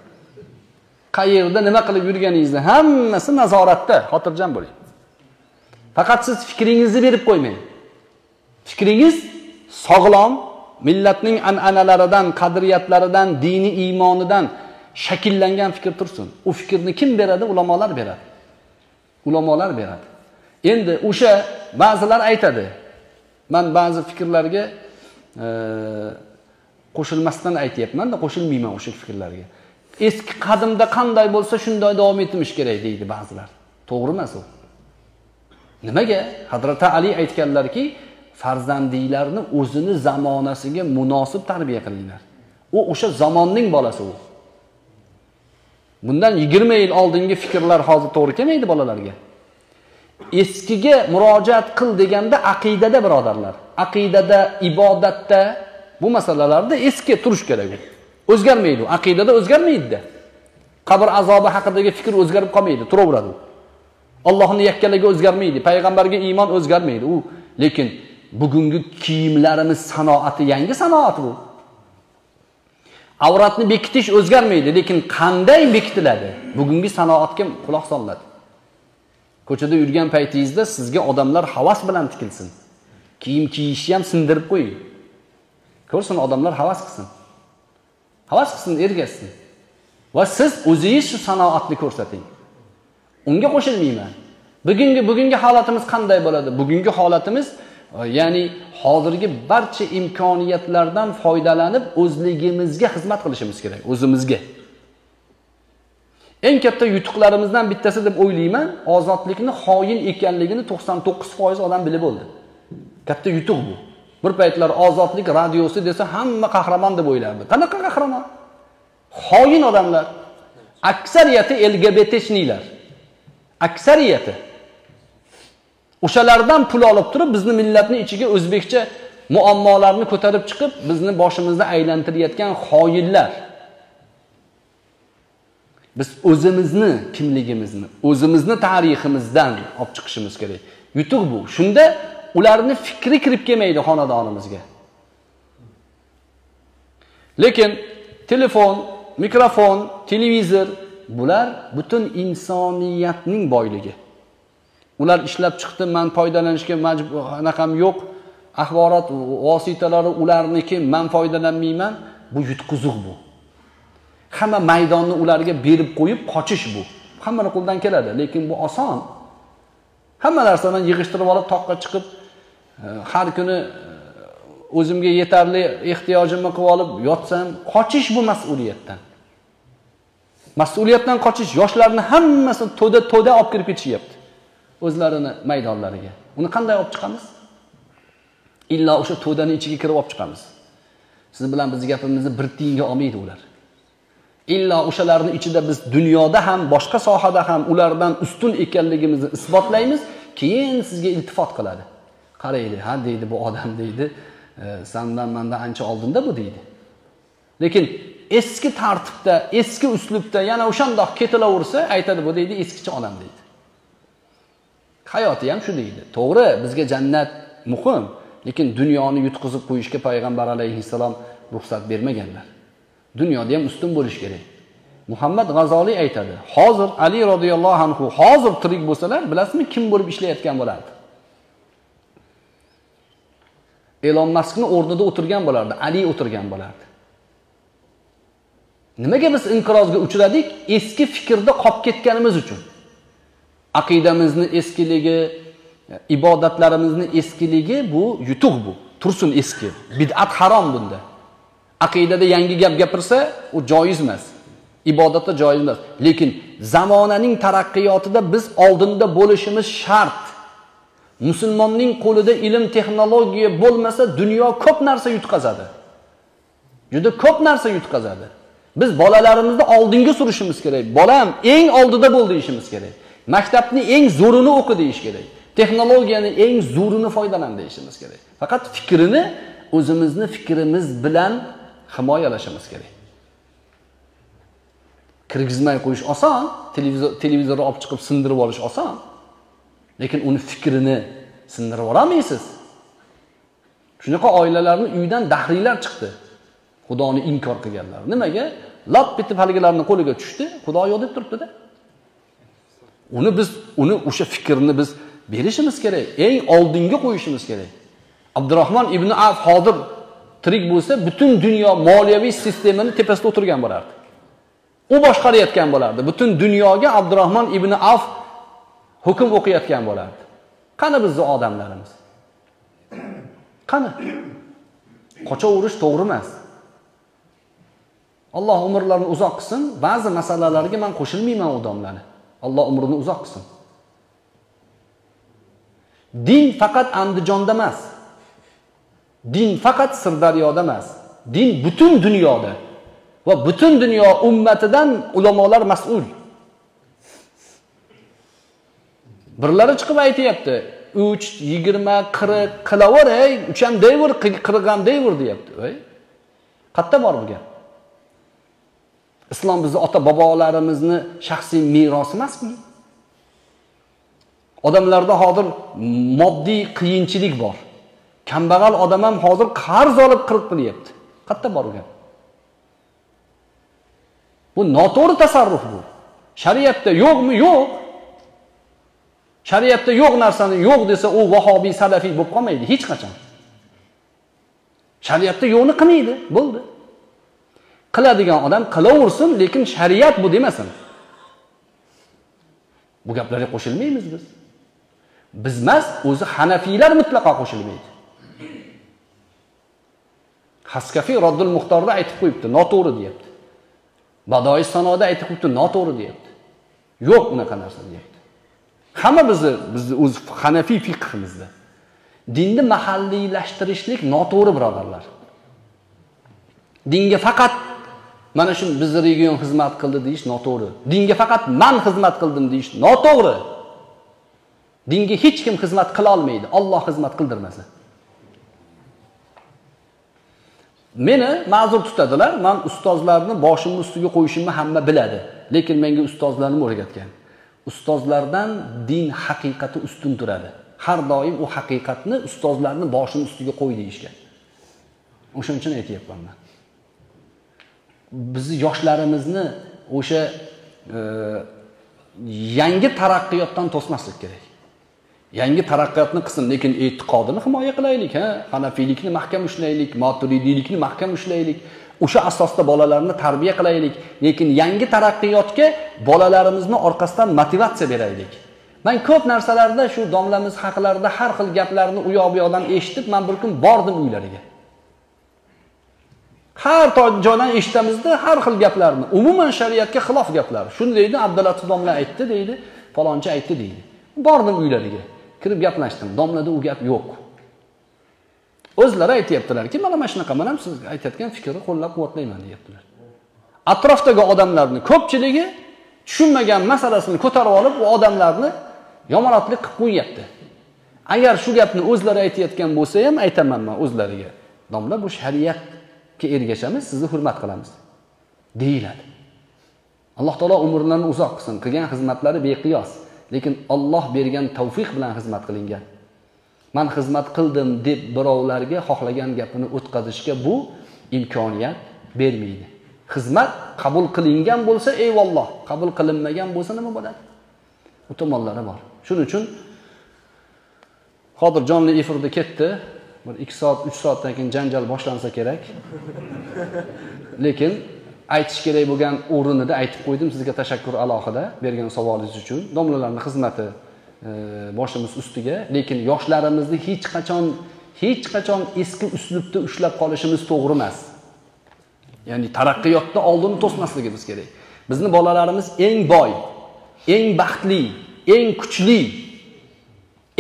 Qayerda nima qilib yurganingizni hammasi nazoratda, xotirjam bo'ling. Faqat siz fikringizni berib qo'ymang. Fikringiz sog'lom, millatning an'analaridan, qadriyatlaridan, dini iymonidan shakllangan fikr tursin. U fikrni kim beradi? Ulamolar beradi. Ulamolar beradi. Endi o'sha ba'zilar aytadi. Men ba'zi fikrlarga qo'shilmasdan aytayapman-da, qo'shilmayman o'sha fikrlarga. Eski qadimda qanday bo'lsa shunday davom etmish kerak deydi ba'zilar. To'g'ri emas u. Nimaga? Hazrat Ali aytganlarki, farzandinglarni o'zini zamonasiga munosib tarbiya qilinglar. U o'sha zamonning bolasi u. Bundan yigirma yil oldingi fikrlar hozir to'g'ri kelmaydi bolalarga. Eskiga murojaat qil deganda aqidada birodarlar, aqidada, ibodatda bu masalalarda eski turish kerak. O'zgarmaydi, aqidada o'zgarmaydi. Qabr azobi haqidagi fikr o'zgarib qolmaydi, turaveradi. Allohning yakkaligiga o'zgarmaydi, payg'ambarga iymon o'zgarmaydi u, lekin bugungi kiyimlarimiz sanoati yangi sanoat bu. Avratni bekitish o'zgarmaydi, lekin qanday bekitiladi? Bugungi sanoatga quloq soladi. Ko'chada yurgan paytingizda sizga odamlar havas bilan tikilsin. Kiyim kiyishni ham sindirib qo'ying. Ko'rsin odamlar havas qilsin. Havas qilsin, ergashsin. Va siz o'zingiz shu sanoatni ko'rsating. Unga qo'shilmayman. Bugungi bugungi holatimiz qanday bo'ladi? Bugungi holatimiz ya'ni hozirgi barcha imkoniyatlardan foydalanib o'zligimizga xizmat qilishimiz kerak, o'zimizga. Eng katta yutuqlarimizdan bittasi deb o'ylayman, ozodlikni xoin ekanligini to'qson to'qqiz foiz odam bilib oldi. Katta yutuq bu. Bir paytlar ozodlik radiosi desa hamma qahramon deb o'ylardi. Qanaqa qahramon? Xoin odamlar, aksariyati L G B T-chilar. Aksariyati o'shalardan pul olib turib bizni millatning ichiga o'zbekcha muammolarni ko'tarib chiqib bizni boshimizda aylantirayotgan xoinlar. Biz o'zimizni kimligimizni, o'zimizni tariximizdan olib chiqishimiz kerak. Yutuq bu. Shunda ularni fikri kirib kelmaydi xonadonimizga. Lekin telefon, mikrofon, televizor bular butun insoniyatning boyligi. Ular ishlab chiqdi, men foydalanishga majbur anaqam yo'q. Axborot vositalari ularniki, men foydalanmayman. Bu yutquzuq bu. Hamma maydonni ularga berib qo'yib qochish bu. Hammani qo'ldan keladi, lekin bu oson. Hamma narsani yig'ishtirib olib toqqa chiqib, har kuni o'zimga yetarli ehtiyojimni qilib olib yotsam, qochish bu mas'uliyatdan. Mas'uliyatdan qochish. Yoshlarni hammasi to'da-to'da olib kirib ketishyapti o'zlarini maydonlariga. Uni qanday olib chiqamiz? Illa o'sha to'daning ichiga kirib olib chiqamiz. Siz bilan bizning gapimizni bir tiyinga olmaydi ular. Illa o'shalarning ichida biz dunyoda ham, boshqa sohada ham ulardan ustun ekanligimizni isbotlaymiz, keyin sizga iltifot qiladi. Qaraydi, ha deydi bu odam deydi, e, sendan mendan ancha oldinda bu deydi. Lekin eski tartibda, eski uslubda yana o'shandoq ketilaversa, aytadi bu deydi, eskicha odam deydi. Hayoti ham shu deydi. To'g'ri, bizga jannat muhim, lekin dunyoni yutqizib qo'yishga payg'ambar alayhissalom ruxsat bermaganlar. Dunyoda ham ustun bo'lish kerak. Muhammad G'azoliy aytadi, hozir Ali radhiyallohu anhu hozir tirik bo'lsalar, bilasizmi kim bo'lib ishlayotgan bo'lardi? Elon Musk'ni o'rnida o'tirgan bo'lardi, Ali o'tirgan bo'lardi. Nimaga biz inqirozga uchradik? Eski fikrda qolib ketganimiz uchun. Aqidamizni eskiligi, ibodatlarimizni eskiligi bu yutuq bu. Tursun eski. Bid'at harom bunda. Aqidada yangi gap gapirsa u joiz emas. Ibodatda joiz emas. Lekin zamonaning taraqqiyotida biz oldinda bo'lishimiz shart. Musulmonning qo'lida ilm, texnologiya bo'lmasa dunyo ko'p narsa yutqazadi. Juda ko'p narsa yutqazadi. Biz bolalarimizni oldinga surishimiz kerak. Bolam eng oldida bo'l deyishimiz kerak. Maktabni eng zo'rini o'qi deyish kerak. Texnologiyani eng zo'rini foydalan deyishimiz kerak. Faqat fikrini o'zimizni fikrimiz bilan himoyalashimiz kerak. Kirgizmay qo'yish oson, televizor televizorni olib chiqib sindirib olish oson. Lekin uni fikrini sindirib olmaysiz. Shunaqa oilalarning uydan dahrilar chiqdi. Xudoni inkor qilganlar. Nimaga? Lab bitib haligilarning qo'liga tushdi, Xudo yo'q deb turibdi-da. Uni biz, uni o'sha fikrini biz berishimiz kerak, eng oldinga qo'yishimiz kerak. Abdurrahmon ibn Avf hozir tirik bo'lsa, butun dunyo moliyaviy sistemini tepasida o'tirgan bo'lardi. U boshqarayotgan bo'lardi. Butun dunyoga Abdurrahmon ibn Avf hukm o'qiyotgan bo'lardi. Qani bizning odamlarimiz? Qani? Qochaqurish to'g'ri emas. Allah umrlarını uzoq qilsin. Ba'zi masalalarga men qo'shilmayman odamlarni. Allah umrini uzoq qilsin. Din faqat Andijonda emas. Din faqat Sirdaryoda emas. Din butun dunyoda va butun dunyo ummatidan ulamolar mas'ul. Birlari chiqib aytayapti, uch, yigirma, qirq qilaveray, ucham deyver, qirqdan deyver deyapti. Voy. Qatta bor bu gap? İslam bizni ota bobolarimizni shaxsiy merosi emasmi? Odamlarda hozir moddiy qiyinchilik bor. Kambag'al odam ham hozir qarz olib qirq qilyapti. Qatta bor gap? Bu noto'g'ri tasarruf bu. Shariatda yo'qmi? Yo'q. Shariatda yo'q narsani yo'q desa u vahobiy, salafiy bo'lib qolmaydi hech qachon. Shariatda yo'qni qilmaydi, bo'ldi. Qiladigan odam qilaversin, lekin shariat bu demasin. Bu gaplarga qo'shilmaymiz biz. Biz emas, o'zi Hanafiylar mutlaqo qo'shilmaydi. Haskafi Raddul Muxtorda aytib qo'yibdi, noto'g'ri deyapti. Badoi sanoda aytib qo'yibdi, noto'g'ri deyapti. Yo'q unaqa narsa deyapti. Hamma bizni bizni o'zi Hanafiy fiqhimizda dinni mahalliylashtirishlik noto'g'ri, birodarlar. Dinga faqat mana shu bizni region xizmat qildi deyish noto'g'ri. Dinga faqat men xizmat qildim deyish noto'g'ri. Dinga hech kim xizmat qila olmaydi, Alloh xizmat qildirmasa. Meni ma'zur tutadilar, men ustozlarni boshimning ustiga qo'yishimni hamma biladi, lekin menga ustozlarni o'rgatgan. Ustozlardan din haqiqati ustun turadi. Har doim u haqiqatni ustozlarni boshining ustiga qo'y deyishgan. O'shaning uchun aytayapman men. Bizni yoshlarimizni o'sha e, yangi taraqqiyotdan to'smaslik kerak. Yangi taraqqiyotni qilsin, lekin e'tiqodini himoya qilaylik, ha, Hanafiylikni mahkam ushlaylik, Maturidiylikni mahkam ushlaylik. O'sha asosda bolalarni tarbiya qilaylik, lekin yangi taraqqiyotga bolalarimizni orqasidan motivatsiya beraylik. Men ko'p narsalarda shu domlamiz haqlarida har xil gaplarni u yoq bu yoqdan eshitib, men bir kun bordim uylariga. Har joydan eshitamizda har xil gaplarni, umuman shariatga xilof gaplar. Shuni deydi, Abdulatif domla aytdi deydi, falonchi aytdi deydi. Bordim uylariga, kirib gaplashdim. Domlada u gap yo'q. O'zlari aytayaptilarki, mana mana shunaqa, men ham siz aytayotgan fikrni qo'llab-quvvatlayman deyaptilar. Atrofdagi odamlarning ko'pchiligi tushunmagan masalasini ko'tarib olib, u odamlarni yomonotlik qilib qo'yapti. Agar shu gapni o'zlari aytayotgan bo'lsa ham, aytaman men o'zlariga, domla bu shariat ki ergashamiz, sizni hurmat qilamiz deyiladi. Alloh taolo umrlarini uzoq qilsin, qilgan xizmatlari beqiyos, lekin Alloh bergan tavfiq bilan xizmat qilingan. Men xizmat qildim deb birovlarga xohlagan gapini o'tkazishga bu imkoniyat bermaydi. Xizmat qabul qilingan bo'lsa eyvalloh, qabul qilinmagan bo'lsa nima bo'ladi? Bu tomonlari bor. Shuning uchun hozir jonli efirda ketdi. ikki soat, uch soatdan keyin janjal boshlansa kerak. Lekin aytish kerak bo'lgan o'rinida aytib qo'ydim. Sizga tashakkur alohida bergan savolingiz uchun. Domlalarning xizmati e, boshimiz ustiga, lekin yoshlarimizni hech qachon hech qachon eski uslubda ushlab qolishimiz to'g'ri emas. Ya'ni taraqqiyotni oldini to'smasligimiz kerak. Bizning bolalarimiz eng boy, eng baxtli, eng kuchli,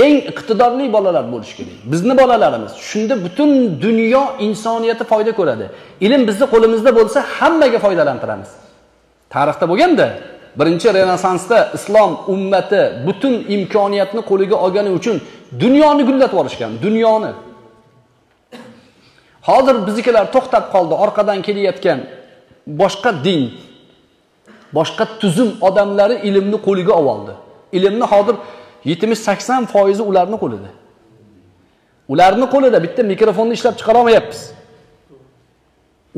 eng iqtidorli bolalar bo'lish kerak. Bizni bolalarimiz shunda butun dunyo insoniyati foyda ko'radi. Ilm bizni qo'limizda bo'lsa hammaga foydalantiramiz. Tarixda bo'lganda, birinchi Renessansda islom ummati butun imkoniyatni qo'liga olgani uchun dunyoni gullatib olishgan, dunyoni. Hozir biznikilar to'xtab qoldi, orqadan kelayotgan boshqa din, boshqa tuzum odamlari ilmni qo'liga oldi. Ilmni hozir yetmish sakson foizi ularning qo'lida. Ularni qo'lida bitta mikrofonni ishlab chiqara olmayapmiz.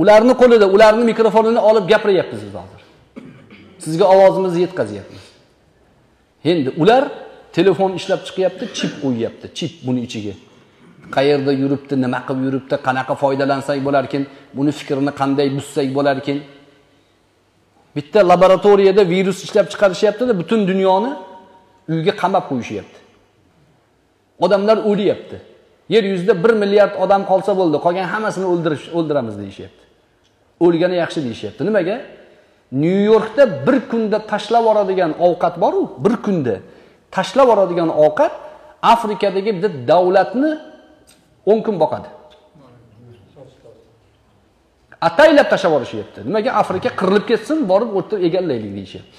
Ularni qo'lida, ularni mikrofonini olib gapiryapmiz biz hozir. Sizga ovozimizni yetkazyapmiz. Endi ular telefon ishlab chiqyapti, chip qo'yapti. Chip buni ichiga. Qayerda yuribdi, nima qilib yuribdi, qanaqa foydalansak bo'lar ekan, buni fikrini qanday buzsak bo'lar ekan? Bitta laboratoriyada virus ishlab chiqarishyapti-da, butun dunyoni uyga qamab qo'yishyapti. Odamlar o'lyapti. Yer yüzde bir milyard odam qolsa bo'ldi, qolgan hammasini o'ldirish, o'ldiramiz deyishyapti. O'lgani yaxshi deyishyapti. Nimaga? New Yorkda bir kunda tashlab yoradigan ovqat bor-ku, bir kunda tashlab yoradigan ovqat Afrikadagi bir davlatni o'n kun boqadi. Ataylab tashlab yorishyapti. Nimaga? Afrika qirilib ketsin, borib o'tirib egallaylik deyishyapti.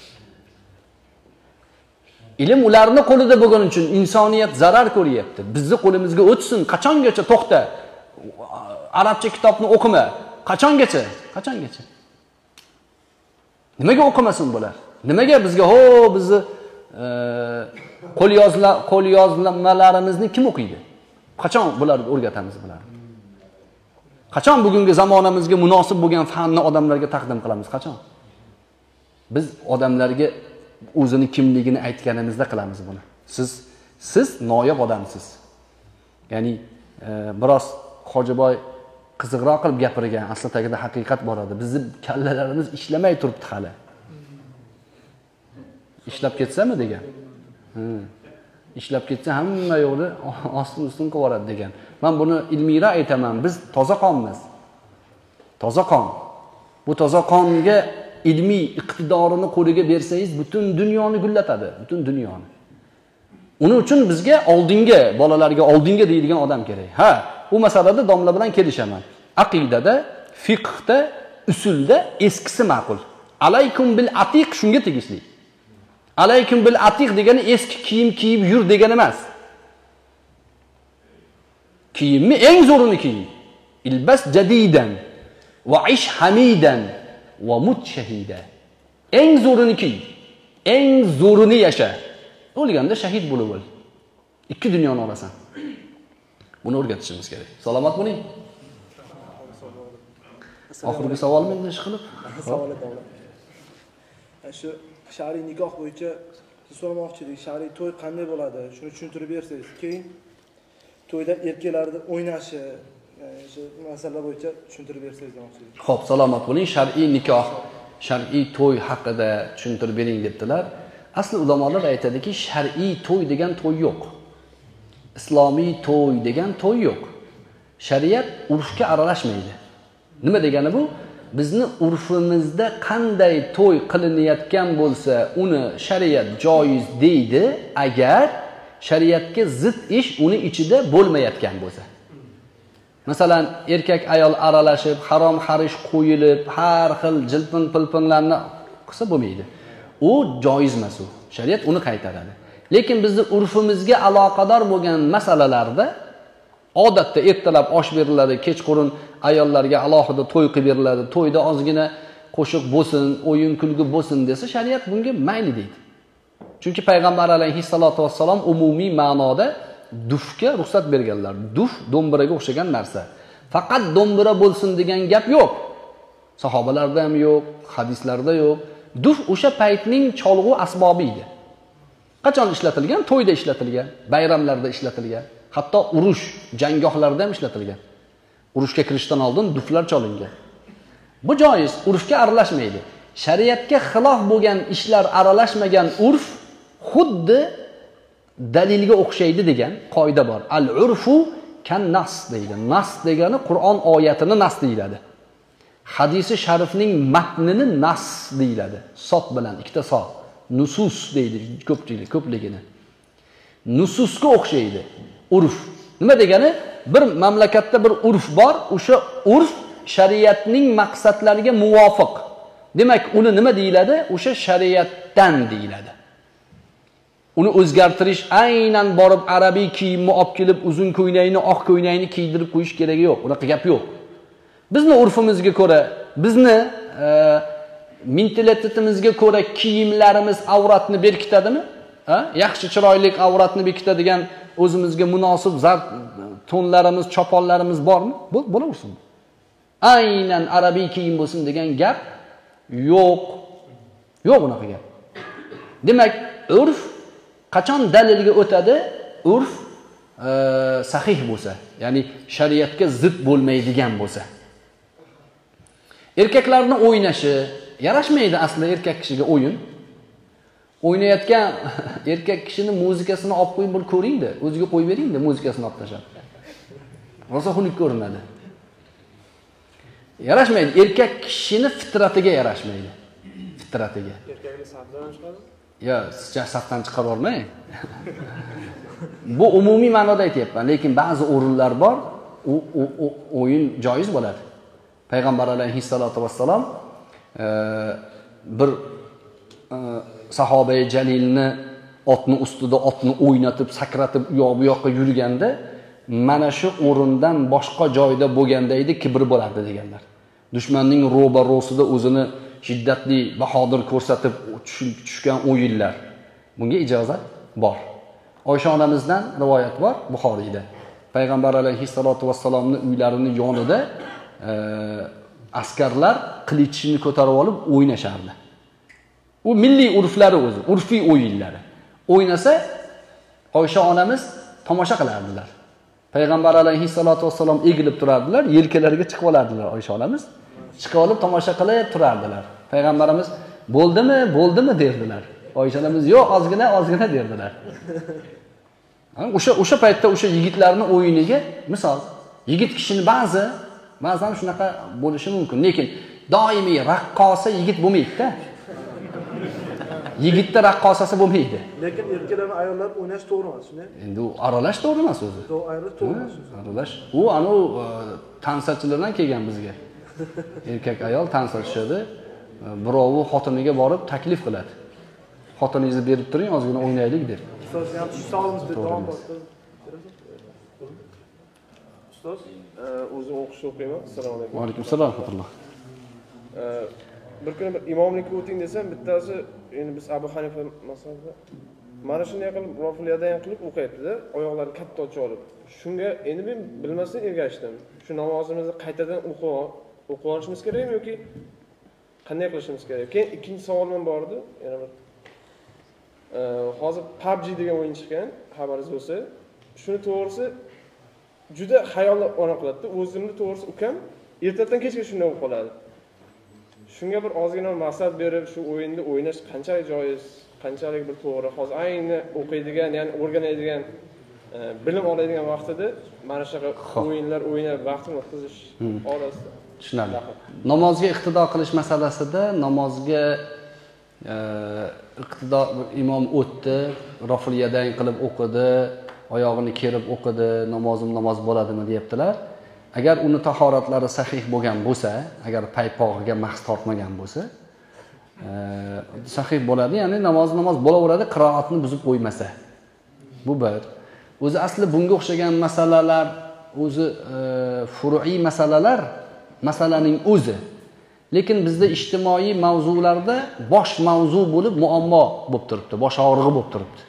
İlim ularni qo'lida bo'lgani uchun insoniyat zarar ko'ryapti. Bizni qo'limizga o'tsin, qachongacha to'xta. Arabcha kitobni o'qima. Qachongacha? Qachongacha? Nimaga o'qimasin bular? Nimaga bizga ho bizni qo'l yozla qo'l yozmalarimizni kim o'qiydi? Qachon bularni o'rgatamiz bularni? Qachon bugungi zamonamizga munosib bo'lgan fanni odamlarga taqdim qilamiz? Qachon? Biz odamlarga o'zini kimligini aytganimizda qilamiz buni. Siz siz noyob odamsiz. Ya'ni e, biroz Hojiboy qiziqroq qilib gapirgan, asli tagida haqiqat bor edi. Bizning kallalarimiz ishlamay turibdi hali. Ishlab ketsami degan. Ishlab ketsa hamma yo'li ostin ustin qilib boradi degan. Men buni ilmiyroq aytaman. Biz toza qonmiz. Toza qon. Bu toza qonga ilmiy iqtidorini qo'liga bersangiz butun dunyoni gullatadi, butun dunyoni. Uning uchun bizga oldinga, bolalarga oldinga deyilgan odam kerak. Ha, bu masalada domla bilan kelishaman. Aqidada, fiqhda, usulda eskisi ma'qul. Alaykum bil atiq shunga tegishli. Alaykum bil atiq degani eski kiyim kiyib yur degani emas. Kiyimni eng zo'rini kiy. Ilbas jadidan va ish hamidan. Va mut shahida. Eng zo'rini kiy. Eng zo'rini yasha. O'lganda shahid bo'lib o'l. Ikki dunyoni olasan. Buni o'rgatishimiz kerak. Salomat bo'ling. Oxirgi savol menda ish qilib. Savol davlat. Shu shariy nikoh bo'yicha so'ramoqchi edik. Shariy to'y qanday bo'ladi? Shuni tushuntirib bersangiz. Keyin to'yda erkaklarni o'ynashi shu masala bo'yicha tushuntirib bersangiz demoqchi edim. Xo'p, salomat bo'ling. Shar'iy nikoh, shar'iy to'y haqida tushuntirib bering debdilar. Asli ulamolar aytadiki, shar'iy to'y degan to'y yo'q. Islomiy to'y degan to'y yo'q. Shariat urfga aralashmaydi. Nima degani bu? Bizni urfimizda qanday to'y qilinayotgan bo'lsa, uni shariat joiz deydi, agar shariatga zid ish uni ichida bo'lmayotgan bo'lsa. Masalan, erkak ayol aralashib, harom xarish qo'yilib, har xil jilpin pilpinlarni qilsa bo'lmaydi. U joiz emas u. Shariat uni qaytaradi. Lekin bizni urfimizga aloqador bo'lgan masalalarda odatda ertalab osh beriladi, kechqurun ayollarga alohida to'y qilib beriladi. To'yda ozgina qo'shiq bo'lsin, o'yin kulgi bo'lsin desa, shariat bunga mayli deydi. Chunki payg'ambar alayhissalatu vassalom umumiy ma'noda dufga ruxsat berganlar. Duf do'mbiraga o'xshagan narsa. Faqat do'mbira bo'lsin degan gap yo'q. Sahobalarda ham yo'q, hadislarda yo'q. Duf o'sha paytning cholg'u asbobi edi. Qachon ishlatilgan? To'yda ishlatilgan, bayramlarda ishlatilgan, hatto urush, jangohlarda ham ishlatilgan. Urushga kirishdan oldin duflar cholingan. Bu joiz, urfga aralashmaydi. Shariatga xilof bo'lgan ishlar aralashmagan urf xuddi dalilga o'xshaydi degan qoida bor. Al-urfu kan nas deydi. Nas degani Qur'on oyatini nas deyiladi. Hadisi sharifning matnini nas deyiladi. Sot bilan ikkita sot. Nusus deydi ko'pchilik ko'pligini. Nususga o'xshaydi urf. Nima degani? Bir mamlakatda bir urf bor, o'sha urf shariatning maqsadlariga muvofiq. Demak, uni nima deyiladi? O'sha shariatdan deyiladi. Uni o'zgartirish aynan borib arabiy kiyimni olib kelib uzun ko'ylakni, oq ko'ylakni kiydirib qo'yish keragi yo'q. Unaqa gap yo'q. Bizni urfimizga ko'ra, bizni e, mentalitetimizga ko'ra kiyimlarimiz avratni berkitadimi? Ha? Yaxshi chiroyli avratni bekitadigan o'zimizga munosib zarb tonlarimiz, choponlarimiz bormi? Bo'laversin. Aynan arabiy kiyim bo'lsin degan gap yo'q. Yo'q unaqa gap. Demak, urf qachon dalilga o'tadi? Urf e, sahih bo'lsa, ya'ni shariatga zid bo'lmaydigan bo'lsa. Erkaklarni o'ynashi yarashmaydi aslında erkak kishiga o'yin. O'ynayotgan erkak kishining muzikasini olib qo'yib bir ko'ringda, o'ziga qo'yib beringda muzikasini olib tashlab. Rosa xunuk ko'rinadi. Yarashmaydi. Erkak kishining fitratiga yarashmaydi. Fitratiga. Erkakni safdan chiqarib? Yo, sizcha safdan chiqarib olmang. Bu umumiy ma'noda aytayapman, lekin ba'zi o'rinlar bor, u o'yin joiz bo'ladi. Payg'ambar alayhissalatu vassalom e, bir e, sahobai jalilni otni ustida otni o'ynatib, sakratib, u yoq bu yoqqa yurganda mana shu o'rindan boshqa joyda bo'lganda edi kibr bo'lardi deganlar. Dushmanning ro'barosida o'zini shiddatli bahodir ko'rsatib tushgan o'yinlar. Bunga ijozat bor. Oysha onamizdan rivoyat bor Buxoriyda. Payg'ambar alayhissalatu vassalomni uylarini yonida e, askarlar qilichini ko'tarib olib o'ynashardi. U milliy urflari o'zi, urfiy o'yinlari. O'ynasa Oysha onamiz tomosha qilardilar. Payg'ambar alayhissalatu vassalom egilib turardilar, yelkalariga chiqib olardilar Oysha onamiz. Chiqib olib tomosha qilib turardilar. Payg'ambarimiz "Bo'ldimi? Bo'ldimi?" derdilar. Oysha onamiz "Yo'q, ozgina, ozgina" derdilar. O'sha o'sha paytda o'sha yigitlarning o'yiniga misol, yigit kishining ba'zi, ba'zan shunaqa bo'lishi mumkin, lekin doimiy raqqosa yigit bo'lmaydi-da. Yigitda raqqosasi bo'lmaydi. Lekin erkaklar va ayollar o'ynash to'g'ri emas, shunday? Endi u aralash to'g'ri emas o'zi. To'g'ri, ayolish to'g'ri emas. Aralash. U anu tansachilardan kelgan bizga. Erkak ayol tansachishadi. Birovi xotiniga borib taklif qiladi. Xotiningizni berib turing, ozgina o'ynaylik deb. Ustoz, yaxshi tushsa olamiz deb davom ettirasiz. Ustoz, o'zim o'qishni o'qiyman. Assalomu alaykum. Va alaykum assalom va rahmatulloh. Bir kuni imomlikka o'ting desam, bittasi endi biz Abu Hanifa masalada mana shunday qilib rofiliyadan qilib o'qiyapti-da, oyoqlari katta ochib olib. Shunga endi men bilmasdan ergashdim. Shu namozimizni qaytadan o'qib o'qib olishimiz kerakmi yoki qanday qilishimiz kerak? Keyin ikkinchi savolim bor edi, yana bir. Hozir P U B G degan o'yin chiqqan, xabaringiz bo'lsa, shuni to'g'risi juda xayolni ona qiladi-da, o'zimni to'g'risi ukam ertadan kechga shunday o'qib qoladi. Shunga bir ozgina maqsad berib, shu o'yinni o'ynash qanchalik joiz, qanchalik bir to'g'ri. Hozir ayni o'qiydigan, ya'ni o'rganadigan, e, bilim oladigan vaqtida mana shunaqa o'yinlar o'ynab vaqtni o'tkazish orasida. Tushunarli. Namozga iqtido qilish masalasida namozga e, iqtido imom o'tdi, rofiliyadan qilib o'qidi, oyog'ini kerib o'qidi, namozim namoz bo'ladimi deyaptilar. Agar uni tahoratlari sahih bo'lgan bo'lsa, agar paypog'iga mahs tortmagan bo'lsa, sahih bo'ladi, ya'ni namoz namoz bo'laveradi, qiroatni buzib qo'ymasa. Bu bir. O'zi asli bunga o'xshagan masalalar, o'zi furuiy masalalar, masalaning o'zi. Lekin bizda ijtimoiy mavzularda bosh mavzu bo'lib muammo bo'lib turibdi, bosh og'rig'i bo'lib turibdi.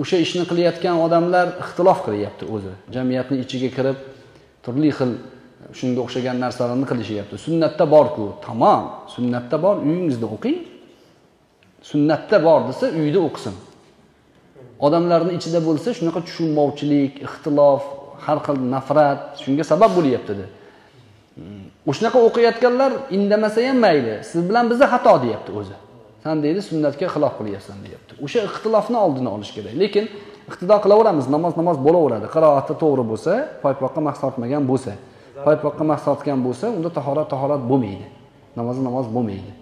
O'sha ishni qilayotgan odamlar ixtilof qilyapti o'zi. Jamiyatning ichiga kirib turli xil shunga o'xshagan narsalarni qilishyapti. Sunnatda bor-ku, tamom, sunnatda bor, uyingizda o'qing. Sunnatda bor desa, uyda o'qisin. Odamlarning ichida bo'lsa, shunaqa tushunmovchilik, ixtilof, har xil nafrat shunga sabab bo'lyapti-da. O'shnaqa o'qiyotganlar indamasa ham mayli. Siz bilan bizni xato deyapti o'zi. Sen deydi, sunnatga xilof qilyapsan deyapti. O'sha ixtilofni oldini olish kerak. Lekin iqtido qilaveramiz, namoz namoz bo'laveradi. Qiroatda to'g'ri bo'lsa, paypoqqa mahs tortmagan bo'lsa, paypoqqa mahs tortgan bo'lsa, unda tahorat tahorat bo'lmaydi. Namoz namoz bo'lmaydi.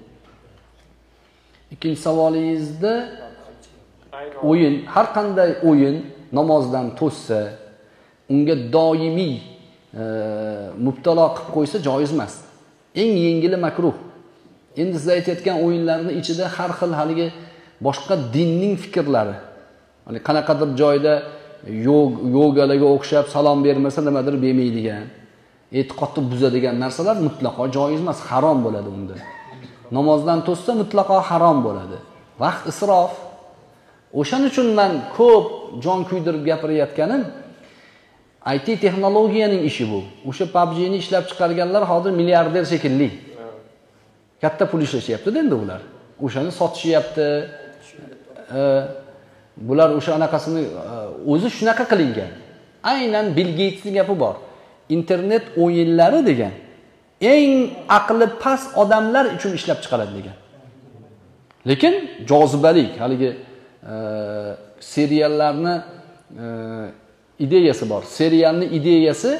Ikkinchi savolingizda o'yin, har qanday o'yin namozdan to'ssa, unga doimiy e, mubtalo qilib qo'ysa joiz emas. Eng yengili makruh. Endi siz aytayotgan o'yinlarning ichida har xil haligi boshqa dinning fikrlari, ya'ni qanaqadir joyda yog yogalarga o'xshab salom bermasa nimadir bermaydigan, e'tiqodni buzadigan narsalar mutlaqo joiz emas, harom bo'ladi unda. Namozdan to'ssa mutlaqo harom bo'ladi. Vaqt isrof. O'shaning uchun men ko'p jon kuydirib gapirayotganim I T texnologiyaning ishi bu. O'sha P U B G ni ishlab chiqarganlar hozir milliarder shekilli. Katta pul ishlashyapti-da endi ular. O'shani sotishyapti. Bular o'sha anaqasini o'zi shunaqa qilingan. Aynan Bill Gatesning gapi bor. Internet o'yinlari degan eng aqli past odamlar uchun ishlab chiqariladi degan. Lekin jozibali haligi seriallarni ideyasi bor. Serialni ideyasi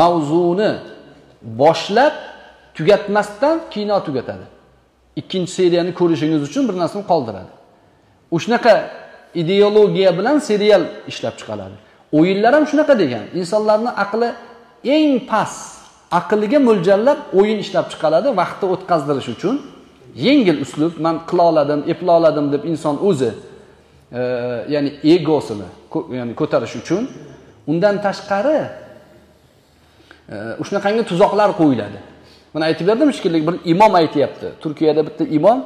mavzuni boshlab tugatmasdan kino tugatadi. Ikkinchi seriyani ko'rishingiz uchun bir narsani qoldiradi. O'shnaqa ideologiya bilan serial ishlab chiqaradi. O'yinlar ham shunaqa degan. Insonlarning aqli eng past, aqliga mo'ljallab o'yin ishlab chiqaradi vaqtni o'tkazdirish uchun. Yengil uslub, men qila oladim, epla oladim deb inson o'zi e, ya'ni egosini ya'ni ko'tarish uchun undan tashqari o'shanaqangi e, tuzoqlar qo'yiladi. Mana aytib berdim shekilli bir imom aytayapti. Turkiyada bitta imom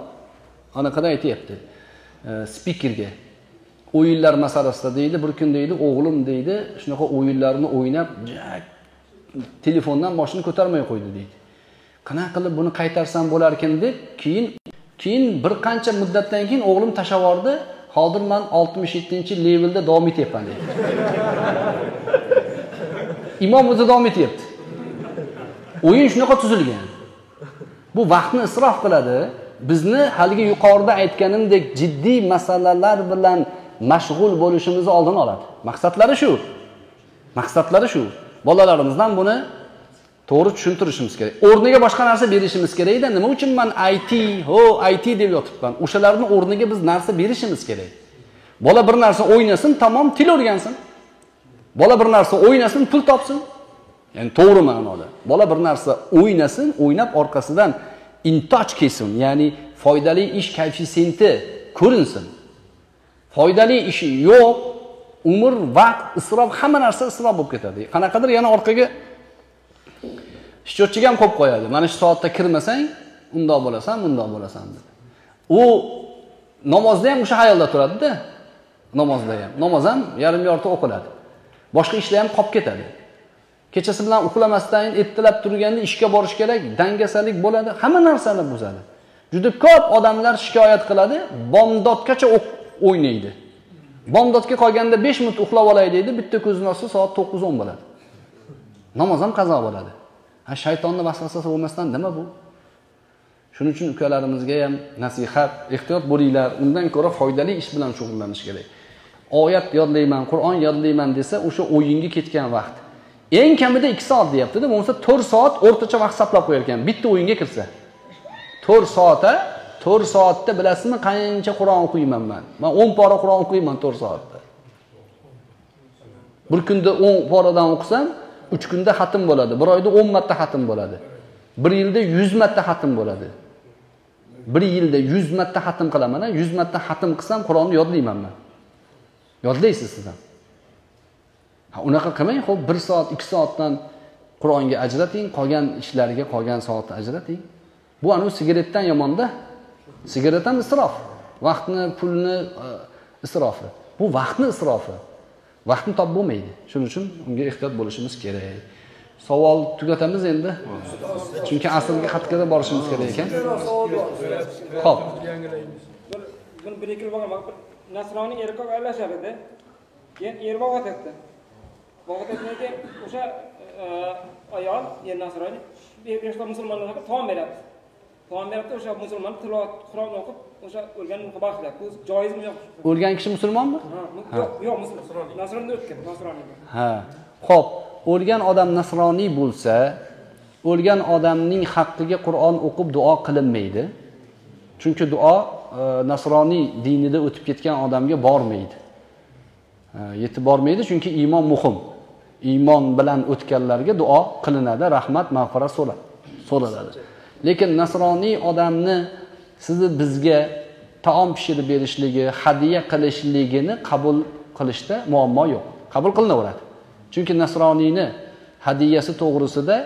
anaqadan aytayapti. E, spikerga o'yinlar masalasida deydi, bir kun deydi, o'g'lim deydi, shunaqa o'yinlarni o'ynab, telefondan boshini ko'tarmay qo'ydi deydi. Qana qilib buni qaytarsam bo'larkan deb, keyin keyin bir qancha muddatdan keyin o'g'lim tashlab yubordi. Hozir men oltmish yettinchi levelda davom etyapman deydi. Imom o'zi davom etyapti. O'yin shunaqa tuzilgan. Bu vaqtni isrof qiladi. Bizni haligi yuqorida aytganimdek jiddiy masalalar bilan mashg'ul bo'lishimizni oldini oladi. Maqsadlari shu. Maqsadlari shu. Bolalarimizdan buni to'g'ri tushuntirishimiz kerak. O'rniga boshqa narsa berishimiz kerak-da. Nima uchun men I T, ho, I T deb yotibman. O'shalarning o'rniga biz narsa berishimiz kerak. Bola bir narsa o'ynasin, tamom til o'rgansin. Bola bir narsa o'ynasin, pul topsin. Ya'ni to'g'ri ma'noda. Bola bir narsa o'ynasin, o'ynab orqasidan intoj kesin, ya'ni foydali ish koeffitsiyenti ko'rinsin. Foydali ishi yo'q, umr, vaqt, isrof, hamma narsa isrof bo'lib ketadi. Qanaqadir yana orqaga ishchotchiga ham qo'yib qo'yadi. Mana shu soatda kirmasang, undoq bo'lasan, bundoq bo'lasan deb. U namozda ham o'sha hayolda turadi-da. Namozda ham. Namoz ham yarim yorti o'qiladi. Boshqa ishlar ham qolib ketadi. Kechasi bilan uxlamasdan ertalab turganda ishga borish kerak, dangasalik bo'ladi, hamma narsani buzadi. Juda ko'p odamlar shikoyat qiladi, bomdodgacha o'ynaydi. Bomdodga qolganda besh minut uxlab olay deydi, bitta ko'zini ochsa soat to'qqiz o'n bo'ladi. Namoz ham qazo bo'ladi. Ha shaytonning vasvasasi bo'lmasdan nima bu? Shuning uchun ukalarimizga ham nasihat, ehtiyot bo'linglar, undan ko'ra foydali ish bilan shug'ullanish kerak. Oyat yodlayman, Qur'on yodlayman desa, o'sha o'yinga ketgan vaqt eng kamida ikki soat deyapti-da, bo'lmasa to'rt soat o'rtacha vaqt hisoblab qo'yar ekan. Bitta o'yinga kirsa. to'rt soatda to'rt soatda bilasizmi qancha Qur'on o'qiyman men? Men o'n pora Qur'on o'qiyman to'rt soatda. Bir kunda o'n poradan o'qisam, uch kunda xatm bo'ladi. Bir oyda o'n marta xatm bo'ladi. Bir yilda yuz marta xatm bo'ladi. Bir yilda yuz marta xatm qilaman, yuz marta xatm qilsam Qur'onni yodlayman men. Yodlaysiz siz ham. Ha unaqa qilmang, xo'p bir soat, ikki soatdan Qur'onga ajrating, qolgan ishlarga qolgan soatni ajrating. Bu anu sigaretdan yomon-da. Sigaret ham isrof. Vaqtni, pulni isrofi. Bu vaqtni isrofi. Vaqtni topib bo'lmaydi. Shuning uchun unga ehtiyot bo'lishimiz kerak. Savol tugatamiz endi. Chunki aslga qatqada borishimiz kerak ekan. Xo'p. Buni bir ikki bo'lgan vaqt nasroniy erkak aylashadi-da. Keyin er bo'g'atadi. Bo'g'atadiki o'sha ayol er nasroniy bebrishda musulmonlarga to'g'on beradi. Muhammadda o'sha musulmon tilovat Qur'on o'qib, o'sha o'lgan muqobaxlar. Bu joizmi yo'q? O'lgan kishi musulmonmi? Ha, yo'q, yo'q musulmon. Nasroniy o'tgan, nasroniy. Ha. Xo'p, o'lgan odam nasroniy bo'lsa, o'lgan odamning haqqiga Qur'on o'qib duo qilinmaydi. Chunki duo nasroniy dinida o'tib ketgan odamga bormaydi. Yetib bormaydi chunki iymon muhim. Iymon bilan o'tganlarga duo qilinadi, rahmat, mag'firat so'raladi. Lekin nasroniy odamni sizni bizga taom pishirib berishligi, hadiya qilishligini qabul qilishda muammo yo'q. Qabul qilinaveradi. Chunki nasroniyni hadiyasi to'g'risida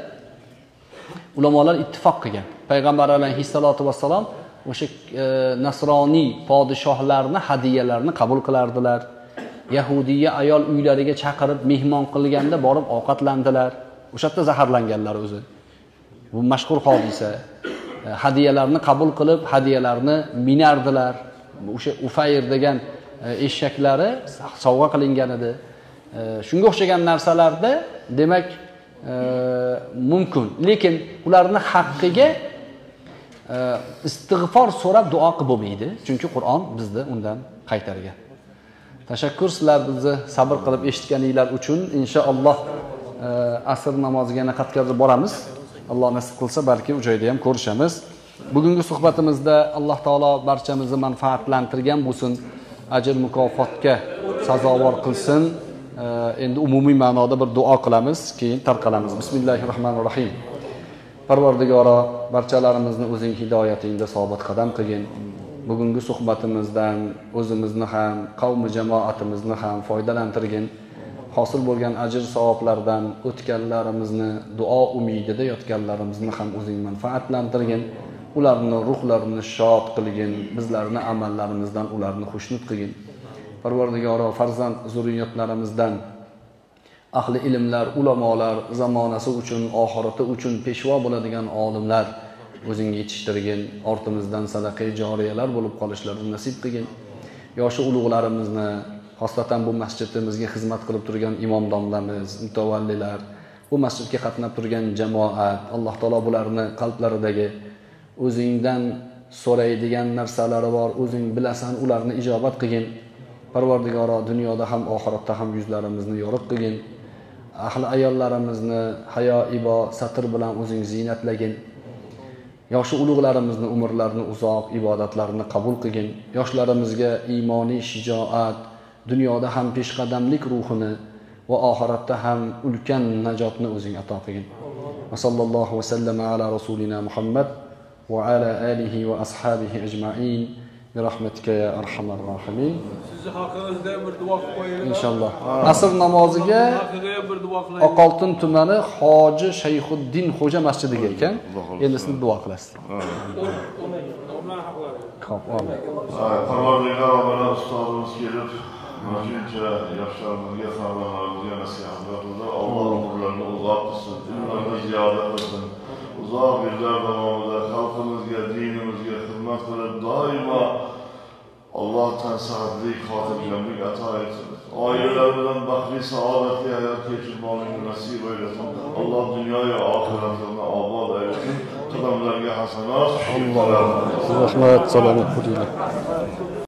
ulamolar ittifoq qilgan. Payg'ambar alayhis solatu va sallam o'sha nasroniy podshohlarni hadiyalarini qabul qilardilar. Yahudiya ayol uylariga chaqirib mehmon qilganda borib ovqatlandilar. O'sha yerda zaharlanganlar o'zi. Bu mashhur hodisa. Hadiyalarni qabul qilib, hadiyalarni minardilar. O'sha Ufayr degan eshaklari sovg'a qilingan edi. Shunga o'xshagan narsalarda demak mumkin. Lekin ularning haqqiga istig'for so'rab duo qilib bo'lmaydi. Chunki Qur'on bizni undan qaytargan. Tashakkur sizlar bizni sabr qilib eshitganinglar uchun. Inshaalloh asr namoziga yana qatqazib boramiz. Alloh nasib qilsa balki u joyda ham ko'rishamiz. Bugungi suhbatimizda Alloh taolo barchamizni manfaatlantirgan bo'lsin. Ajr mukofotga sazovor qilsin. Endi umumiy ma'noda bir duo qilamiz, keyin tarqalamiz. Bismillahirrahmanirrahim. Parvardigoro, barchalarimizni o'zing hidoyatingda sobit qadam qilgin. Bugungi suhbatimizdan o'zimizni ham, qavmi jamoatimizni ham foydalantirgin. Hosil bo'lgan ajr savoblardan o'tganlarimizni, duo umidida yotganlarimizni ham o'zing manfaatlantirgin. Ularni ruhlarini shod qilgin, bizlarni amallarimizdan ularni xushnud qilgin. Parvardigoro, farzand zurriyatlarimizdan ahli ilmlar, ulamolar, zamonasi uchun, oxirati uchun peshvo bo'ladigan olimlar o'zing yetishtirgin. Ortimizdan sadaqa joriyalar bo'lib qolishlarini nasib qilgin. Yoshi ulug'larimizni, xosatan bu masjidimizga xizmat qilib turgan imomdomlarimiz, mutavallilar, bu masjidga qatnab turgan jamoat, Alloh taolo ularni qalblaridagi o'zingdan so'raydigan narsalari bor, o'zing bilasan, ularni ijobat qilgin. Parvardigoro, dunyoda ham oxiratda ham yuzlarimizni yorug' qilgin. Ahli ayollarimizni hayo, ibo, satr bilan o'zing ziynatlagin. Yoshi ulug'larimizni umrlarini uzoq, ibodatlarini qabul qilgin. Yoshlarimizga iymoniy shijoat, dunyoda ham peshqadamlik ruhini va oxiratda ham ulkan najotni o'zing ato qilgin. Va sallallohu va sallama ala rasulina Muhammad va ala alihi va ashabihi ajma'in. Rahmetke ya arhamar rahimin. Siz hakkınızda bir dua koyun. İnşallah. Asr namazıge Oqoltin tumani Hoji Shayxuddin Xo'ja masjidiga ekan. Enisini dua qilasizlar. Parvardigor mana ustozimiz kelib, buncha yoshlarga sog'lomlarga nasihat qildi. Alloh umrlarini uzoq qilsin, umrlarini ziyoda qilsin. Uzoq yillar davomida xalqimizga, dinimizga xizmat qilib, doimo Allohdan saxovatlik, xotirjamlik ato etsin. Oilalarimizdan baxtli, saodatli hayot kechirmoqni nasib etsin. Alloh dunyo va oxiratini obod etsin. Qadamlarga hasanat, rahmat, salomat bo'ling.